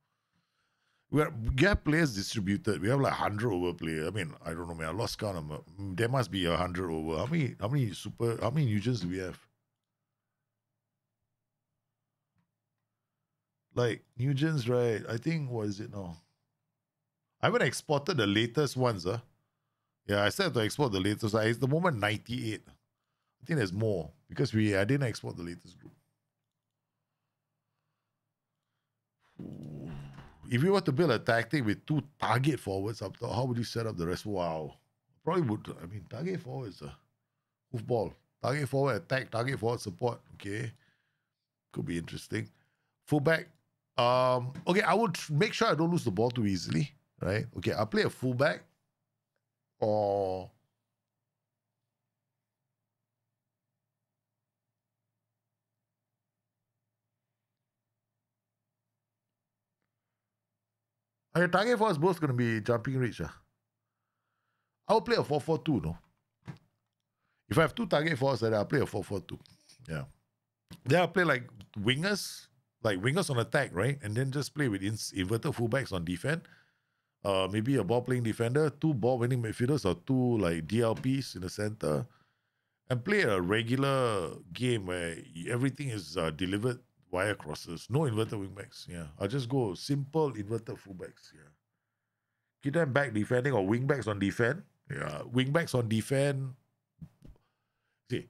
We have players distributed. We have like 100 over players. I mean, I don't know, man. I lost count of them. There must be 100 over. How many Nugents do we have? Like Nugents, right? I think, what is it now? I haven't exported the latest ones, huh? Yeah, I still have to export the latest. It's the moment 98. I think there's more because I didn't export the latest group. Ooh. If you were to build a tactic with two target forwards up top, how would you set up the rest? Wow. Probably would. I mean, target forward is a hoofball. Target forward attack, target forward support. Okay. Could be interesting. Fullback. Okay, I would make sure I don't lose the ball too easily. Right? Okay, I'll play a fullback. Or your target for us both going to be jumping reach. Huh? I'll play a 4-4-2, no? If I have two target for us, then I'll play a 4-4-2. Yeah. Then I'll play like wingers on attack, right? And then just play with inverted fullbacks on defense. Maybe a ball-playing defender, two ball-winning midfielders, or two like DLPs in the center, and play a regular game where everything is delivered via crosses. No inverted wingbacks. Yeah, I'll just go simple inverted fullbacks. Yeah, get them back defending or wingbacks on defense. Yeah, wingbacks on defense. See,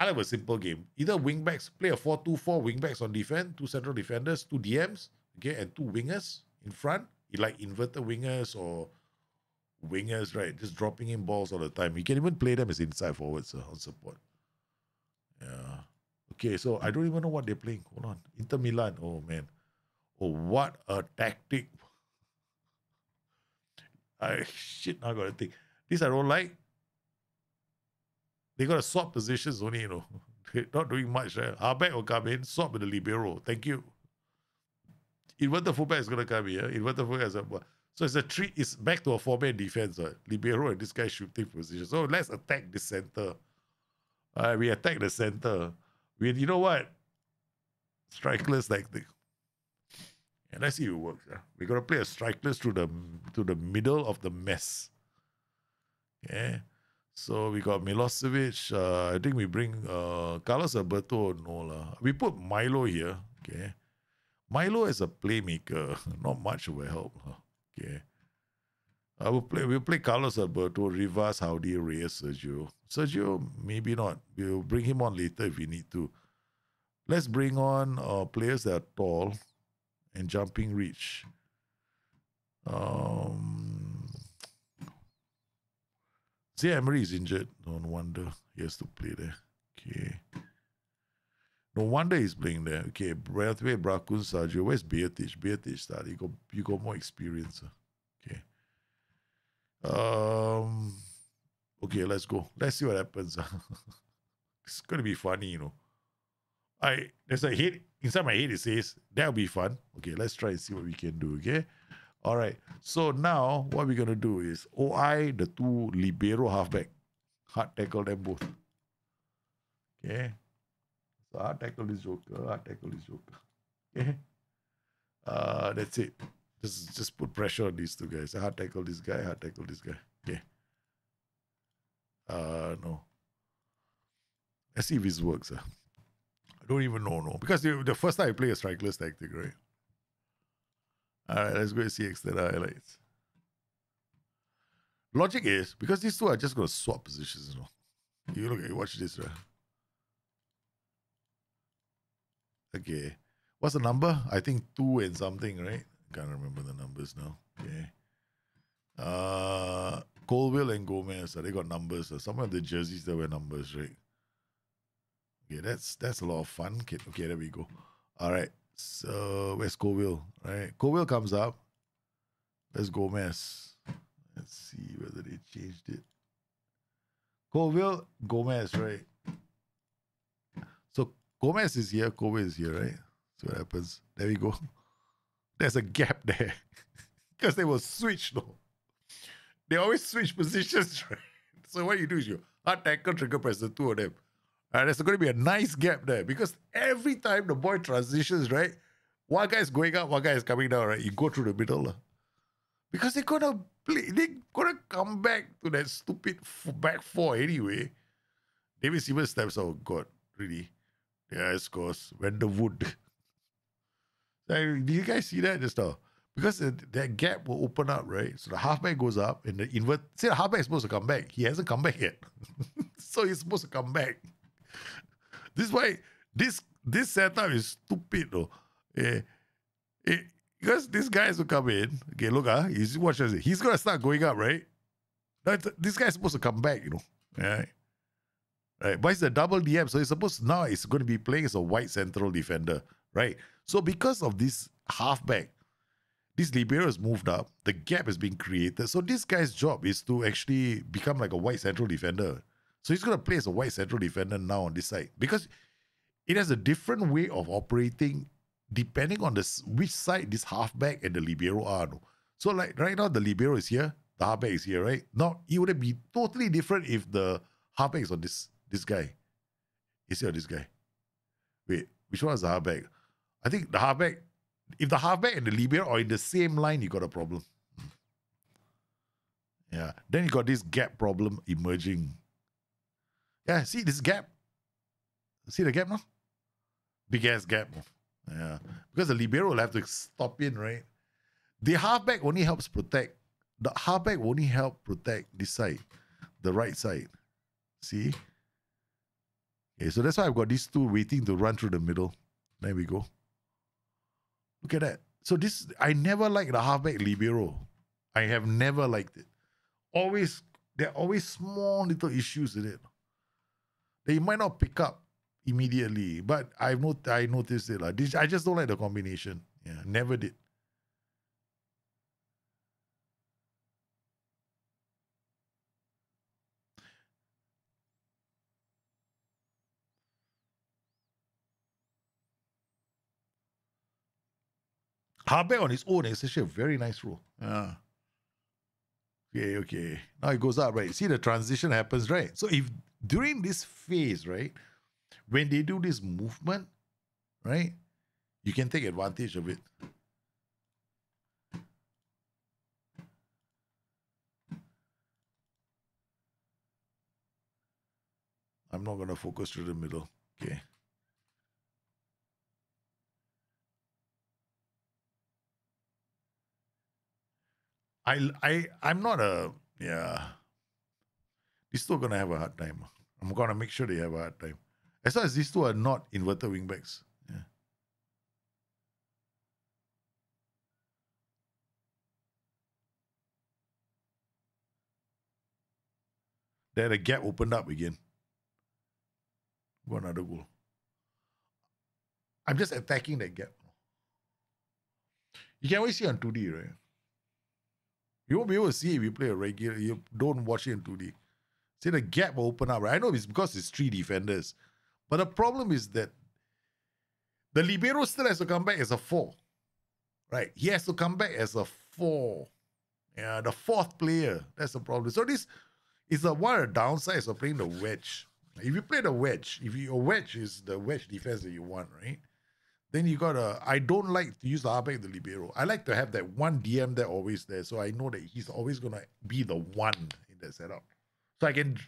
I have a simple game. Either wingbacks, play a 4-2-4 wingbacks on defense, two central defenders, two DMs, okay, and two wingers in front. Like inverted wingers or wingers, right? Just dropping in balls all the time. You can even play them as inside forwards on support. Yeah. Okay, so I don't even know what they're playing. Hold on. Inter Milan. Oh, man. Oh, what a tactic. Shit, now I got to think. This I don't like. They got to swap positions only, you know. They're not doing much, right? Harbeck will come in, swap with the libero. Thank you. Inverted fullback is going to come here. Inverted fullback is up. So it's a three. It's back to a four-man defense. Libero and this guy shooting position. So let's attack the center. We attack the center. You know what? Strikeless tactic. And let's see if it works. We're going to play a strikeless through the middle of the mess. Yeah. So we got Milosevic. I think we bring Carlos Alberto. No lah. We put Milo here. Okay. Milo is a playmaker, not much of a help. Okay, we'll play Carlos Alberto, Rivas, Howdy, Reyes, Sergio. Sergio, maybe not. We'll bring him on later if we need to. Let's bring on players that are tall and jumping reach. Zay Emery is injured. No wonder he has to play there. Okay. No wonder he's playing there. Okay, Brathway, Bracoon, Sergio. Where's Beatich? Beatich started. You got more experience. Okay. Okay, let's go. Let's see what happens. It's gonna be funny, you know. There's a head inside my head, it says that'll be fun. Okay, let's try and see what we can do. Okay. Alright. So now what we're gonna do is OI the two libero halfback. Hard tackle them both. Okay. So I tackle this joker, I tackle this joker. Okay. That's it. Just put pressure on these two guys. I tackle this guy, I tackle this guy. Okay. No. Let's see if this works. I don't even know, no. Because the first time I play a strikeless tactic, right? All right, let's go and see external highlights. Logic is, because these two are just going to swap positions, you know. You look at, you watch this, right? Okay. What's the number? I think 2 and something, right? Can't remember the numbers now. Okay. Colwell and Gomez, they got numbers. Some of the jerseys, there were numbers, right? Okay, that's a lot of fun, kid. Okay, there we go. All right. So, where's Colwell? Right? Colwell comes up. There's Gomez. Let's see whether they changed it. Colville, Gomez, right? So Gomez is here, Colville is here, right? So what happens? There we go. There's a gap there. Because they will switch, though. They always switch positions, right? So what you do is you hard tackle, trigger press the two of them. And there's going to be a nice gap there. Because every time the boy transitions, right? One guy is going up, one guy is coming down, right? You go through the middle. Because they're going to play, they're going to come back to that stupid back four anyway. David Seaman steps out. Oh God, really? Yeah, of course. Vanderwood. Like, do you guys see that just now? Because that gap will open up, right? So the halfback goes up and the invert. See, the halfback is supposed to come back. He hasn't come back yet. So he's supposed to come back. This is why this setup is stupid, though. Yeah. Because these guys will come in. Okay, look, watch this. He's going to start going up, right? This guy's supposed to come back, you know. Right? Right. But it's a double DM, so now it's going to be playing as a wide central defender, right? So because of this halfback, this libero has moved up. The gap has been created. So this guy's job is to actually become like a wide central defender. So he's going to play as a wide central defender now on this side because it has a different way of operating depending on which side this halfback and the libero are. So like right now, the libero is here, the halfback is here, right? Now, it would be totally different if the halfback is on this guy. Is he on this guy? Wait, which one is the halfback? I think the halfback, if the halfback and the libero are in the same line, you got a problem. Yeah, then you got this gap problem emerging. Yeah, see this gap? See the gap now? Big ass gap. Yeah, because the libero will have to stop in, right? The halfback only helps protect. The halfback only helps protect this side, the right side. See? Okay, so that's why I've got these two waiting to run through the middle. There we go. Look at that. So this, I never liked the halfback libero. I have never liked it. Always, there are always small little issues in it that you might not pick up immediately, but I noticed it. Like, I just don't like the combination. Yeah, never did. Halfback on his own is actually a very nice role. Yeah. Okay, okay. Now it goes up, right? See, the transition happens, right? So if during this phase, right, when they do this movement, right, you can take advantage of it. I'm not going to focus to the middle. Okay. I'm not a, yeah. They're still going to have a hard time. I'm going to make sure they have a hard time. As long as these two are not inverted wingbacks. Yeah. There, the gap opened up again. Got another goal. I'm just attacking that gap. You can always see on 2D, right? You won't be able to see if you play a regular, you don't watch it in 2D. See, the gap will open up, right? I know it's because it's three defenders. But the problem is that the libero still has to come back as a four, right? He has to come back as a four. Yeah, the fourth player. That's the problem. So this is one of the downsides of playing the wedge. If you play the wedge, if your wedge is the wedge defense that you want, right? Then you got to, I don't like to use the halfback, the libero. I like to have that one DM there always there. So I know that he's always going to be the one in that setup. So I can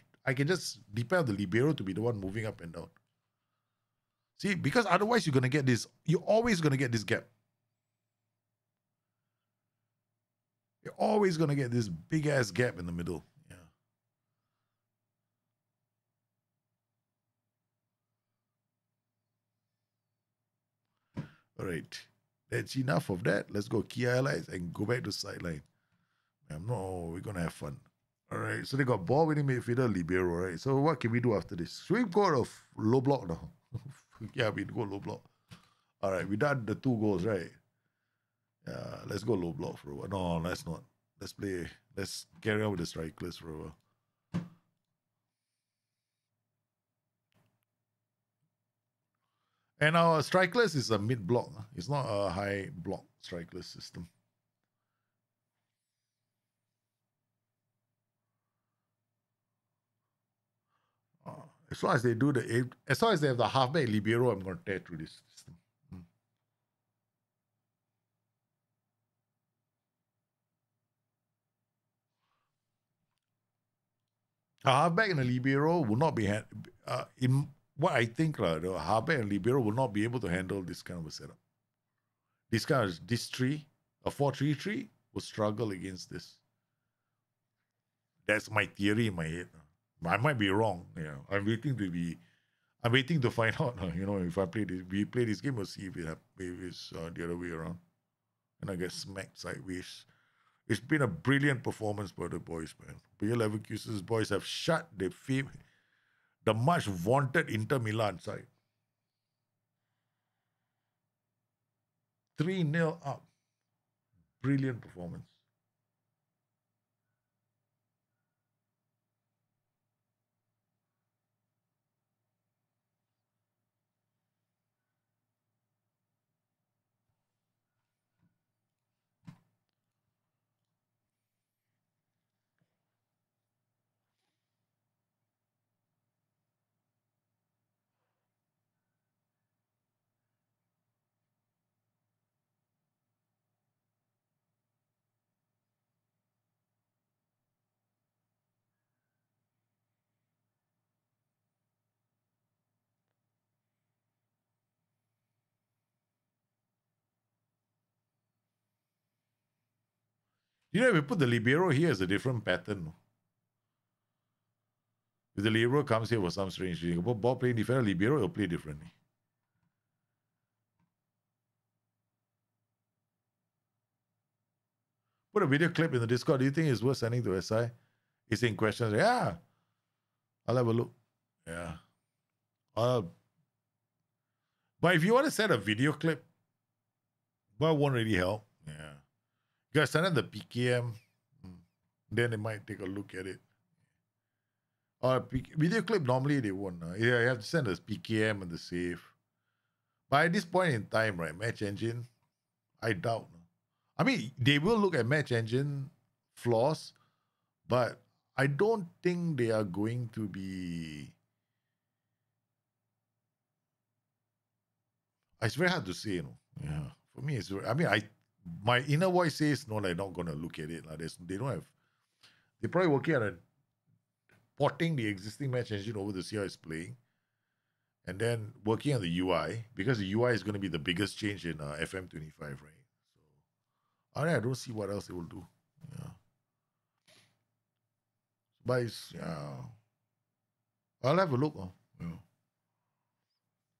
just depend on the libero to be the one moving up and down. See, because otherwise you're always going to get this gap. always going to get this big ass gap in the middle. Yeah. All right. That's enough of that. Let's go key highlights and go back to sideline. No, we're going to have fun. All right. So they got ball winning midfielder, libero, right? So what can we do after this? Should we go to low block now? Yeah, we go low block. All right. We done the 2 goals, right? Yeah, let's go low block for a while. No, let's not. Let's play. Let's carry on with the strikers for a while. And our strikers is a mid block. It's not a high block strikers system. As long as they do the, as long as they have the halfback libero, I'm going to tear through this system. A halfback and a libero will not be, in what I think, the halfback and libero will not be able to handle this kind of a setup. This kind of, this three, a 4-3-3 will struggle against this. That's my theory in my head. I might be wrong. Yeah, I'm waiting to find out. You know, if I play this, we play this game, we'll see if it happens the other way around. And I get smacked sideways. It's been a brilliant performance by the boys, man. Bayer Leverkusen's boys have shut their feet, the much vaunted Inter Milan side. 3-0 up. Brilliant performance. You know, if we put the libero here, it's a different pattern. If the libero comes here for some strange reason, but ball playing defender, libero will play differently. Put a video clip in the Discord. Do you think it's worth sending to SI? It's in questions. Yeah. I'll have a look. Yeah. But if you want to send a video clip, but it won't really help. Yeah. Guys, send in the PKM, then they might take a look at it. Or video clip, normally they won't. Yeah, you have to send us PKM and the save. But at this point in time, right, Match Engine, I doubt. I mean, they will look at Match Engine flaws, but I don't think they are going to be... It's very hard to say, you know. Yeah. For me, it's... I mean, my inner voice says, no, they're not going to look at it. Like they don't have... They're probably working on porting the existing Match Engine over to see how it's playing. And then working on the UI, because the UI is going to be the biggest change in FM25, right? So, I don't see what else they will do. Yeah. But it's... Yeah. I'll have a look. Yeah.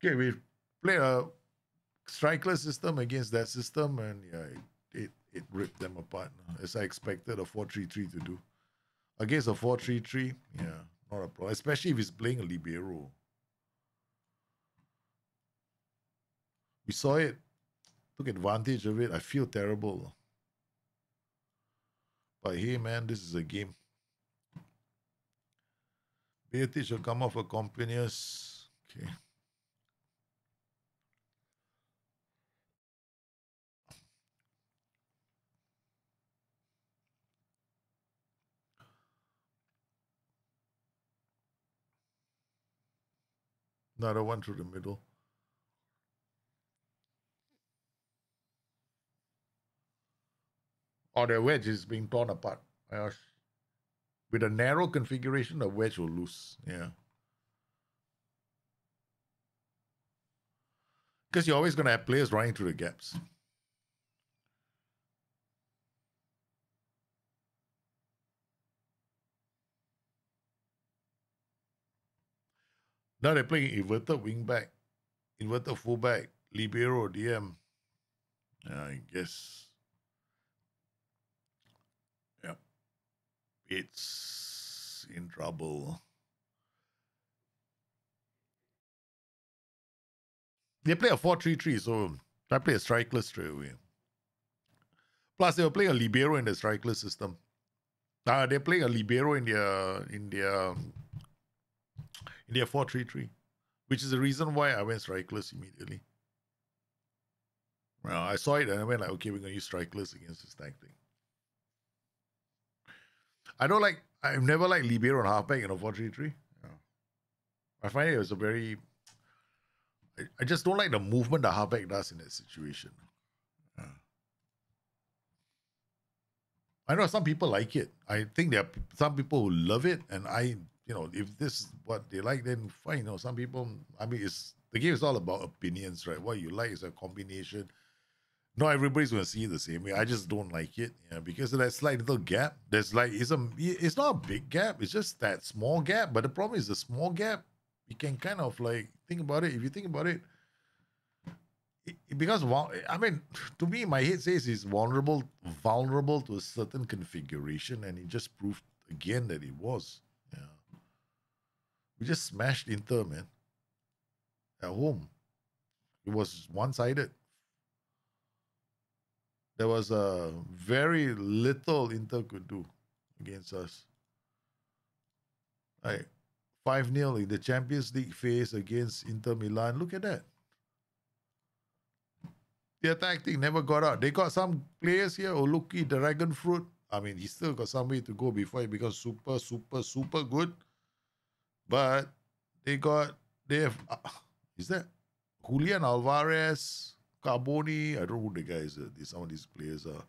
Okay, we've played a... Striker system against that system, and yeah, it ripped them apart, as I expected a 4-3-3 to do. Against a 4-3-3, yeah, not a problem, especially if he's playing a libero. We saw it, took advantage of it. I feel terrible. But hey, man, this is a game. Beatich will come off for Companions. Okay. Another one through the middle. Or the wedge is being torn apart. With a narrow configuration, the wedge will loose. Yeah. Because you're always going to have players running through the gaps. Now they're playing inverted wing back, inverted full back, libero, DM. I guess. Yep. It's in trouble. They play a 4-3-3, so I play a striker straight away. Plus, they were playing a libero in the striker system. They're playing a libero in their 4-3-3, which is the reason why I went strikerless immediately. Well, I saw it and I went like, okay, we're going to use strikerless against this tactic. I don't like, I've never liked libero and halfback in a 4-3-3. Yeah. I find it was a very, I just don't like the movement the halfback does in that situation. Yeah. I know some people like it. I think there are some people who love it, and I, you know, if this is what they like, then fine. You know, some people, I mean, it's the game is all about opinions, right? What you like is a combination. Not everybody's going to see it the same way. I just don't like it, you know, because of that slight little gap. There's like, it's not a big gap. It's just that small gap. But the problem is the small gap, you can kind of like think about it. If you think about it, because, I mean, to me, my head says it's vulnerable to a certain configuration, and it just proved again that it was. Yeah. We just smashed Inter, man. At home. It was one-sided. There was very little Inter could do against us. Like 5-0 in the Champions League phase against Inter Milan. Look at that. The tactic never got out. They got some players here, Oluki, Dragon Fruit. I mean, he's still got some way to go before he becomes super good. But they have is that Julian Alvarez, Carboni? I don't know who the guys are. Some of these players are.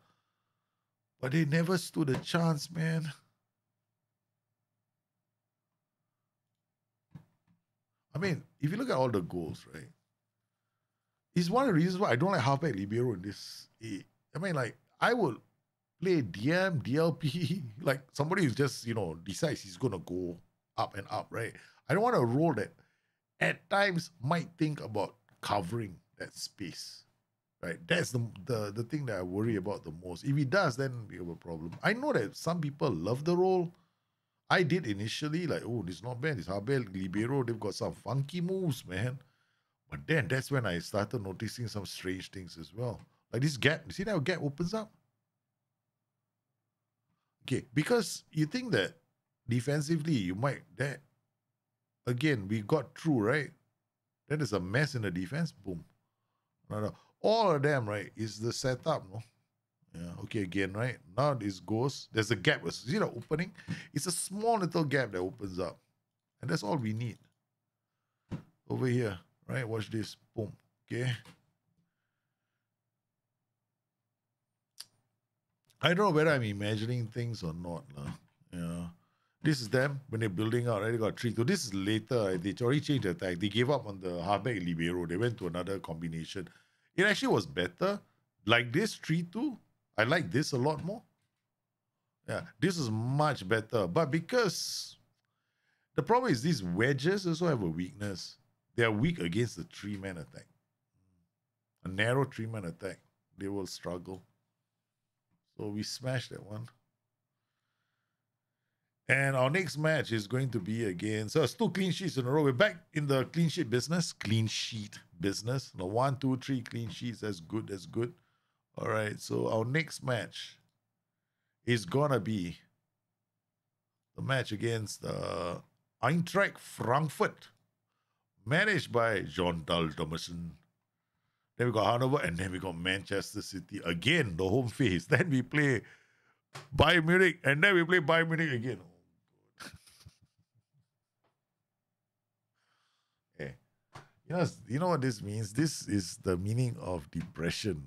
But they never stood a chance, man. I mean, if you look at all the goals, right? It's one of the reasons why I don't like halfback libero in this. I mean, like, I will play DM, DLP, like somebody who's just, you know, decides he's going to go up and up, right? I don't want a role that at times might think about covering that space, right? That's the thing that I worry about the most. If he does, then we have a problem. I know that some people love the role. I did initially, like, oh, this is not bad. This halfback libero, they've got some funky moves, man. But then that's when I started noticing some strange things as well. Like this gap, you see that gap opens up? Okay, because you think that defensively you might, that again, we got through, right? That is a mess in the defense, boom. No. All of them, right, is the setup, no? Yeah, okay, again, right? Now this goes, there's a gap, see the opening? It's a small little gap that opens up. And that's all we need. Over here. Right, watch this. Boom. Okay. I don't know whether I'm imagining things or not. Yeah. This is them when they're building out. Right? They got 3-2. This is later. They already changed the attack. They gave up on the halfback libero. They went to another combination. It actually was better. Like this, 3-2. I like this a lot more. Yeah, this is much better. But because the problem is these wedges also have a weakness. They are weak against the three-man attack. A narrow three-man attack. They will struggle. So we smashed that one. And our next match is going to be against... So it's 2 clean sheets in a row. We're back in the clean sheet business. Clean sheet business. Now 1, 2, 3 clean sheets. That's good. That's good. All right. So our next match is going to be the match against Eintracht Frankfurt. Managed by John Dahl Thomason. Then we got Hanover, and then we got Manchester City. Again, the home face. Then we play Bayern Munich, and then we play Bayern Munich again. Oh, God. Okay. You know what this means? This is the meaning of depression.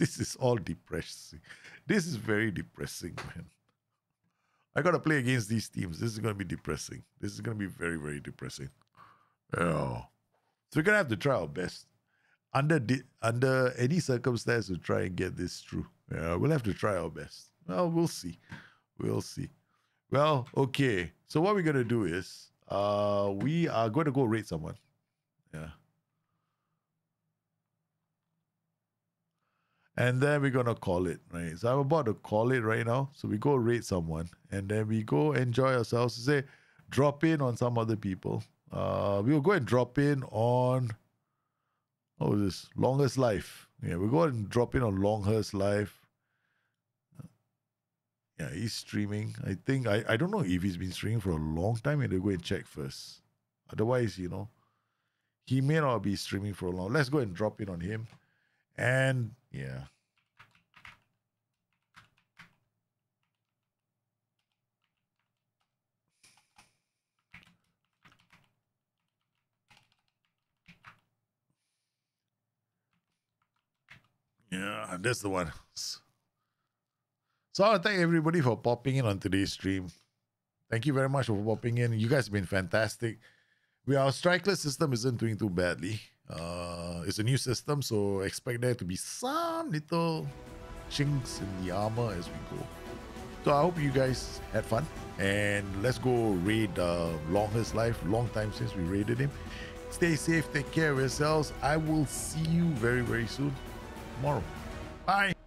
This is all depressing. This is very depressing, man. I got to play against these teams. This is going to be depressing. This is going to be very, very depressing. Yeah. So we're going to have to try our best. Under any circumstance, we'll try and get this through. Yeah, we'll have to try our best. Well, we'll see. Well, okay. So what we're going to do is We are going to go raid someone. Yeah. And then we're going to call it, right? So I'm about to call it right now. So we go raid someone. And then we go enjoy ourselves. Say, drop in on some other people. We'll go and drop in on... what was this? Longest Life. Yeah, we'll go and drop in on Longhurst Life. Yeah, he's streaming. I think, I don't know if he's been streaming for a long time. And they'll go and check first. Otherwise, you know, he may not be streaming for a long... Let's go and drop in on him. And... yeah. Yeah, that's the one. So I want to thank everybody for popping in on today's stream. Thank you very much for popping in. You guys have been fantastic. Our strikeless system isn't doing too badly. It's a new system, so expect there to be some little chinks in the armor as we go. So I hope you guys had fun, and let's go raid Longhurst Life. Long time since we raided him. Stay safe, take care of yourselves. I will see you very, very soon tomorrow. Bye.